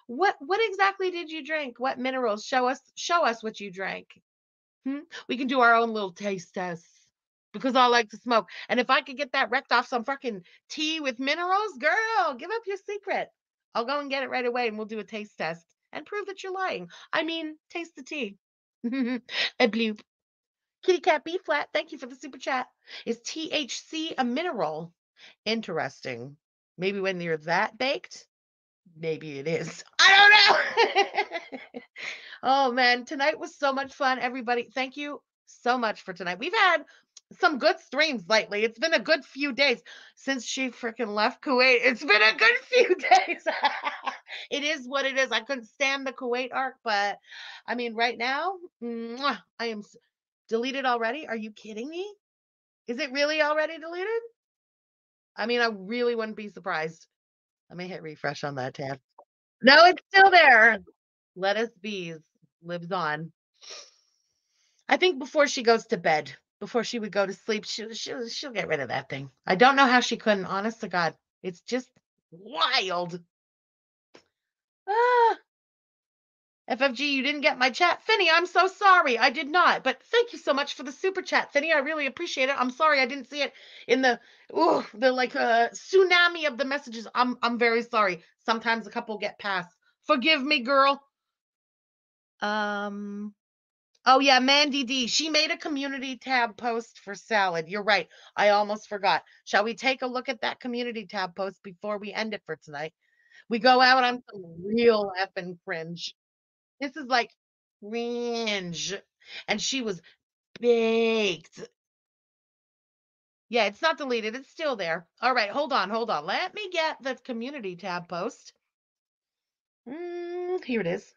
What exactly did you drink? What minerals? Show us what you drank. We can do our own little taste test, because I like to smoke. And if I could get that wrecked off some fucking tea with minerals, girl, give up your secret. I'll go and get it right away, and we'll do a taste test and prove that you're lying. I mean, taste the tea. A bloop. Kitty Cat B Flat, thank you for the super chat. Is THC a mineral? Interesting. Maybe when you're that baked, maybe it is. I don't know. Oh, man. Tonight was so much fun, everybody. Thank you so much for tonight. We've had some good streams lately. It's been a good few days since she freaking left Kuwait. It's been a good few days. It is what it is. I couldn't stand the Kuwait arc, but I mean, right now, I am deleted already. Are you kidding me? Is it really already deleted? I mean, I really wouldn't be surprised. Let me hit refresh on that tab. No, it's still there. Let Us Bees lives on. I think before she goes to bed, before she would go to sleep, she'll get rid of that thing. I don't know how she couldn't, honest to God. It's just wild. FFG, you didn't get my chat. Finny, I'm so sorry. I did not. But thank you so much for the super chat, Finny. I really appreciate it. I'm sorry I didn't see it in the tsunami of the messages. I'm very sorry. Sometimes a couple get past. Forgive me, girl. Oh, yeah, Mandy D. She made a community tab post for Salad. You're right. I almost forgot. Shall we take a look at that community tab post before we end it for tonight? We go out on some real effing cringe. This is like cringe. And she was baked. Yeah, it's not deleted. It's still there. All right, hold on. Let me get the community tab post. Here it is.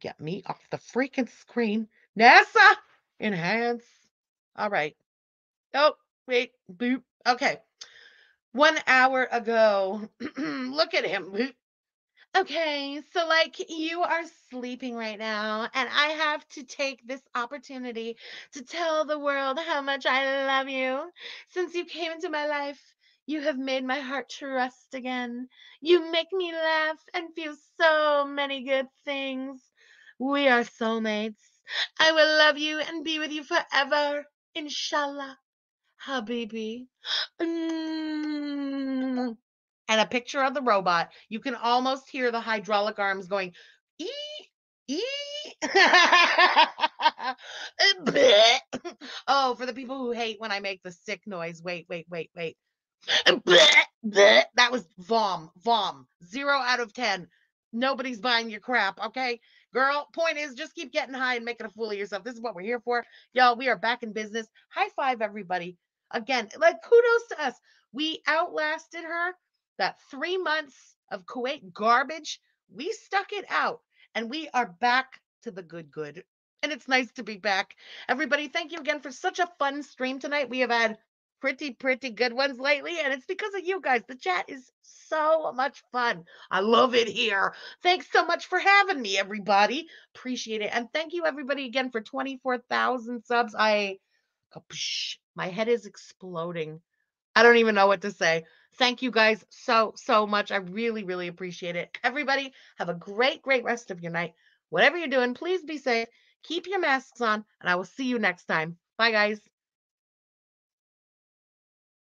Get me off the freaking screen. NASA enhance. All right. Oh, wait. Boop. Okay. 1 hour ago. Look at him. Boop. Okay. So, like, you are sleeping right now, and I have to take this opportunity to tell the world how much I love you. Since you came into my life, you have made my heart trust again. You make me laugh and feel so many good things. We are soulmates. I will love you and be with you forever. Inshallah, Habibi. And a picture of the robot. You can almost hear the hydraulic arms going, ee, ee. Oh, for the people who hate when I make the sick noise. Wait. That was vom. 0 out of 10. Nobody's buying your crap, okay? Girl, point is just keep getting high and making a fool of yourself. This is what we're here for. Y'all, we are back in business. High five, everybody. Again, like, kudos to us. We outlasted her. That 3 months of Kuwait garbage, we stuck it out. And we are back to the good. And it's nice to be back. Everybody, thank you again for such a fun stream tonight. We have had pretty good ones lately, and it's because of you guys. The chat is so much fun. I love it here. Thanks so much for having me, everybody. Appreciate it. And thank you, everybody, again for 24,000 subs. My head is exploding. I don't even know what to say. Thank you guys so much. I really appreciate it. Everybody, have a great rest of your night. Whatever you're doing, please be safe. Keep your masks on, and I will see you next time. Bye, guys.